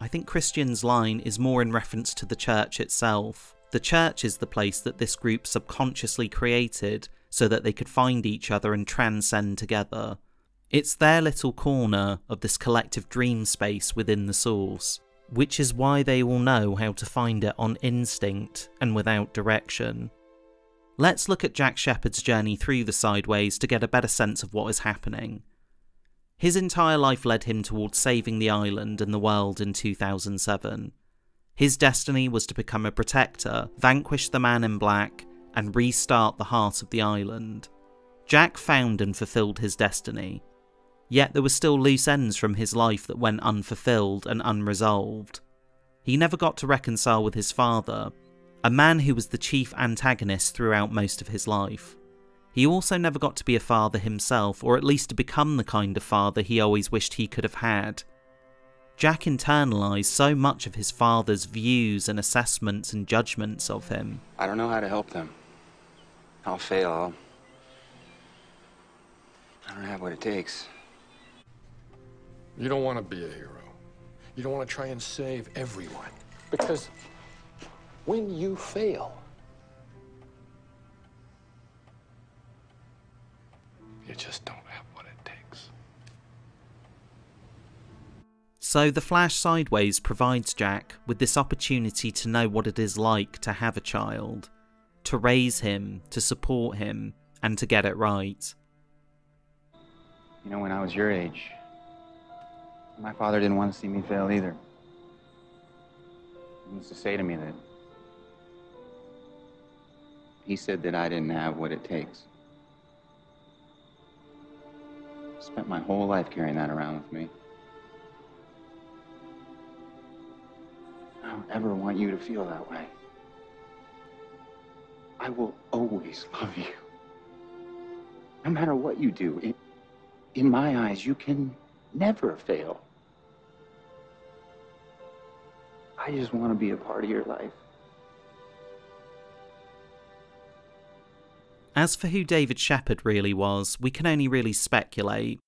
I think Christian's line is more in reference to the church itself. The church is the place that this group subconsciously created so that they could find each other and transcend together. It's their little corner of this collective dream space within the Source, which is why they all know how to find it on instinct and without direction. Let's look at Jack Shepherd's journey through the sideways to get a better sense of what is happening. His entire life led him towards saving the island and the world in two thousand seven. His destiny was to become a protector, vanquish the Man in Black, and restart the heart of the island. Jack found and fulfilled his destiny. Yet there were still loose ends from his life that went unfulfilled and unresolved. He never got to reconcile with his father, a man who was the chief antagonist throughout most of his life. He also never got to be a father himself, or at least to become the kind of father he always wished he could have had. Jack internalised so much of his father's views and assessments and judgments of him. I don't know how to help them. I'll fail. I'll... I don't have what it takes. You don't want to be a hero. You don't want to try and save everyone. Because when you fail, you just don't have what it takes. So The Flash Sideways provides Jack with this opportunity to know what it is like to have a child, to raise him, to support him, and to get it right. You know, when I was your age, my father didn't want to see me fail either. He used to say to me that he said that I didn't have what it takes. I spent my whole life carrying that around with me. I don't ever want you to feel that way. I will always love you. No matter what you do, in, in my eyes, you can never fail. I just want to be a part of your life. As for who David Shepherd really was, we can only really speculate.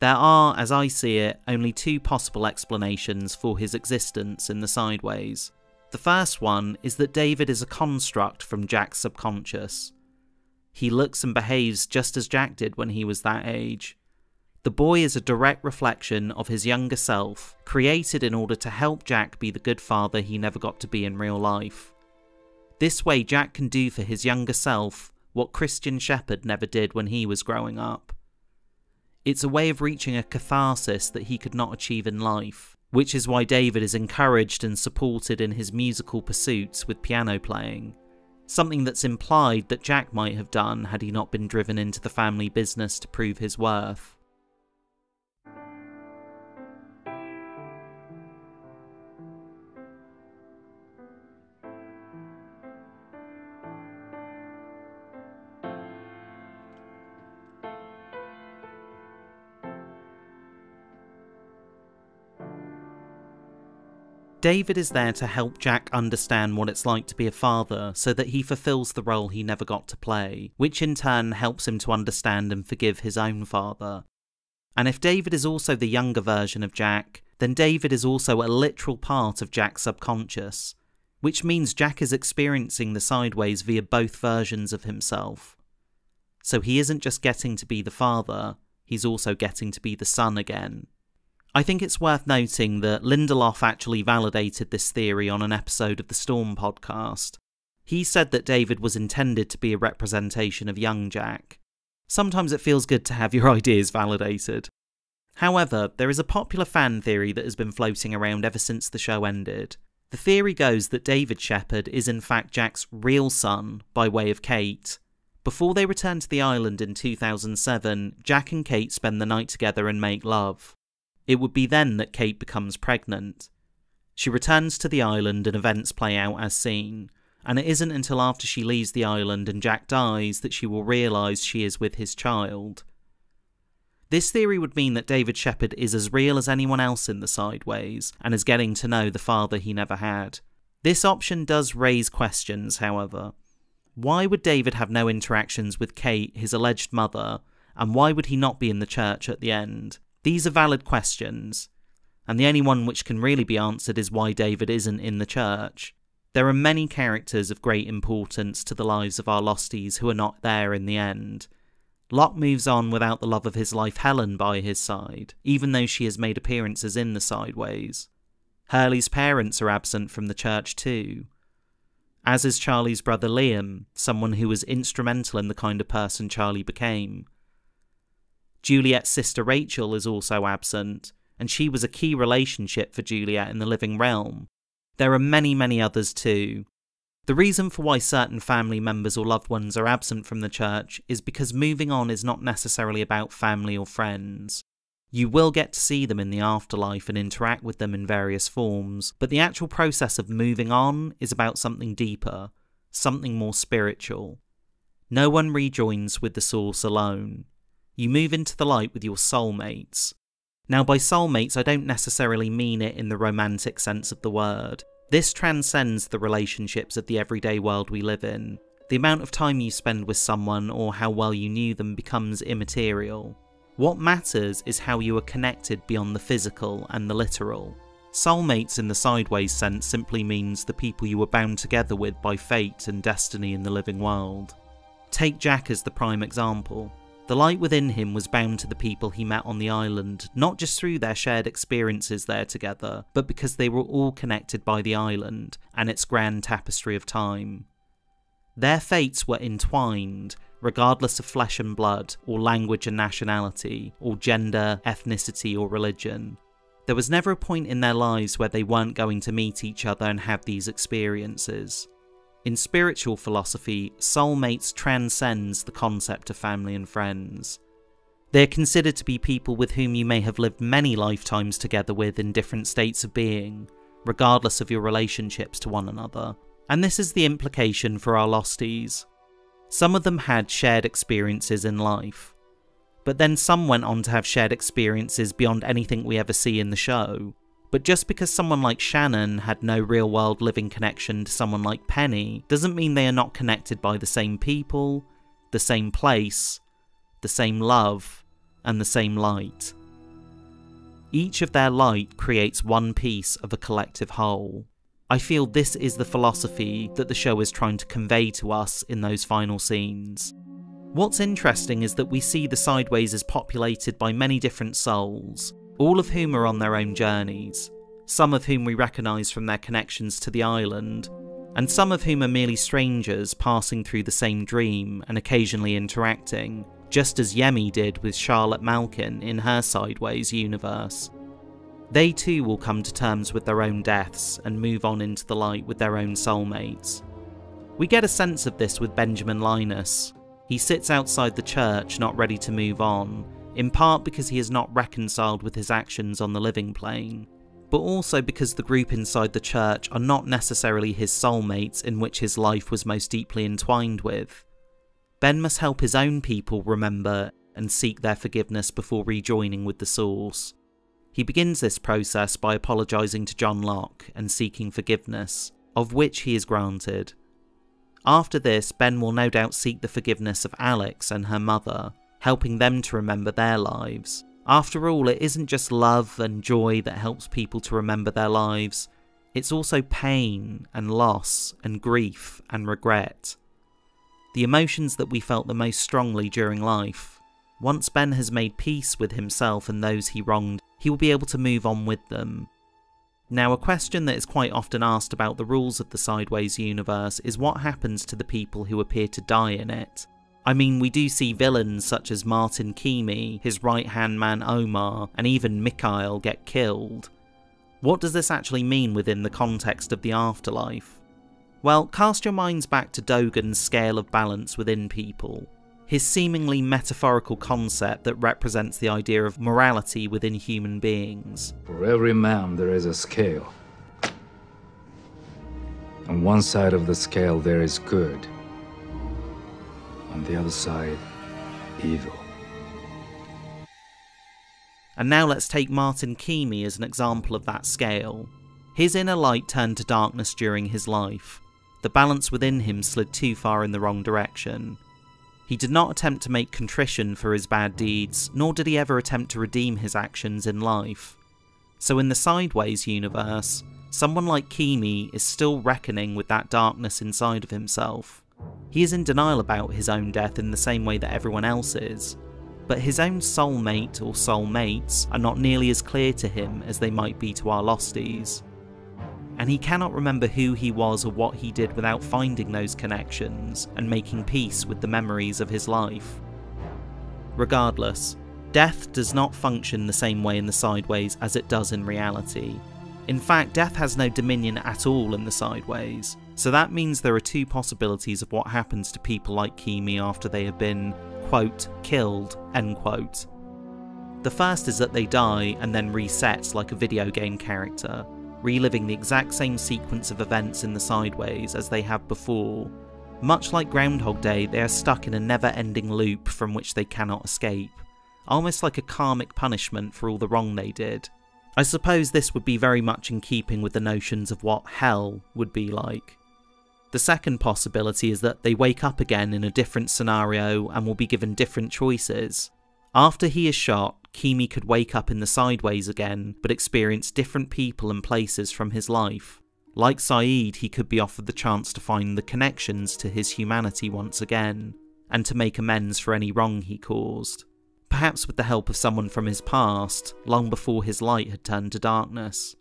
There are, as I see it, only two possible explanations for his existence in the Sideways. The first one is that David is a construct from Jack's subconscious. He looks and behaves just as Jack did when he was that age. The boy is a direct reflection of his younger self, created in order to help Jack be the good father he never got to be in real life. This way Jack can do for his younger self what Christian Shepherd never did when he was growing up. It's a way of reaching a catharsis that he could not achieve in life, which is why David is encouraged and supported in his musical pursuits with piano playing, something that's implied that Jack might have done had he not been driven into the family business to prove his worth. David is there to help Jack understand what it's like to be a father so that he fulfills the role he never got to play, which in turn helps him to understand and forgive his own father. And if David is also the younger version of Jack, then David is also a literal part of Jack's subconscious, which means Jack is experiencing the Sideways via both versions of himself. So he isn't just getting to be the father, he's also getting to be the son again. I think it's worth noting that Lindelof actually validated this theory on an episode of the Storm podcast. He said that David was intended to be a representation of young Jack. Sometimes it feels good to have your ideas validated. However, there is a popular fan theory that has been floating around ever since the show ended. The theory goes that David Shepherd is in fact Jack's real son by way of Kate. Before they return to the island in two thousand seven, Jack and Kate spend the night together and make love. It would be then that Kate becomes pregnant. She returns to the island and events play out as seen, and it isn't until after she leaves the island and Jack dies that she will realise she is with his child. This theory would mean that David Shepherd is as real as anyone else in the Sideways, and is getting to know the father he never had. This option does raise questions, however. Why would David have no interactions with Kate, his alleged mother, and why would he not be in the church at the end? These are valid questions, and the only one which can really be answered is why David isn't in the church. There are many characters of great importance to the lives of our losties who are not there in the end. Locke moves on without the love of his life Helen by his side, even though she has made appearances in the Sideways. Hurley's parents are absent from the church too, as is Charlie's brother Liam, someone who was instrumental in the kind of person Charlie became. Juliet's sister Rachel is also absent, and she was a key relationship for Juliet in the living realm. There are many, many others too. The reason for why certain family members or loved ones are absent from the church is because moving on is not necessarily about family or friends. You will get to see them in the afterlife and interact with them in various forms, but the actual process of moving on is about something deeper, something more spiritual. No one rejoins with the Source alone. You move into the light with your soulmates. Now by soulmates I don't necessarily mean it in the romantic sense of the word. This transcends the relationships of the everyday world we live in. The amount of time you spend with someone or how well you knew them becomes immaterial. What matters is how you are connected beyond the physical and the literal. Soulmates in the sideways sense simply means the people you were bound together with by fate and destiny in the living world. Take Jack as the prime example. The light within him was bound to the people he met on the island, not just through their shared experiences there together, but because they were all connected by the island and its grand tapestry of time. Their fates were entwined, regardless of flesh and blood, or language and nationality, or gender, ethnicity or religion. There was never a point in their lives where they weren't going to meet each other and have these experiences. In spiritual philosophy, soulmates transcends the concept of family and friends. They are considered to be people with whom you may have lived many lifetimes together with in different states of being, regardless of your relationships to one another. And this is the implication for our losties. Some of them had shared experiences in life, but then some went on to have shared experiences beyond anything we ever see in the show. But just because someone like Shannon had no real-world living connection to someone like Penny, doesn't mean they are not connected by the same people, the same place, the same love, and the same light. Each of their light creates one piece of a collective whole. I feel this is the philosophy that the show is trying to convey to us in those final scenes. What's interesting is that we see the Sideways as populated by many different souls, all of whom are on their own journeys, some of whom we recognise from their connections to the island, and some of whom are merely strangers passing through the same dream and occasionally interacting, just as Yemi did with Charlotte Malkin in her Sideways universe. They too will come to terms with their own deaths and move on into the light with their own soulmates. We get a sense of this with Benjamin Linus. He sits outside the church, not ready to move on, in part because he is not reconciled with his actions on the living plane, but also because the group inside the church are not necessarily his soulmates in which his life was most deeply entwined with. Ben must help his own people remember and seek their forgiveness before rejoining with the Source. He begins this process by apologising to John Locke and seeking forgiveness, of which he is granted. After this, Ben will no doubt seek the forgiveness of Alex and her mother, helping them to remember their lives. After all, it isn't just love and joy that helps people to remember their lives, it's also pain and loss and grief and regret. The emotions that we felt the most strongly during life. Once Ben has made peace with himself and those he wronged, he will be able to move on with them. Now, a question that is quite often asked about the rules of the Sideways universe is what happens to the people who appear to die in it. I mean, we do see villains such as Martin Kimi, his right-hand man Omar, and even Mikhail get killed. What does this actually mean within the context of the afterlife? Well, cast your minds back to Dogen's scale of balance within people, his seemingly metaphorical concept that represents the idea of morality within human beings. For every man there is a scale. On one side of the scale there is good. On the other side, evil. And now let's take Martin Kimi as an example of that scale. His inner light turned to darkness during his life. The balance within him slid too far in the wrong direction. He did not attempt to make contrition for his bad deeds, nor did he ever attempt to redeem his actions in life. So in the Sideways universe, someone like Kimi is still reckoning with that darkness inside of himself. He is in denial about his own death in the same way that everyone else is, but his own soulmate or soulmates are not nearly as clear to him as they might be to our losties. And he cannot remember who he was or what he did without finding those connections and making peace with the memories of his life. Regardless, death does not function the same way in the Sideways as it does in reality. In fact, death has no dominion at all in the Sideways, so that means there are two possibilities of what happens to people like Kimi after they have been, quote, killed, end quote. The first is that they die and then resets like a video game character. reliving the exact same sequence of events in the Sideways as they have before. Much like Groundhog Day, they are stuck in a never-ending loop from which they cannot escape, almost like a karmic punishment for all the wrong they did. I suppose this would be very much in keeping with the notions of what hell would be like. The second possibility is that they wake up again in a different scenario and will be given different choices. After he is shot, Kimi could wake up in the Sideways again, but experience different people and places from his life. Like Saeed, he could be offered the chance to find the connections to his humanity once again, and to make amends for any wrong he caused. Perhaps with the help of someone from his past, long before his light had turned to darkness.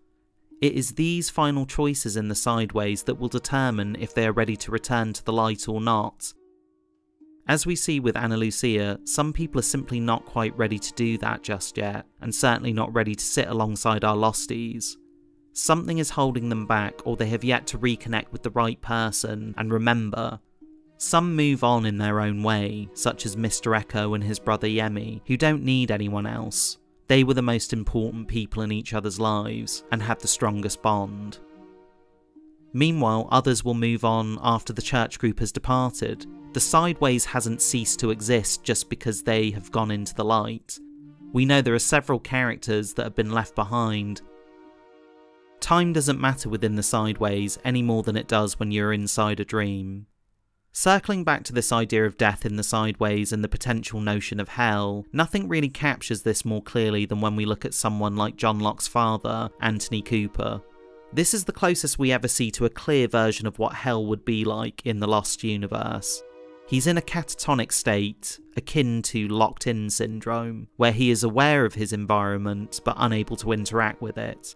It is these final choices in the Sideways that will determine if they are ready to return to the light or not. As we see with Ana Lucia, some people are simply not quite ready to do that just yet, and certainly not ready to sit alongside our losties. Something is holding them back, or they have yet to reconnect with the right person and remember. Some move on in their own way, such as Mister Echo and his brother Yemi, who don't need anyone else. They were the most important people in each other's lives, and had the strongest bond. Meanwhile, others will move on after the church group has departed. The Sideways hasn't ceased to exist just because they have gone into the light. We know there are several characters that have been left behind. Time doesn't matter within the Sideways any more than it does when you're inside a dream. Circling back to this idea of death in the Sideways and the potential notion of hell, nothing really captures this more clearly than when we look at someone like John Locke's father, Anthony Cooper. This is the closest we ever see to a clear version of what hell would be like in the Lost universe. He's in a catatonic state, akin to locked-in syndrome, where he is aware of his environment but unable to interact with it.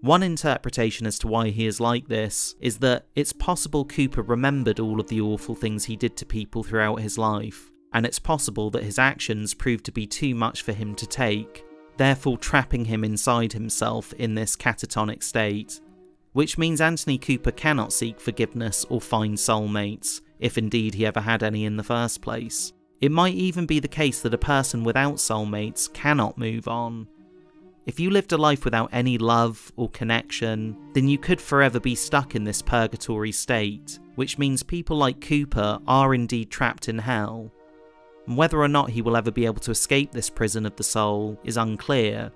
One interpretation as to why he is like this is that it's possible Cooper remembered all of the awful things he did to people throughout his life, and it's possible that his actions proved to be too much for him to take, therefore trapping him inside himself in this catatonic state, which means Anthony Cooper cannot seek forgiveness or find soulmates, if indeed he ever had any in the first place. It might even be the case that a person without soulmates cannot move on. If you lived a life without any love or connection, then you could forever be stuck in this purgatory state, which means people like Cooper are indeed trapped in hell. And whether or not he will ever be able to escape this prison of the soul is unclear.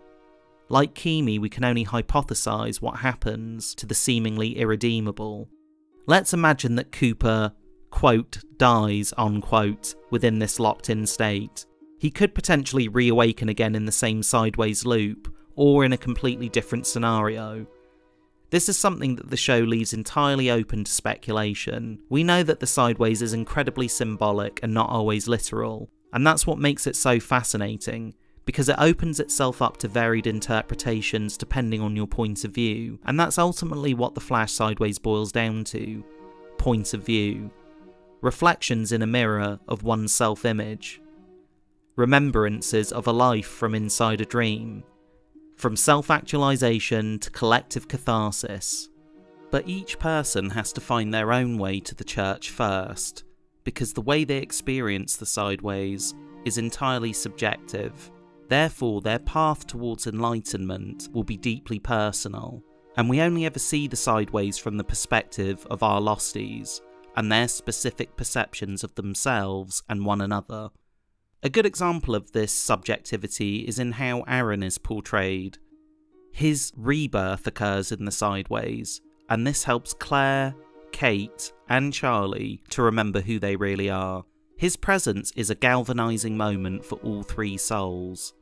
Like Kimi, we can only hypothesize what happens to the seemingly irredeemable. Let's imagine that Cooper, quote, dies, unquote, within this locked-in state. He could potentially reawaken again in the same Sideways loop, or in a completely different scenario. This is something that the show leaves entirely open to speculation. We know that the Sideways is incredibly symbolic and not always literal, and that's what makes it so fascinating, because it opens itself up to varied interpretations depending on your point of view, and that's ultimately what the Flash Sideways boils down to. Point of view. Reflections in a mirror of one's self-image. Remembrances of a life from inside a dream, from self-actualization to collective catharsis. But each person has to find their own way to the church first, because the way they experience the Sideways is entirely subjective. Therefore, their path towards enlightenment will be deeply personal, and we only ever see the Sideways from the perspective of our losties, and their specific perceptions of themselves and one another. A good example of this subjectivity is in how Aaron is portrayed. His rebirth occurs in the Sideways, and this helps Claire, Kate, and Charlie to remember who they really are. His presence is a galvanising moment for all three souls.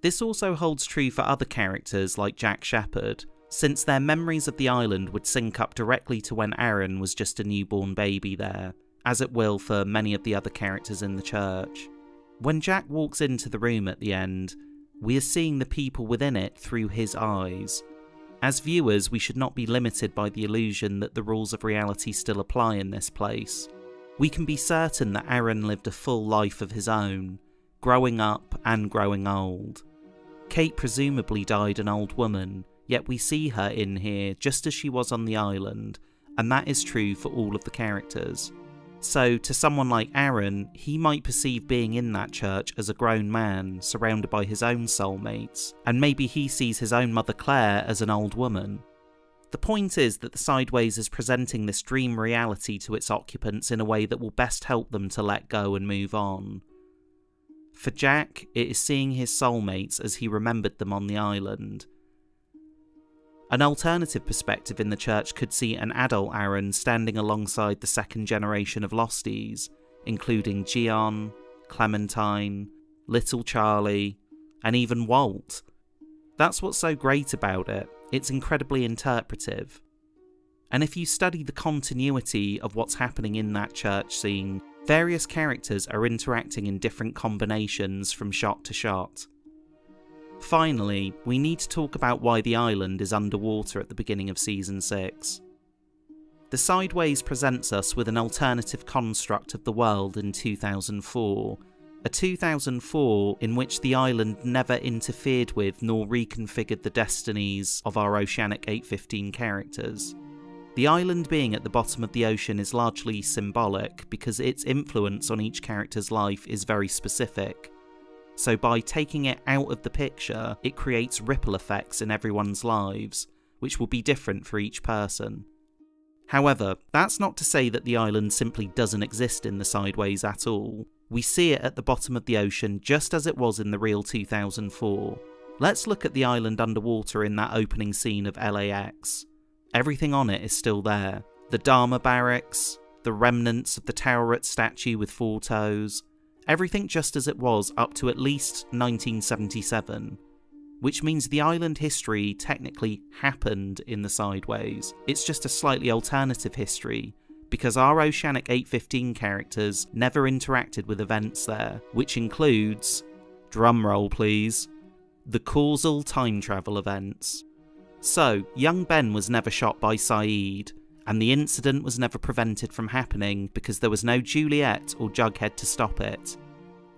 This also holds true for other characters like Jack Shepherd, since their memories of the island would sync up directly to when Aaron was just a newborn baby there, as it will for many of the other characters in the church. When Jack walks into the room at the end, we are seeing the people within it through his eyes. As viewers, we should not be limited by the illusion that the rules of reality still apply in this place. We can be certain that Aaron lived a full life of his own, growing up and growing old. Kate presumably died an old woman, yet we see her in here just as she was on the island, and that is true for all of the characters. So to someone like Aaron, he might perceive being in that church as a grown man, surrounded by his own soulmates, and maybe he sees his own mother Claire as an old woman. The point is that the Sideways is presenting this dream reality to its occupants in a way that will best help them to let go and move on. For Jack, it is seeing his soulmates as he remembered them on the island. An alternative perspective in the church could see an adult Aaron standing alongside the second generation of Losties, including Gian, Clementine, Little Charlie, and even Walt. That's what's so great about it, it's incredibly interpretive. And if you study the continuity of what's happening in that church scene, various characters are interacting in different combinations from shot to shot. Finally, we need to talk about why the island is underwater at the beginning of Season six. The Sideways presents us with an alternative construct of the world in two thousand four, a two thousand four in which the island never interfered with nor reconfigured the destinies of our Oceanic eight fifteen characters. The island being at the bottom of the ocean is largely symbolic because its influence on each character's life is very specific. So by taking it out of the picture, it creates ripple effects in everyone's lives, which will be different for each person. However, that's not to say that the island simply doesn't exist in the Sideways at all. We see it at the bottom of the ocean just as it was in the real two thousand four. Let's look at the island underwater in that opening scene of L A X. Everything on it is still there. The Dharma barracks, the remnants of the Tauret statue with four toes, everything just as it was up to at least nineteen seventy-seven, which means the island history technically happened in the Sideways. It's just a slightly alternative history, because our Oceanic eight fifteen characters never interacted with events there, which includes, drumroll please, the causal time travel events. So, young Ben was never shot by Saeed, and the incident was never prevented from happening because there was no Juliet or Jughead to stop it,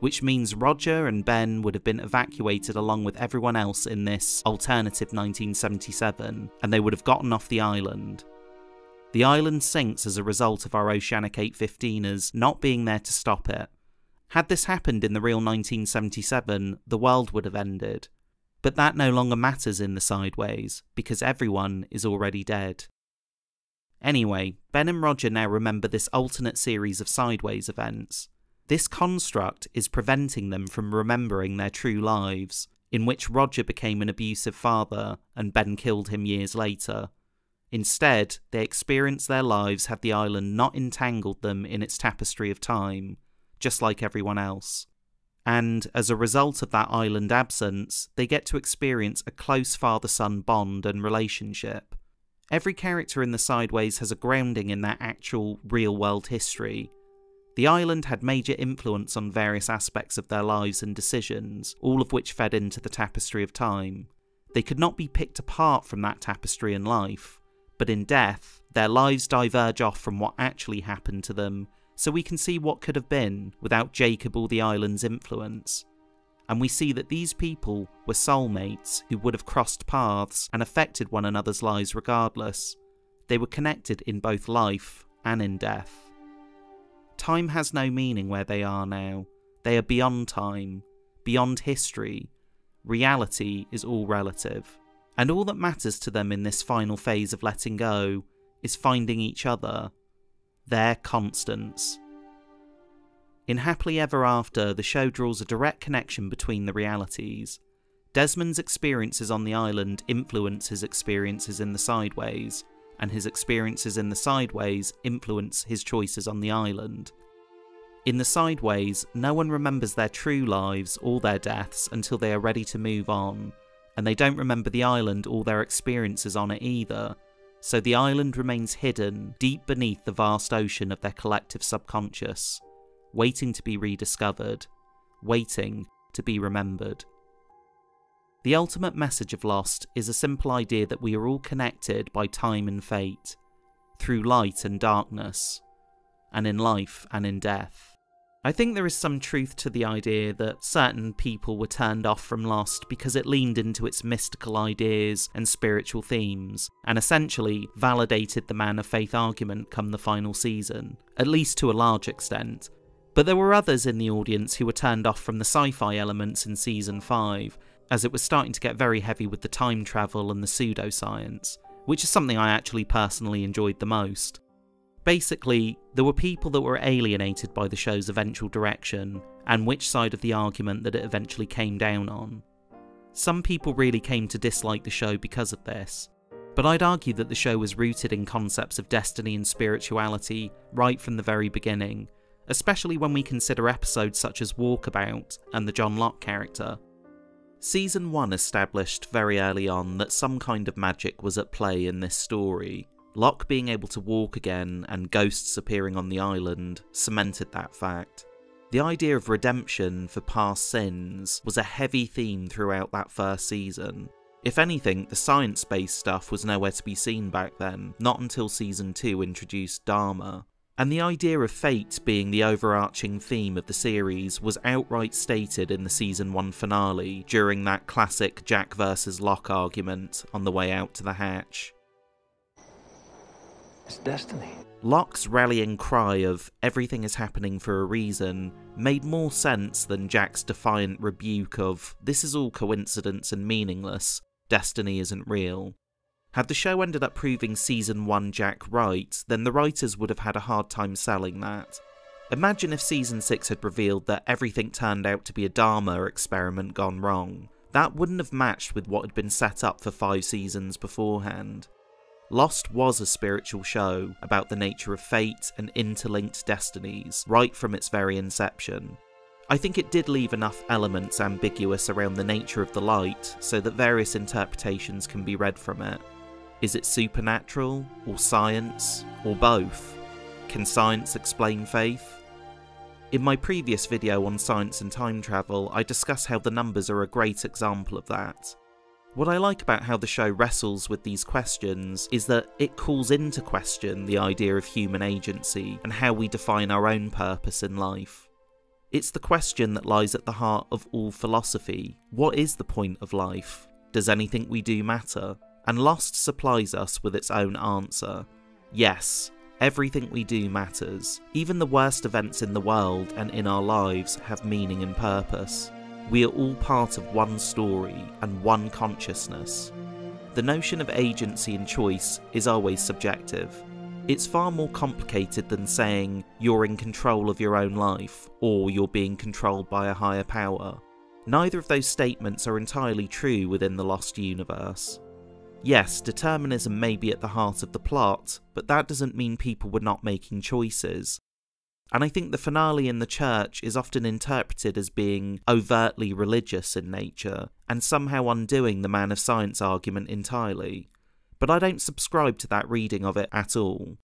which means Roger and Ben would have been evacuated along with everyone else in this alternative nineteen seventy-seven, and they would have gotten off the island. The island sinks as a result of our Oceanic eight fifteen ers not being there to stop it. Had this happened in the real nineteen seventy-seven, the world would have ended. But that no longer matters in the Sideways, because everyone is already dead. Anyway, Ben and Roger now remember this alternate series of Sideways events. This construct is preventing them from remembering their true lives, in which Roger became an abusive father and Ben killed him years later. Instead, they experience their lives had the island not entangled them in its tapestry of time, just like everyone else. And, as a result of that island absence, they get to experience a close father-son bond and relationship. Every character in the Sideways has a grounding in their actual, real-world history. The island had major influence on various aspects of their lives and decisions, all of which fed into the tapestry of time. They could not be picked apart from that tapestry in life, but in death, their lives diverge off from what actually happened to them, so we can see what could have been without Jacob or the island's influence. And we see that these people were soulmates who would have crossed paths and affected one another's lives regardless. They were connected in both life and in death. Time has no meaning where they are now. They are beyond time, beyond history. Reality is all relative. And all that matters to them in this final phase of letting go is finding each other, their constants. In Happily Ever After, the show draws a direct connection between the realities. Desmond's experiences on the island influence his experiences in the Sideways, and his experiences in the Sideways influence his choices on the island. In the Sideways, no one remembers their true lives or their deaths until they are ready to move on, and they don't remember the island or their experiences on it either, so the island remains hidden deep beneath the vast ocean of their collective subconscious, waiting to be rediscovered, waiting to be remembered. The ultimate message of Lost is a simple idea that we are all connected by time and fate, through light and darkness, and in life and in death. I think there is some truth to the idea that certain people were turned off from Lost because it leaned into its mystical ideas and spiritual themes, and essentially validated the man of faith argument come the final season, at least to a large extent. But there were others in the audience who were turned off from the sci-fi elements in season five, as it was starting to get very heavy with the time travel and the pseudoscience, which is something I actually personally enjoyed the most. Basically, there were people that were alienated by the show's eventual direction, and which side of the argument that it eventually came down on. Some people really came to dislike the show because of this, but I'd argue that the show was rooted in concepts of destiny and spirituality right from the very beginning, especially when we consider episodes such as Walkabout and the John Locke character. Season one established very early on that some kind of magic was at play in this story. Locke being able to walk again and ghosts appearing on the island cemented that fact. The idea of redemption for past sins was a heavy theme throughout that first season. If anything, the science-based stuff was nowhere to be seen back then, not until season two introduced Dharma. And the idea of fate being the overarching theme of the series was outright stated in the season one finale during that classic Jack versus Locke argument on the way out to the hatch. It's destiny. Locke's rallying cry of everything is happening for a reason made more sense than Jack's defiant rebuke of this is all coincidence and meaningless, destiny isn't real. Had the show ended up proving season one Jack right, then the writers would have had a hard time selling that. Imagine if season six had revealed that everything turned out to be a Dharma experiment gone wrong. That wouldn't have matched with what had been set up for five seasons beforehand. Lost was a spiritual show about the nature of fate and interlinked destinies, right from its very inception. I think it did leave enough elements ambiguous around the nature of the light so that various interpretations can be read from it. Is it supernatural, or science, or both? Can science explain faith? In my previous video on science and time travel, I discuss how the numbers are a great example of that. What I like about how the show wrestles with these questions is that it calls into question the idea of human agency and how we define our own purpose in life. It's the question that lies at the heart of all philosophy. What is the point of life? Does anything we do matter? And Lost supplies us with its own answer. Yes, everything we do matters. Even the worst events in the world and in our lives have meaning and purpose. We are all part of one story and one consciousness. The notion of agency and choice is always subjective. It's far more complicated than saying you're in control of your own life or you're being controlled by a higher power. Neither of those statements are entirely true within the Lost universe. Yes, determinism may be at the heart of the plot, but that doesn't mean people were not making choices. And I think the finale in the church is often interpreted as being overtly religious in nature, and somehow undoing the man of science argument entirely. But I don't subscribe to that reading of it at all.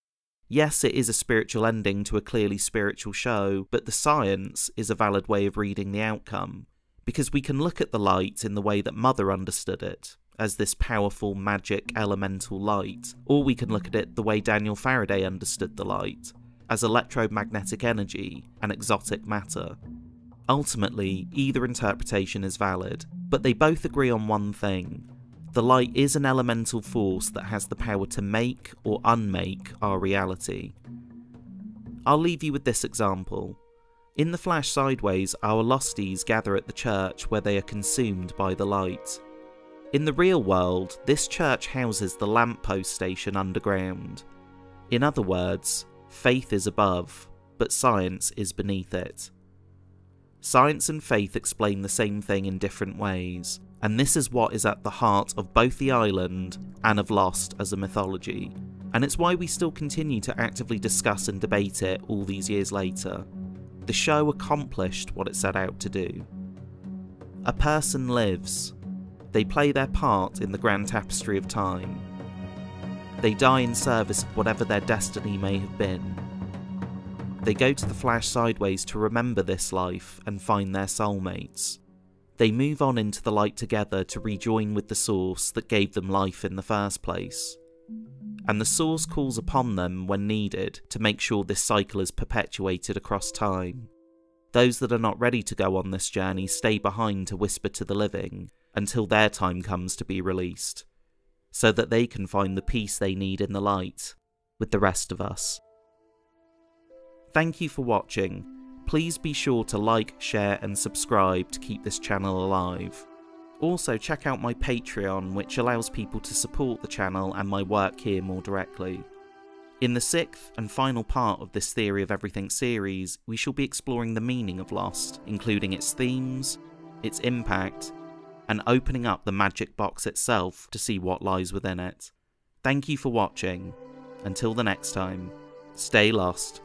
Yes, it is a spiritual ending to a clearly spiritual show, but the science is a valid way of reading the outcome, because we can look at the light in the way that Mother understood it, as this powerful, magic, elemental light, or we can look at it the way Daniel Faraday understood the light, as electromagnetic energy and exotic matter. Ultimately, either interpretation is valid, but they both agree on one thing. The light is an elemental force that has the power to make or unmake our reality. I'll leave you with this example. In the Flash Sideways, our Losties gather at the church where they are consumed by the light. In the real world, this church houses the lamppost station underground. In other words, faith is above, but science is beneath it. Science and faith explain the same thing in different ways, and this is what is at the heart of both the island and of Lost as a mythology, and it's why we still continue to actively discuss and debate it all these years later. The show accomplished what it set out to do. A person lives. They play their part in the grand tapestry of time. They die in service of whatever their destiny may have been. They go to the Flash Sideways to remember this life and find their soulmates. They move on into the light together to rejoin with the Source that gave them life in the first place. And the Source calls upon them when needed to make sure this cycle is perpetuated across time. Those that are not ready to go on this journey stay behind to whisper to the living until their time comes to be released, so that they can find the peace they need in the light with the rest of us. Thank you for watching. Please be sure to like, share and subscribe to keep this channel alive. Also check out my Patreon, which allows people to support the channel and my work here more directly. In the sixth and final part of this Theory of Everything series, we shall be exploring the meaning of Lost, including its themes, its impact, and opening up the magic box itself to see what lies within it. Thank you for watching. Until the next time, stay lost.